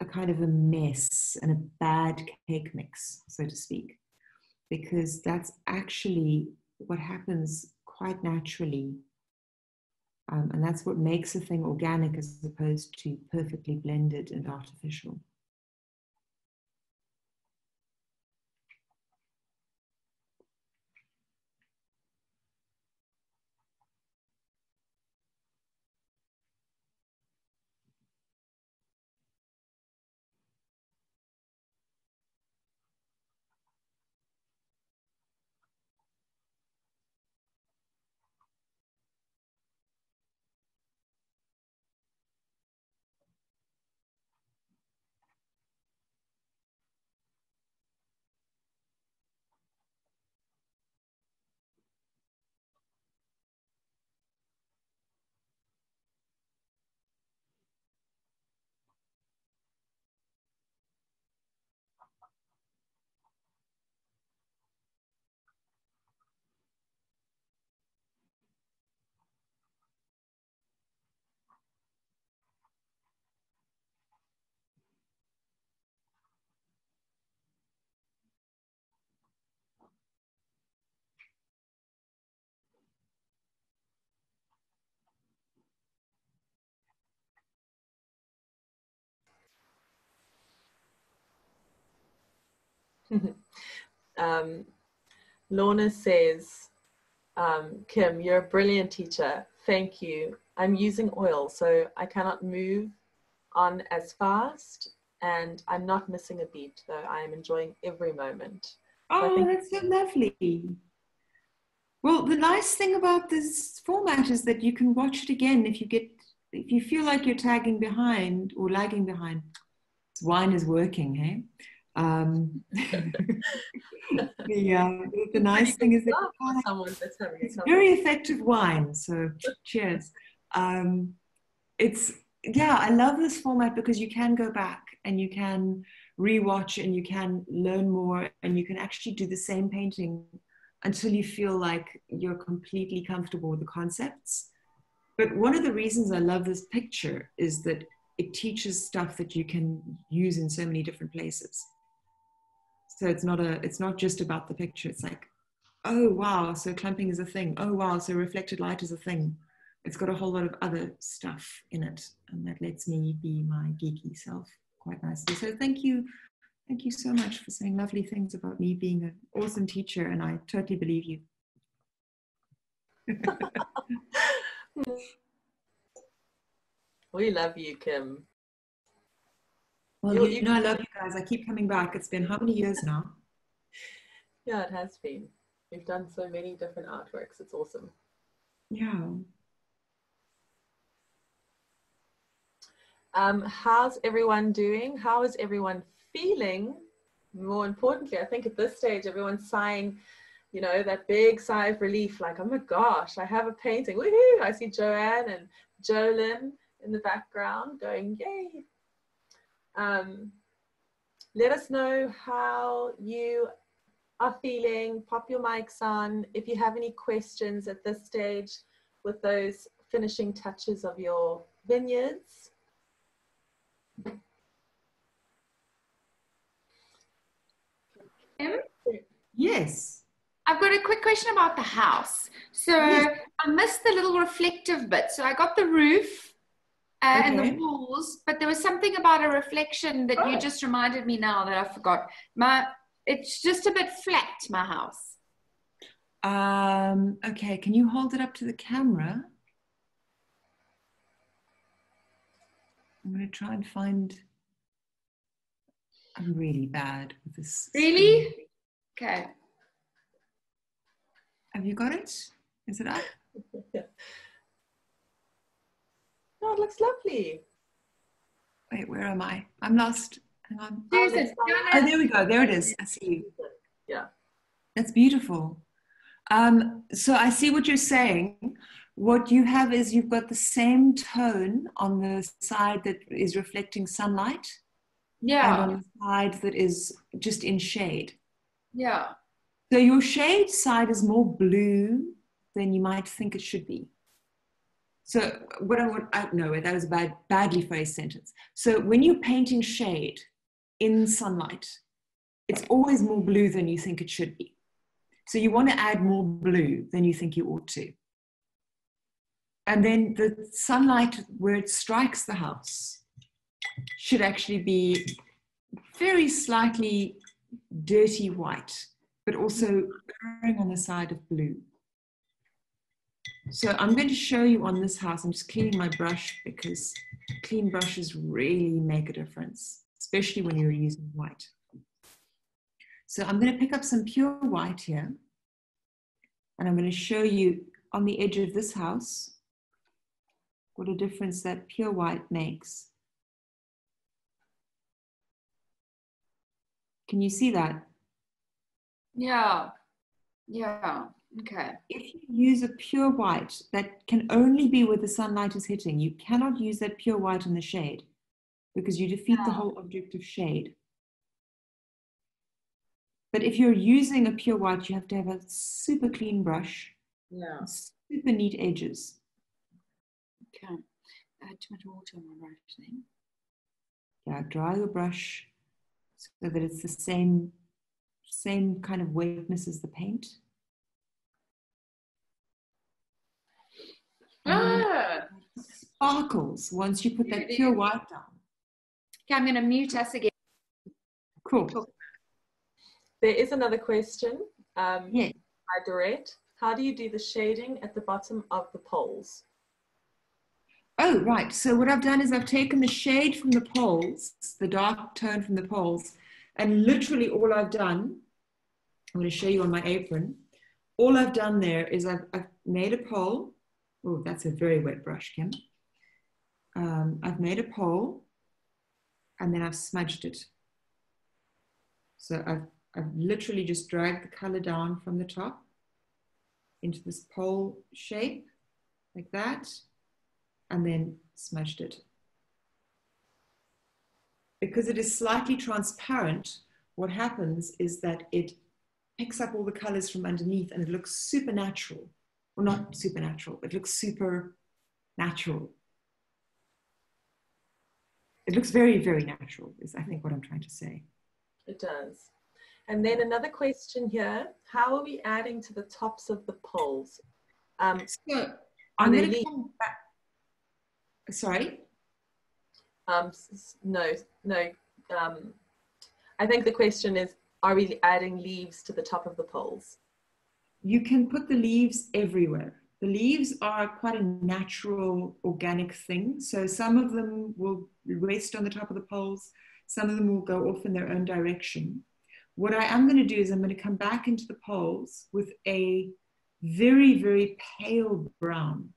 a kind of a mess and a bad cake mix, so to speak, because that's actually what happens quite naturally. And that's what makes a thing organic as opposed to perfectly blended and artificial. Lorna says, Kim, you're a brilliant teacher. Thank you. I'm using oil, so I cannot move on as fast, and I'm not missing a beat, though I am enjoying every moment. Oh, that's so lovely. Well, the nice thing about this format is that you can watch it again if you feel like you're tagging behind or lagging behind. Wine is working, hey? The nice thing is that it's very effective wine, so cheers. I love this format because you can go back and you can rewatch and you can learn more and you can actually do the same painting until you feel like you're completely comfortable with the concepts. But one of the reasons I love this picture is that it teaches stuff that you can use in so many different places. So it's not just about the picture. It's like, oh, wow, so clumping is a thing. Oh, wow, so reflected light is a thing. It's got a whole lot of other stuff in it. And that lets me be my geeky self quite nicely. So thank you. Thank you so much for saying lovely things about me being an awesome teacher. And I totally believe you. We love you, Kim. Well, you know I love you guys. I keep coming back. It's been how many years now? Yeah, it has been. We've done so many different artworks. It's awesome. Yeah. How's everyone doing? How is everyone feeling? More importantly, I think at this stage, everyone's sighing you know, that big sigh of relief, like, oh my gosh, I have a painting, woohoo! I see Joanne and Jolyn in the background going, yay! Let us know how you are feeling, pop your mics on, if you have any questions at this stage with those finishing touches of your vineyards. Kim? Yes. I've got a quick question about the house. So yes. I missed the little reflective bit. So I got the roof and the walls, but there was something about a reflection that you just reminded me now that I forgot. It's just a bit flat, my house. Okay, can you hold it up to the camera? I'm going to try and find... I'm really bad with this. Really? Okay. Have you got it? Is it up? Yeah. Oh, it looks lovely. Wait, where am I? I'm lost. Hang on. Oh, there we go. There it is. I see you. Yeah. That's beautiful. So I see what you're saying. What you have is you've got the same tone on the side that is reflecting sunlight. Yeah. And on the side that is just in shade. Yeah. So your shade side is more blue than you might think it should be. So what I no, that was a badly phrased sentence. So when you're painting shade in sunlight, it's always more blue than you think it should be. So you want to add more blue than you think you ought to. And then the sunlight where it strikes the house should actually be very slightly dirty white, but also erring on the side of blue. So I'm going to show you on this house. I'm just cleaning my brush because clean brushes really make a difference, especially when you're using white. So I'm going to pick up some pure white here, and I'm going to show you on the edge of this house what a difference that pure white makes. Can you see that? Yeah, yeah, okay. If you use a pure white, that can only be where the sunlight is hitting. You cannot use that pure white in the shade because you defeat the whole object of shade. But if you're using a pure white, you have to have a super clean brush, super neat edges. Okay, add too much water on my brush then. Yeah, dry the brush so that it's the same kind of wetness as the paint. Sparkles once you put that pure white down. Okay, I'm going to mute us again. Cool. There is another question. Yes. By Dorette. How do you do the shading at the bottom of the poles? Oh, right. So what I've done is I've taken the shade from the poles, the dark tone from the poles, and literally all I've done, I'm going to show you on my apron, all I've done there is I've made a pole. Oh, that's a very wet brush, Kim. I've made a pole, and then I've smudged it. So I've literally just dragged the color down from the top into this pole shape, like that, and then smudged it. Because it is slightly transparent, what happens is that it picks up all the colors from underneath and it looks supernatural. Well, not supernatural, it looks super natural. It looks very, very natural is I think what I'm trying to say. It does. And then another question here, how are we adding to the tops of the poles? So I'm going to come back. Sorry? I think the question is, are we adding leaves to the top of the poles? You can put the leaves everywhere. The leaves are quite a natural, organic thing. So some of them will rest on the top of the poles. Some of them will go off in their own direction. What I am going to do is I'm going to come back into the poles with a very, very pale brown.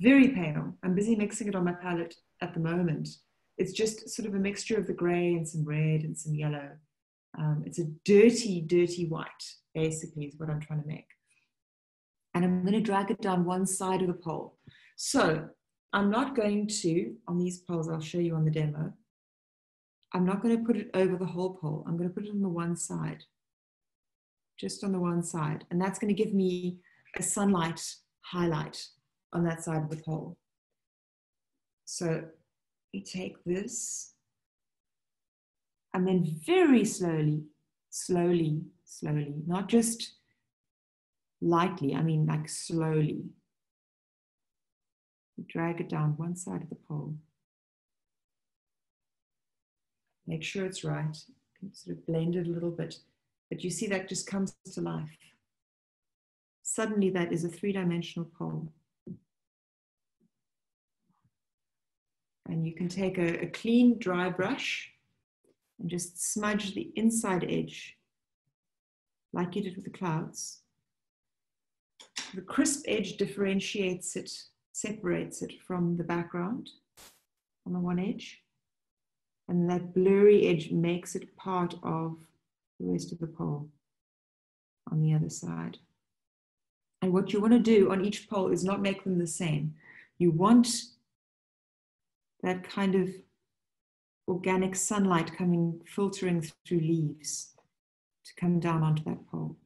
Very pale. I'm busy mixing it on my palette at the moment. It's just sort of a mixture of the gray and some red and some yellow. It's a dirty, dirty white, basically, is what I'm trying to make. And I'm going to drag it down one side of the pole. So I'm not going to, on these poles, I'll show you on the demo, I'm not going to put it over the whole pole. I'm going to put it on the one side, just on the one side. And that's going to give me a sunlight highlight on that side of the pole. So we take this, and then very slowly, slowly, slowly, not just lightly, I mean like slowly, we drag it down one side of the pole. Make sure it's right. You can sort of blend it a little bit, but you see that just comes to life. Suddenly that is a three-dimensional pole. And you can take a clean, dry brush and just smudge the inside edge like you did with the clouds. The crisp edge differentiates it, separates it from the background on the one edge. And that blurry edge makes it part of the rest of the pole on the other side. And what you want to do on each pole is not make them the same. You want that kind of organic sunlight coming, filtering through leaves to come down onto that pole.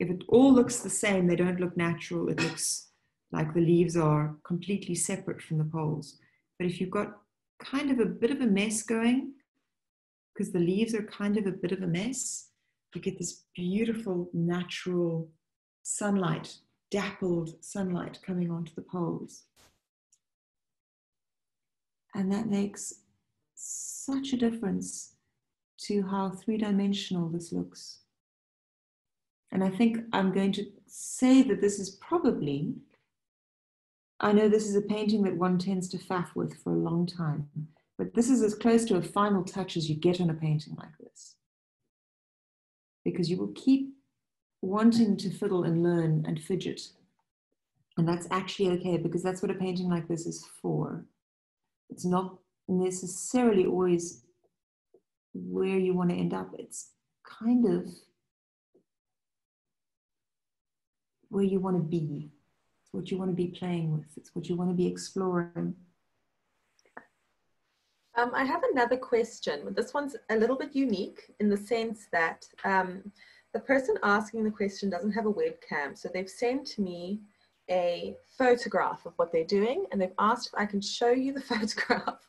If it all looks the same, they don't look natural. It looks like the leaves are completely separate from the poles. But if you've got kind of a bit of a mess going, because the leaves are kind of a bit of a mess, you get this beautiful natural sunlight, dappled sunlight coming onto the poles. And that makes such a difference to how three-dimensional this looks. And I think I'm going to say that this is probably, I know this is a painting that one tends to faff with for a long time, but this is as close to a final touch as you get on a painting like this. Because you will keep wanting to fiddle and learn and fidget. And that's actually okay, because that's what a painting like this is for. It's not necessarily always where you want to end up. It's kind of where you want to be. It's what you want to be playing with. It's what you want to be exploring. I have another question. This one's a little bit unique in the sense that the person asking the question doesn't have a webcam. So they've sent me a photograph of what they're doing, and they've asked if I can show you the photograph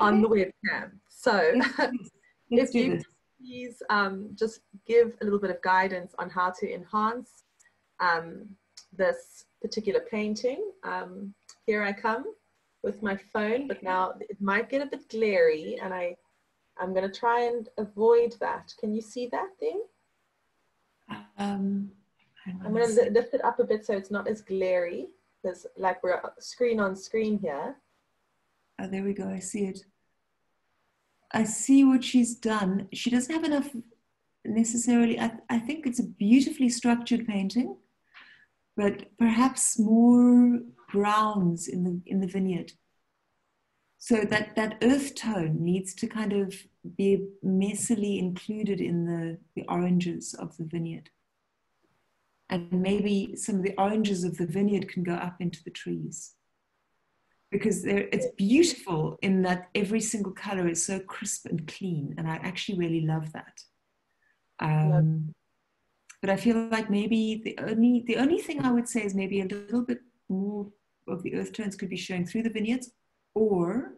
on the webcam. So if you could please just give a little bit of guidance on how to enhance this particular painting. Here I come with my phone, but now it might get a bit glary, and I'm going to try and avoid that. Can you see that thing? I'm going to lift it up a bit so it's not as glary, because like we're screen on screen here. Oh, there we go. I see it. I see what she's done. She doesn't have enough necessarily. I think it's a beautifully structured painting, but perhaps more browns in the vineyard. So that earth tone needs to kind of be messily included in the oranges of the vineyard. And maybe some of the oranges of the vineyard can go up into the trees. Because it's beautiful in that every single color is so crisp and clean. And I actually really love that. But I feel like maybe the only thing I would say is maybe a little bit more of the earth tones could be showing through the vineyards, or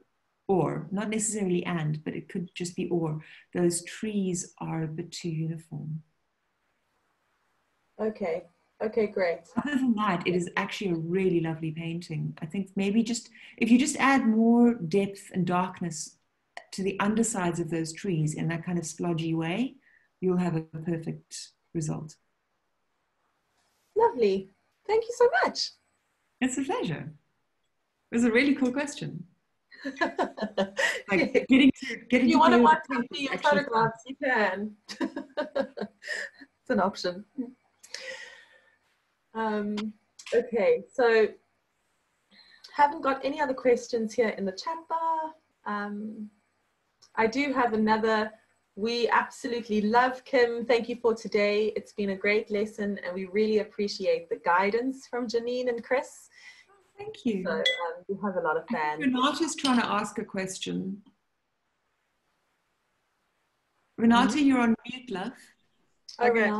not necessarily and, but it could just be or. Those trees are a bit too uniform. Okay, great. Other than that, it is actually a really lovely painting. I think maybe just, if you just add more depth and darkness to the undersides of those trees in that kind of splodgy way, you'll have a perfect result. Lovely. Thank you so much. It's a pleasure. It was a really cool question. Like getting you want to watch your photographs, you can. It's an option. Okay, so haven't got any other questions here in the chat bar. I do have another We absolutely love Kim. Thank you for today. It's been a great lesson, and we really appreciate the guidance from Janine and Chris. Thank you. So, we have a lot of fans. Renata's trying to ask a question. Renata, you're on mute, love. Okay.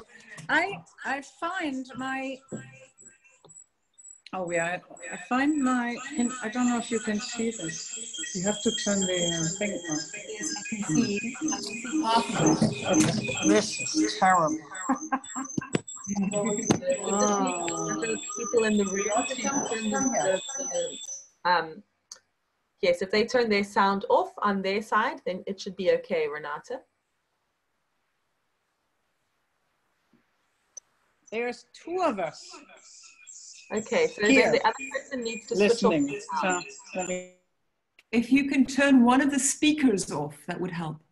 I find my. Oh yeah, I find my. I don't know if you can see this. You have to turn the thing on. Yes, I can see. Okay. This is terrible. People in the room. Yes, if they turn their sound off on their side, then it should be okay, Renata. There's two of us. Okay, so then the other person needs to switch off. If you can turn one of the speakers off, that would help.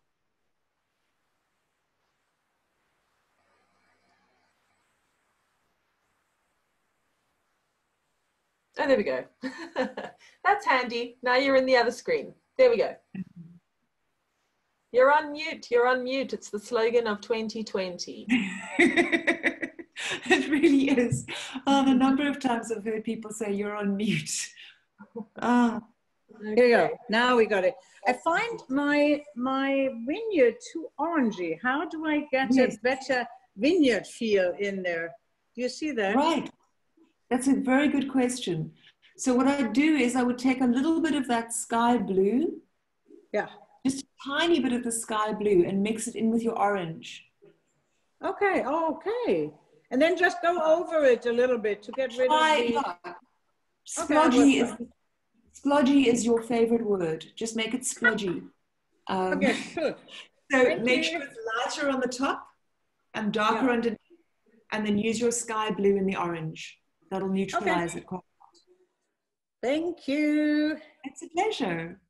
Oh, there we go. That's handy. Now you're in the other screen. There we go. You're on mute. You're on mute. It's the slogan of 2020. It really is. Oh, the number of times I've heard people say you're on mute. Ah, okay. Here we go. Now we got it. I find my vineyard too orangey. How do I get a better vineyard feel in there? Do you see that? Right. That's a very good question. So what I do is I would take a little bit of that sky blue. Yeah. Just a tiny bit of the sky blue and mix it in with your orange. Okay. Oh, okay. And then just go over it a little bit to get rid of the... Splodgy, okay, splodgy is your favorite word. Just make it splodgy. Okay, good. So make sure it's lighter on the top and darker underneath, and then use your sky blue and the orange. That'll neutralize it quite a lot. Thank you. It's a pleasure.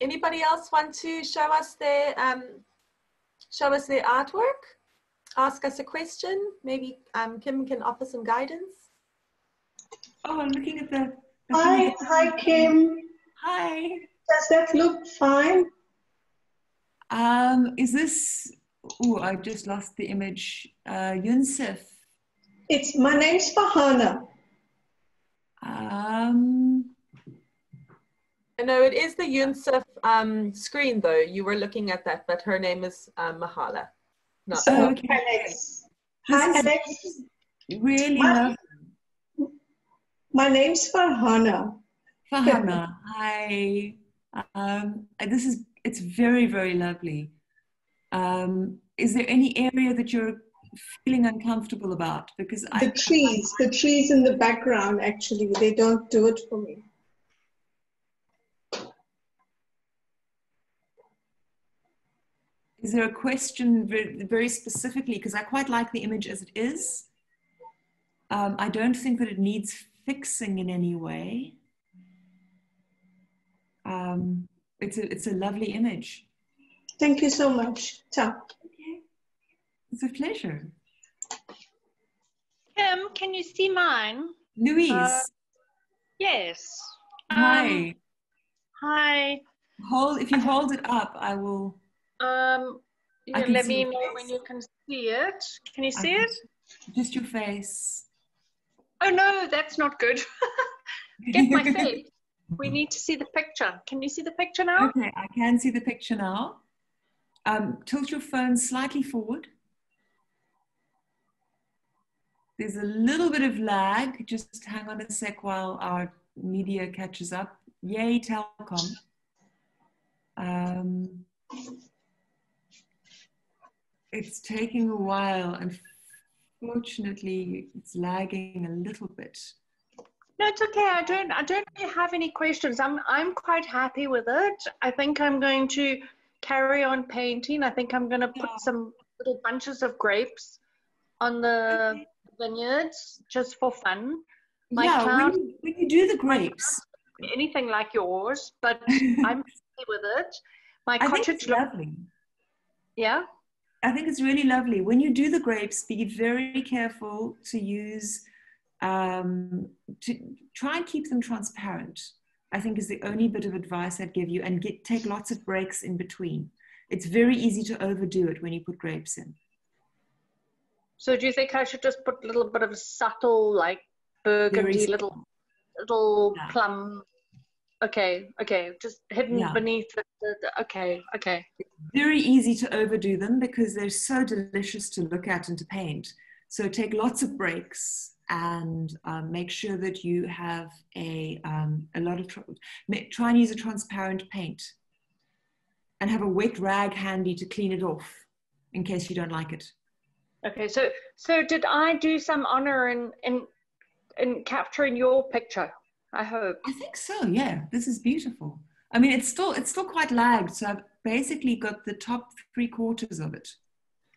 Anybody else want to show us their artwork? Ask us a question. Maybe Kim can offer some guidance. Oh, I'm looking at the. Hi, Kim. Hi. Does that look fine? Is this? Oh, I just lost the image. Yunsif. It's my name's Bahana. No, it is the Yunsif screen though. You were looking at that, but her name is Mahala. Not so, okay. Alex. Hi, Alex. Really lovely. My name's Farhana. Farhana, hi. This is, it's very, very lovely. Is there any area that you're feeling uncomfortable about? Because the trees in the background, actually, they don't do it for me. Is there a question very specifically? Because I quite like the image as it is. I don't think that it needs fixing in any way. It's a lovely image. Thank you so much. Ta. Okay. It's a pleasure. Kim, can you see mine? Louise. Yes. Hi. Hi. If you hold it up, I will... let me know when you can see it. Can you see it? Just your face. Oh no, that's not good. Get my face. We need to see the picture. Can you see the picture now? Okay, I can see the picture now. Tilt your phone slightly forward. There's a little bit of lag. Just hang on a sec while our media catches up. Yay, Telkom. It's taking a while, and fortunately, it's lagging a little bit. No, it's okay. I don't really have any questions. I'm quite happy with it. I think I'm going to carry on painting. I think I'm going to put some little bunches of grapes on the vineyards just for fun. My cloud, when you do the grapes, anything like yours, but I'm happy with it. My cottage, I think it's lovely. Yeah. I think it's really lovely. When you do the grapes, be very careful to use, to try and keep them transparent. I think is the only bit of advice I'd give you, and take lots of breaks in between. It's very easy to overdo it when you put grapes in. So do you think I should just put a little bit of subtle, like burgundy, little yeah. plum? Okay, okay, just hidden yeah. beneath the okay, okay. It's very easy to overdo them because they're so delicious to look at and to paint. So take lots of breaks and make sure that you have a lot of, try and use a transparent paint and have a wet rag handy to clean it off in case you don't like it. Okay, so did I do some honor in capturing your picture? I hope. I think so, yeah. This is beautiful. I mean, it's still quite lagged, so I've basically got the top 3/4 of it.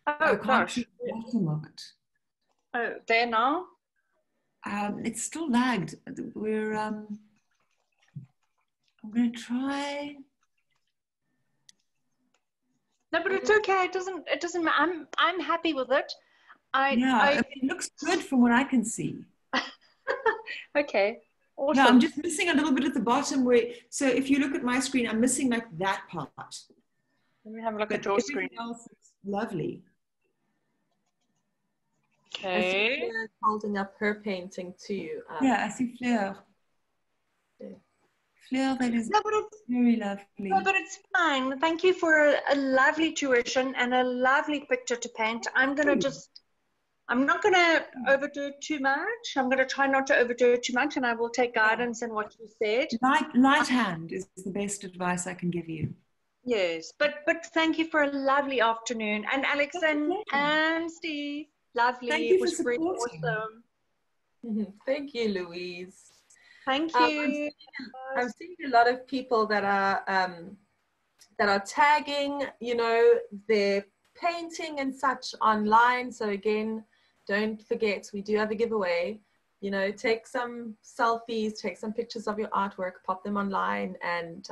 Oh, gosh. The bottom of it. Oh, there now? It's still lagged. We're, I'm going to try. No, but it's okay. It doesn't matter. I'm happy with it. It looks good from what I can see. Okay. Awesome. No, I'm just missing a little bit at the bottom where, so if you look at my screen, I'm missing like that part. Let me have a look at your screen. Else is lovely. Okay. I see Fleur holding up her painting to you. Yeah, I see Fleur. Yeah. Fleur, that is very lovely. No, but it's fine. Thank you for a lovely tuition and a lovely picture to paint. I'm not going to overdo it too much. I'm going to try not to overdo it too much, and I will take guidance in what you said. Light hand is the best advice I can give you. Yes, but thank you for a lovely afternoon. And Alex and Steve, lovely. Thank you for supporting. Awesome. Thank you, Louise. Thank you. I'm seeing a lot of people that are tagging, you know, their painting and such online. So again, don't forget, we do have a giveaway. You know, take some selfies, take some pictures of your artwork, pop them online, and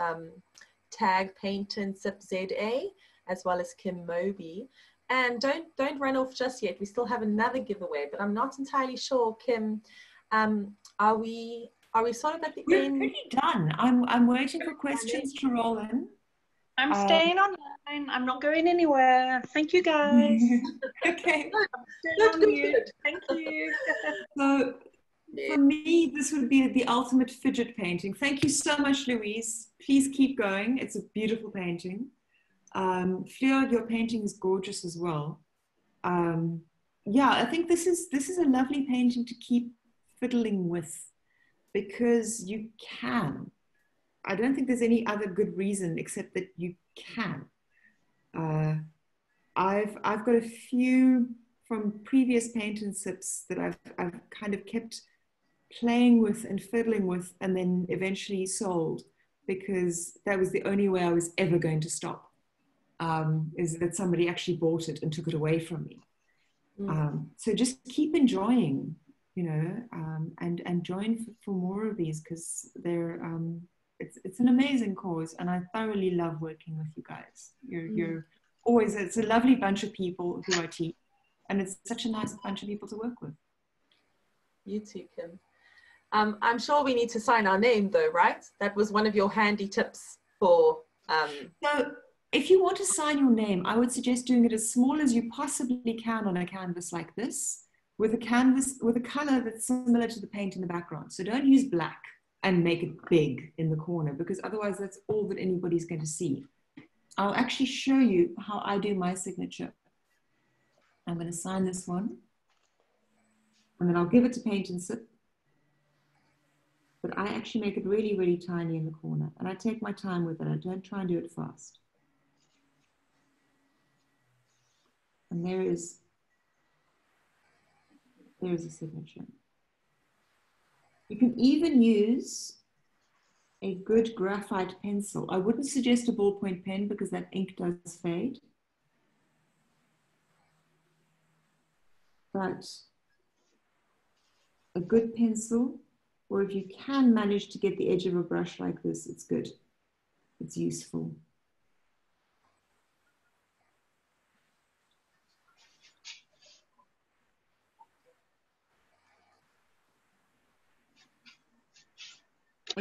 tag Paint and Sip ZA, as well as Kim Mobey. And don't run off just yet. We still have another giveaway, but I'm not entirely sure, Kim. Are we sort of at the end? We're pretty done. I'm waiting for questions to roll in. I'm staying online. I'm not going anywhere. Thank you, guys. Okay. Good. Thank you. So, for me, this would be the ultimate fidget painting. Thank you so much, Louise. Please keep going. It's a beautiful painting. Fleur, your painting is gorgeous as well. Yeah, I think this is a lovely painting to keep fiddling with because you can. I don't think there's any other good reason except that you can. I've got a few from previous Paint and Sips that I've kind of kept playing with and fiddling with and then eventually sold because that was the only way I was ever going to stop, is that somebody actually bought it and took it away from me. Mm. So just keep enjoying, you know, and join for more of these because they're... It's an amazing cause, and I thoroughly love working with you guys. You're always, it's a lovely bunch of people who I teach, and it's such a nice bunch of people to work with. You too, Kim. I'm sure we need to sign our name though, right? That was one of your handy tips for... So if you want to sign your name, I would suggest doing it as small as you possibly can on a canvas like this, with a color that's similar to the paint in the background. So don't use black and make it big in the corner, because otherwise that's all that anybody's going to see. I'll actually show you how I do my signature. I'm going to sign this one, and then I'll give it to Paint and Sip. But I actually make it really, really tiny in the corner, and I take my time with it. I don't try and do it fast. And there is a signature. You can even use a good graphite pencil. I wouldn't suggest a ballpoint pen because that ink does fade. But a good pencil, or if you can manage to get the edge of a brush like this, it's good. It's useful.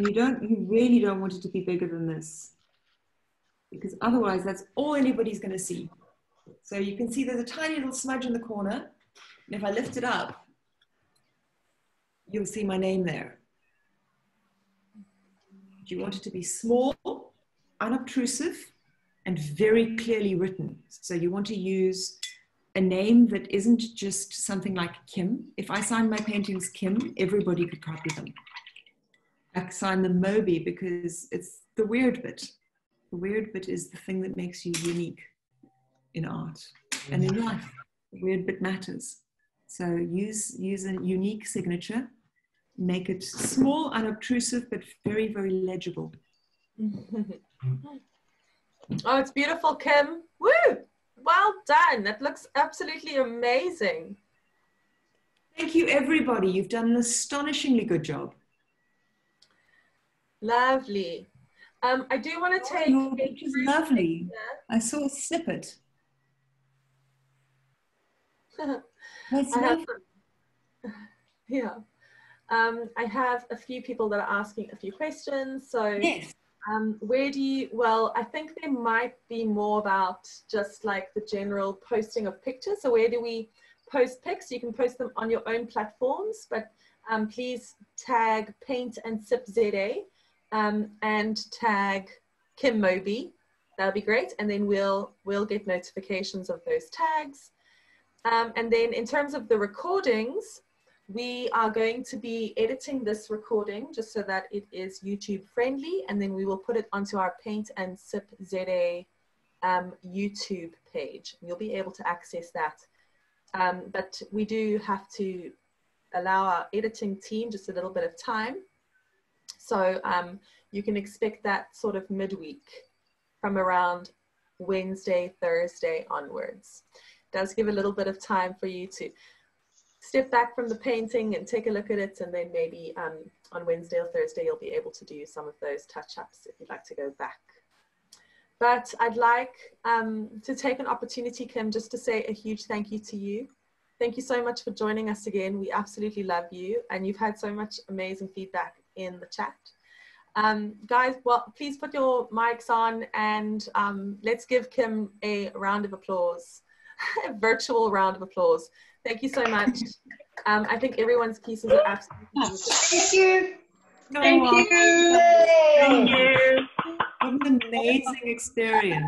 And you really don't want it to be bigger than this, because otherwise that's all anybody's going to see. So you can see there's a tiny little smudge in the corner. And if I lift it up, you'll see my name there. Do you want it to be small, unobtrusive, and very clearly written? So you want to use a name that isn't just something like Kim. If I sign my paintings Kim, everybody could copy them. I sign them Mobey because it's the weird bit. The weird bit is the thing that makes you unique in art and in life. The weird bit matters. So use a unique signature, make it small, unobtrusive, but very, very legible. Oh, it's beautiful, Kim. Woo! Well done. That looks absolutely amazing. Thank you, everybody. You've done an astonishingly good job. Lovely. I do want to take... Oh, it was lovely. I saw a snippet. That's lovely. Yeah. I have a few people that are asking a few questions. So yes. Where do you... Well, I think there might be more about just like the general posting of pictures. So where do we post pics? You can post them on your own platforms, but please tag Paint and Sip ZA. And tag Kim Mobey, that'll be great. And then we'll get notifications of those tags. And then in terms of the recordings, we are going to be editing this recording just so that it is YouTube friendly. And then we will put it onto our Paint and Sip ZA YouTube page. You'll be able to access that. But we do have to allow our editing team just a little bit of time. So you can expect that sort of midweek from around Wednesday, Thursday onwards. It does give a little bit of time for you to step back from the painting and take a look at it. And then maybe on Wednesday or Thursday, you'll be able to do some of those touch-ups if you'd like to go back. But I'd like to take an opportunity, Kim, just to say a huge thank you to you. Thank you so much for joining us again. We absolutely love you. And you've had so much amazing feedback in the chat. Guys, well, please put your mics on and let's give Kim a round of applause, a virtual round of applause. Thank you so much. I think everyone's pieces are absolutely beautiful. Thank you. Thank you. What an amazing experience.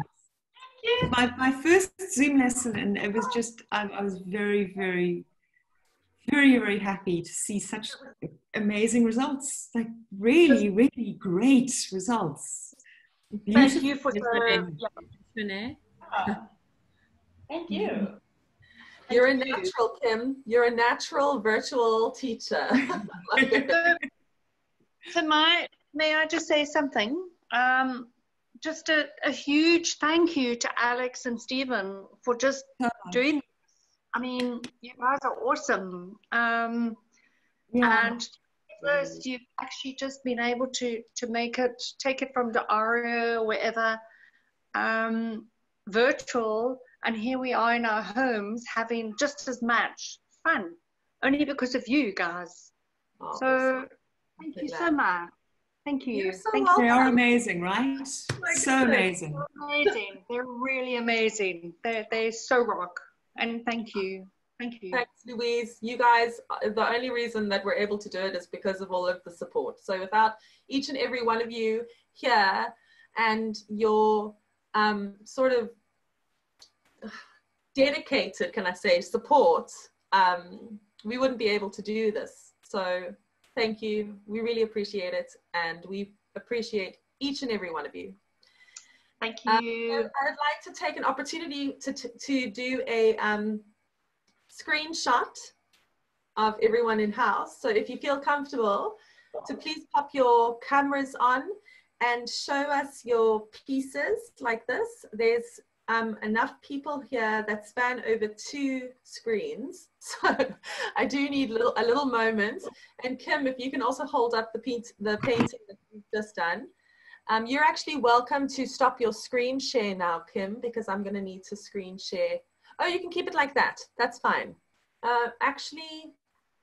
My first Zoom lesson, and it was just, I was very, very happy to see such amazing results, like really great results. Beautiful. Thank you for the Thank you. You're a natural, Kim. You're a natural virtual teacher. So may I just say something? Just a huge thank you to Alex and Stephen for just doing this. I mean, you guys are awesome. Yeah. And first, you've actually just been able to make it, take it from the area or wherever, virtual, and here we are in our homes having just as much fun, only because of you guys. Oh, so thank you so much. Thank you. So thank you. They are amazing, right? So amazing. Amazing. They're really amazing. They so rock. And thank you. Thank you. Thanks, Louise. You guys, the only reason that we're able to do it is because of all of the support. So without each and every one of you here and your sort of dedicated, can I say, support, we wouldn't be able to do this. So thank you. We really appreciate it. And we appreciate each and every one of you. Thank you. I'd like to take an opportunity to do a screenshot of everyone in house. So if you feel comfortable, to please pop your cameras on and show us your pieces like this. There's enough people here that span over two screens. So I do need a little moment. And Kim, if you can also hold up the painting that you've just done. You're actually welcome to stop your screen share now, Kim, because I'm going to need to screen share. Oh, you can keep it like that. That's fine. Actually,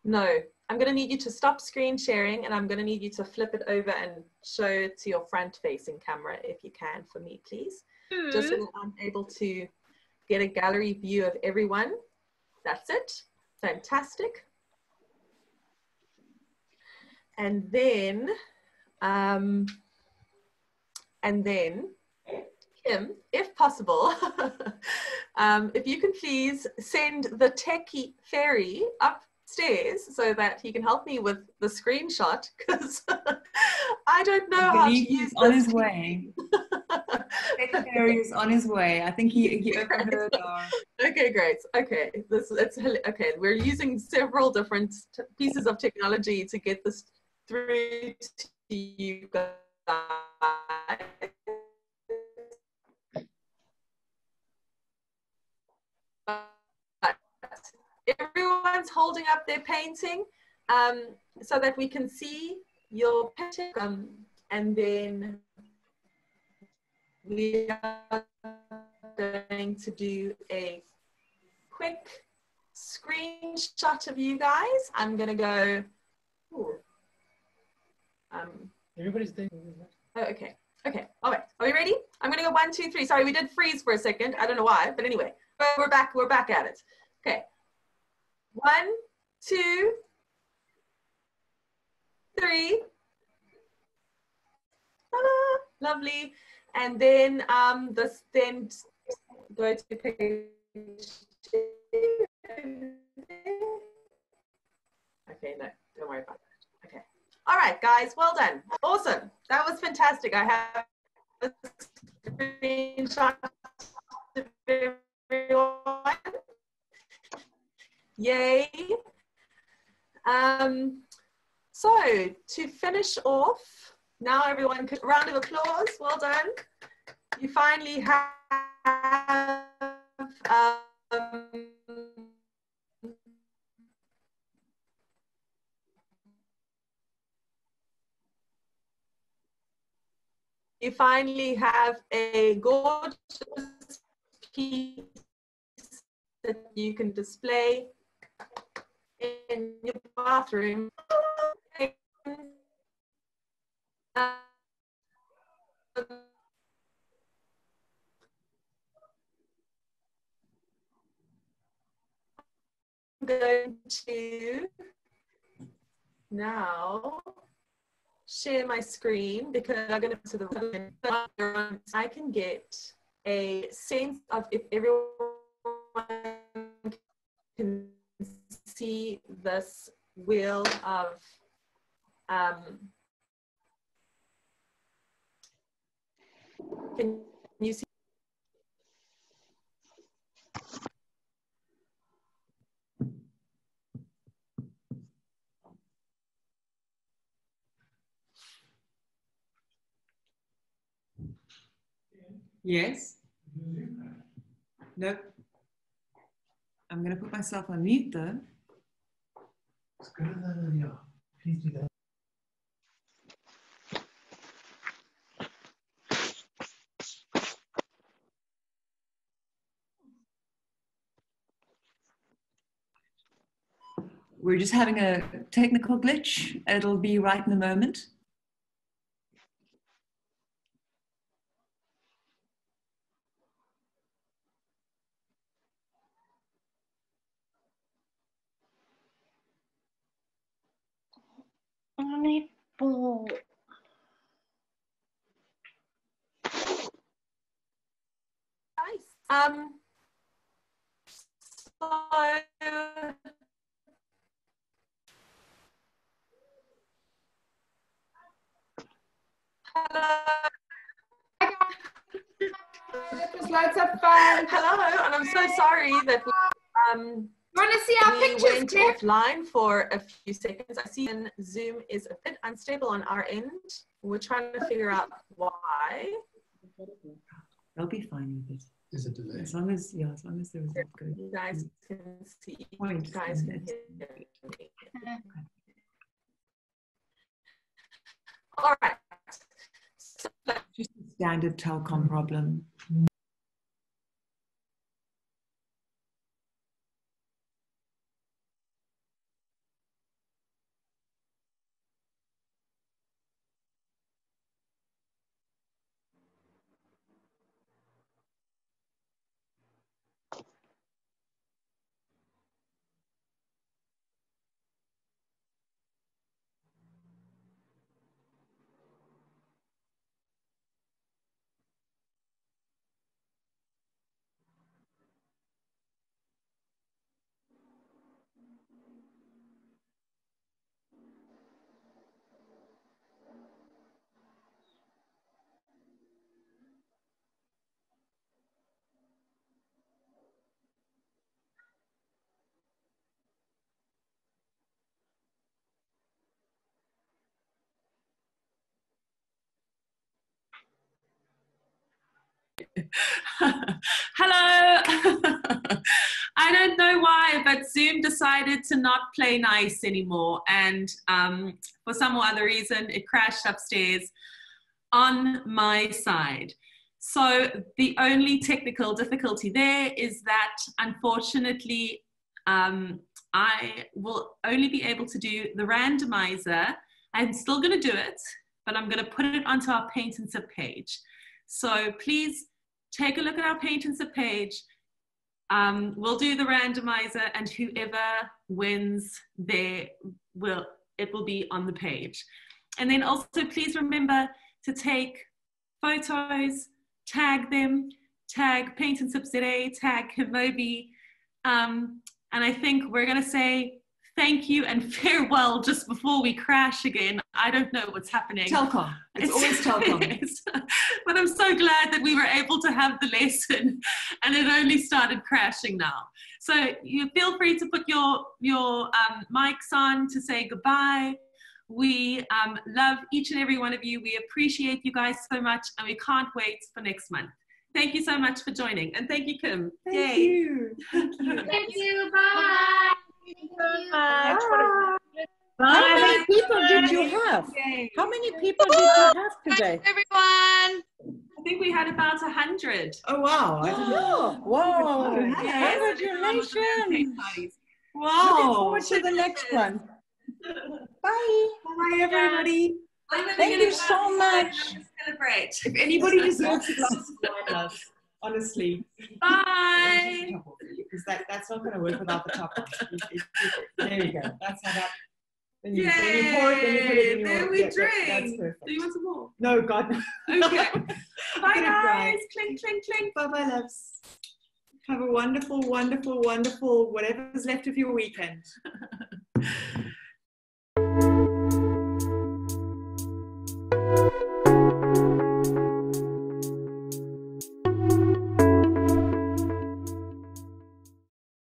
no, I'm going to need you to stop screen sharing, and I'm going to need you to flip it over and show it to your front facing camera if you can for me, please. Mm. Just so I'm able to get a gallery view of everyone. That's it. Fantastic. And then Kim, if possible, if you can please send the techie fairy upstairs so that he can help me with the screenshot, because I don't know how to use this. On his way. Techie fairy is on his way. I think he overheard our... Okay, great. Okay, okay. We're using several different pieces of technology to get this through to you guys. Everyone's holding up their painting so that we can see your painting, and then we are going to do a quick screenshot of you guys. I'm going to go. Ooh, everybody's doing that. Oh, okay. Okay. All right. Are we ready? I'm going to go 1, 2, 3. Sorry, we did freeze for a second. I don't know why, but anyway, we're back. We're back at it. Okay. 1, 2, 3. Ta-da! Lovely. And then then go to page 2. Okay. No, don't worry about it. All right, guys, well done. Awesome. That was fantastic. I have a screenshot of everyone. Yay. So to finish off, now everyone, a round of applause. Well done. You finally have a gorgeous piece that you can display in your bathroom. I'm going to now share my screen because I'm going to the I can get a sense of if everyone can see this wheel of can you see? Yes. Look, I'm going to put myself on mute though. Please do that. We're just having a technical glitch. It'll be right in a moment. Hello. That was loads of fun. Hello, and I'm so sorry that we, want to see our pictures, Jeff? Offline for a few seconds. I see Zoom is a bit unstable on our end. We're trying to figure out why. They'll be fine with it. There's a delay. As long as, yeah, as long as there was a good. You guys can see. You guys can hear. All right. So, just a standard Telkom problem. Hello. I don't know why, but Zoom decided to not play nice anymore. And for some or other reason, it crashed upstairs on my side. So the only technical difficulty there is that, unfortunately, I will only be able to do the randomizer. I'm still going to do it, but I'm going to put it onto our Paint and Sip page. So please take a look at our Paint and Sip page. We'll do the randomizer, and whoever wins there, it will be on the page. And then also please remember to take photos, tag them, tag Paint and Sip ZA, tag Kim Mobey. And I think we're going to say thank you and farewell just before we crash again. I don't know what's happening. Telkom. It's always Telkom. Yes. But I'm so glad that we were able to have the lesson, and it only started crashing now. So you feel free to put your mics on to say goodbye. We love each and every one of you. We appreciate you guys so much, and we can't wait for next month. Thank you so much for joining, and thank you, Kim. Thank you. Thank you. Thank you. Bye. Bye. Bye. How many people did you have? How many people did you have today? Thanks, everyone. I think we had about 100. Oh wow! Oh, wow! Congratulations! Congratulations. Wow! Looking forward to the next one. Bye. Bye, everybody. Thank you so much. Celebrate. If anybody deserves a glass of wine, love, honestly. Bye. Because that's not going to work without the top one. There you go. That's how that. Then you pour it, then you put it in your drink. That's perfect. Do you want some more? No, God. No. Okay. Bye, guys. Clink, clink, clink. Bye, bye, loves. Have a wonderful, wonderful, wonderful whatever's left of your weekend.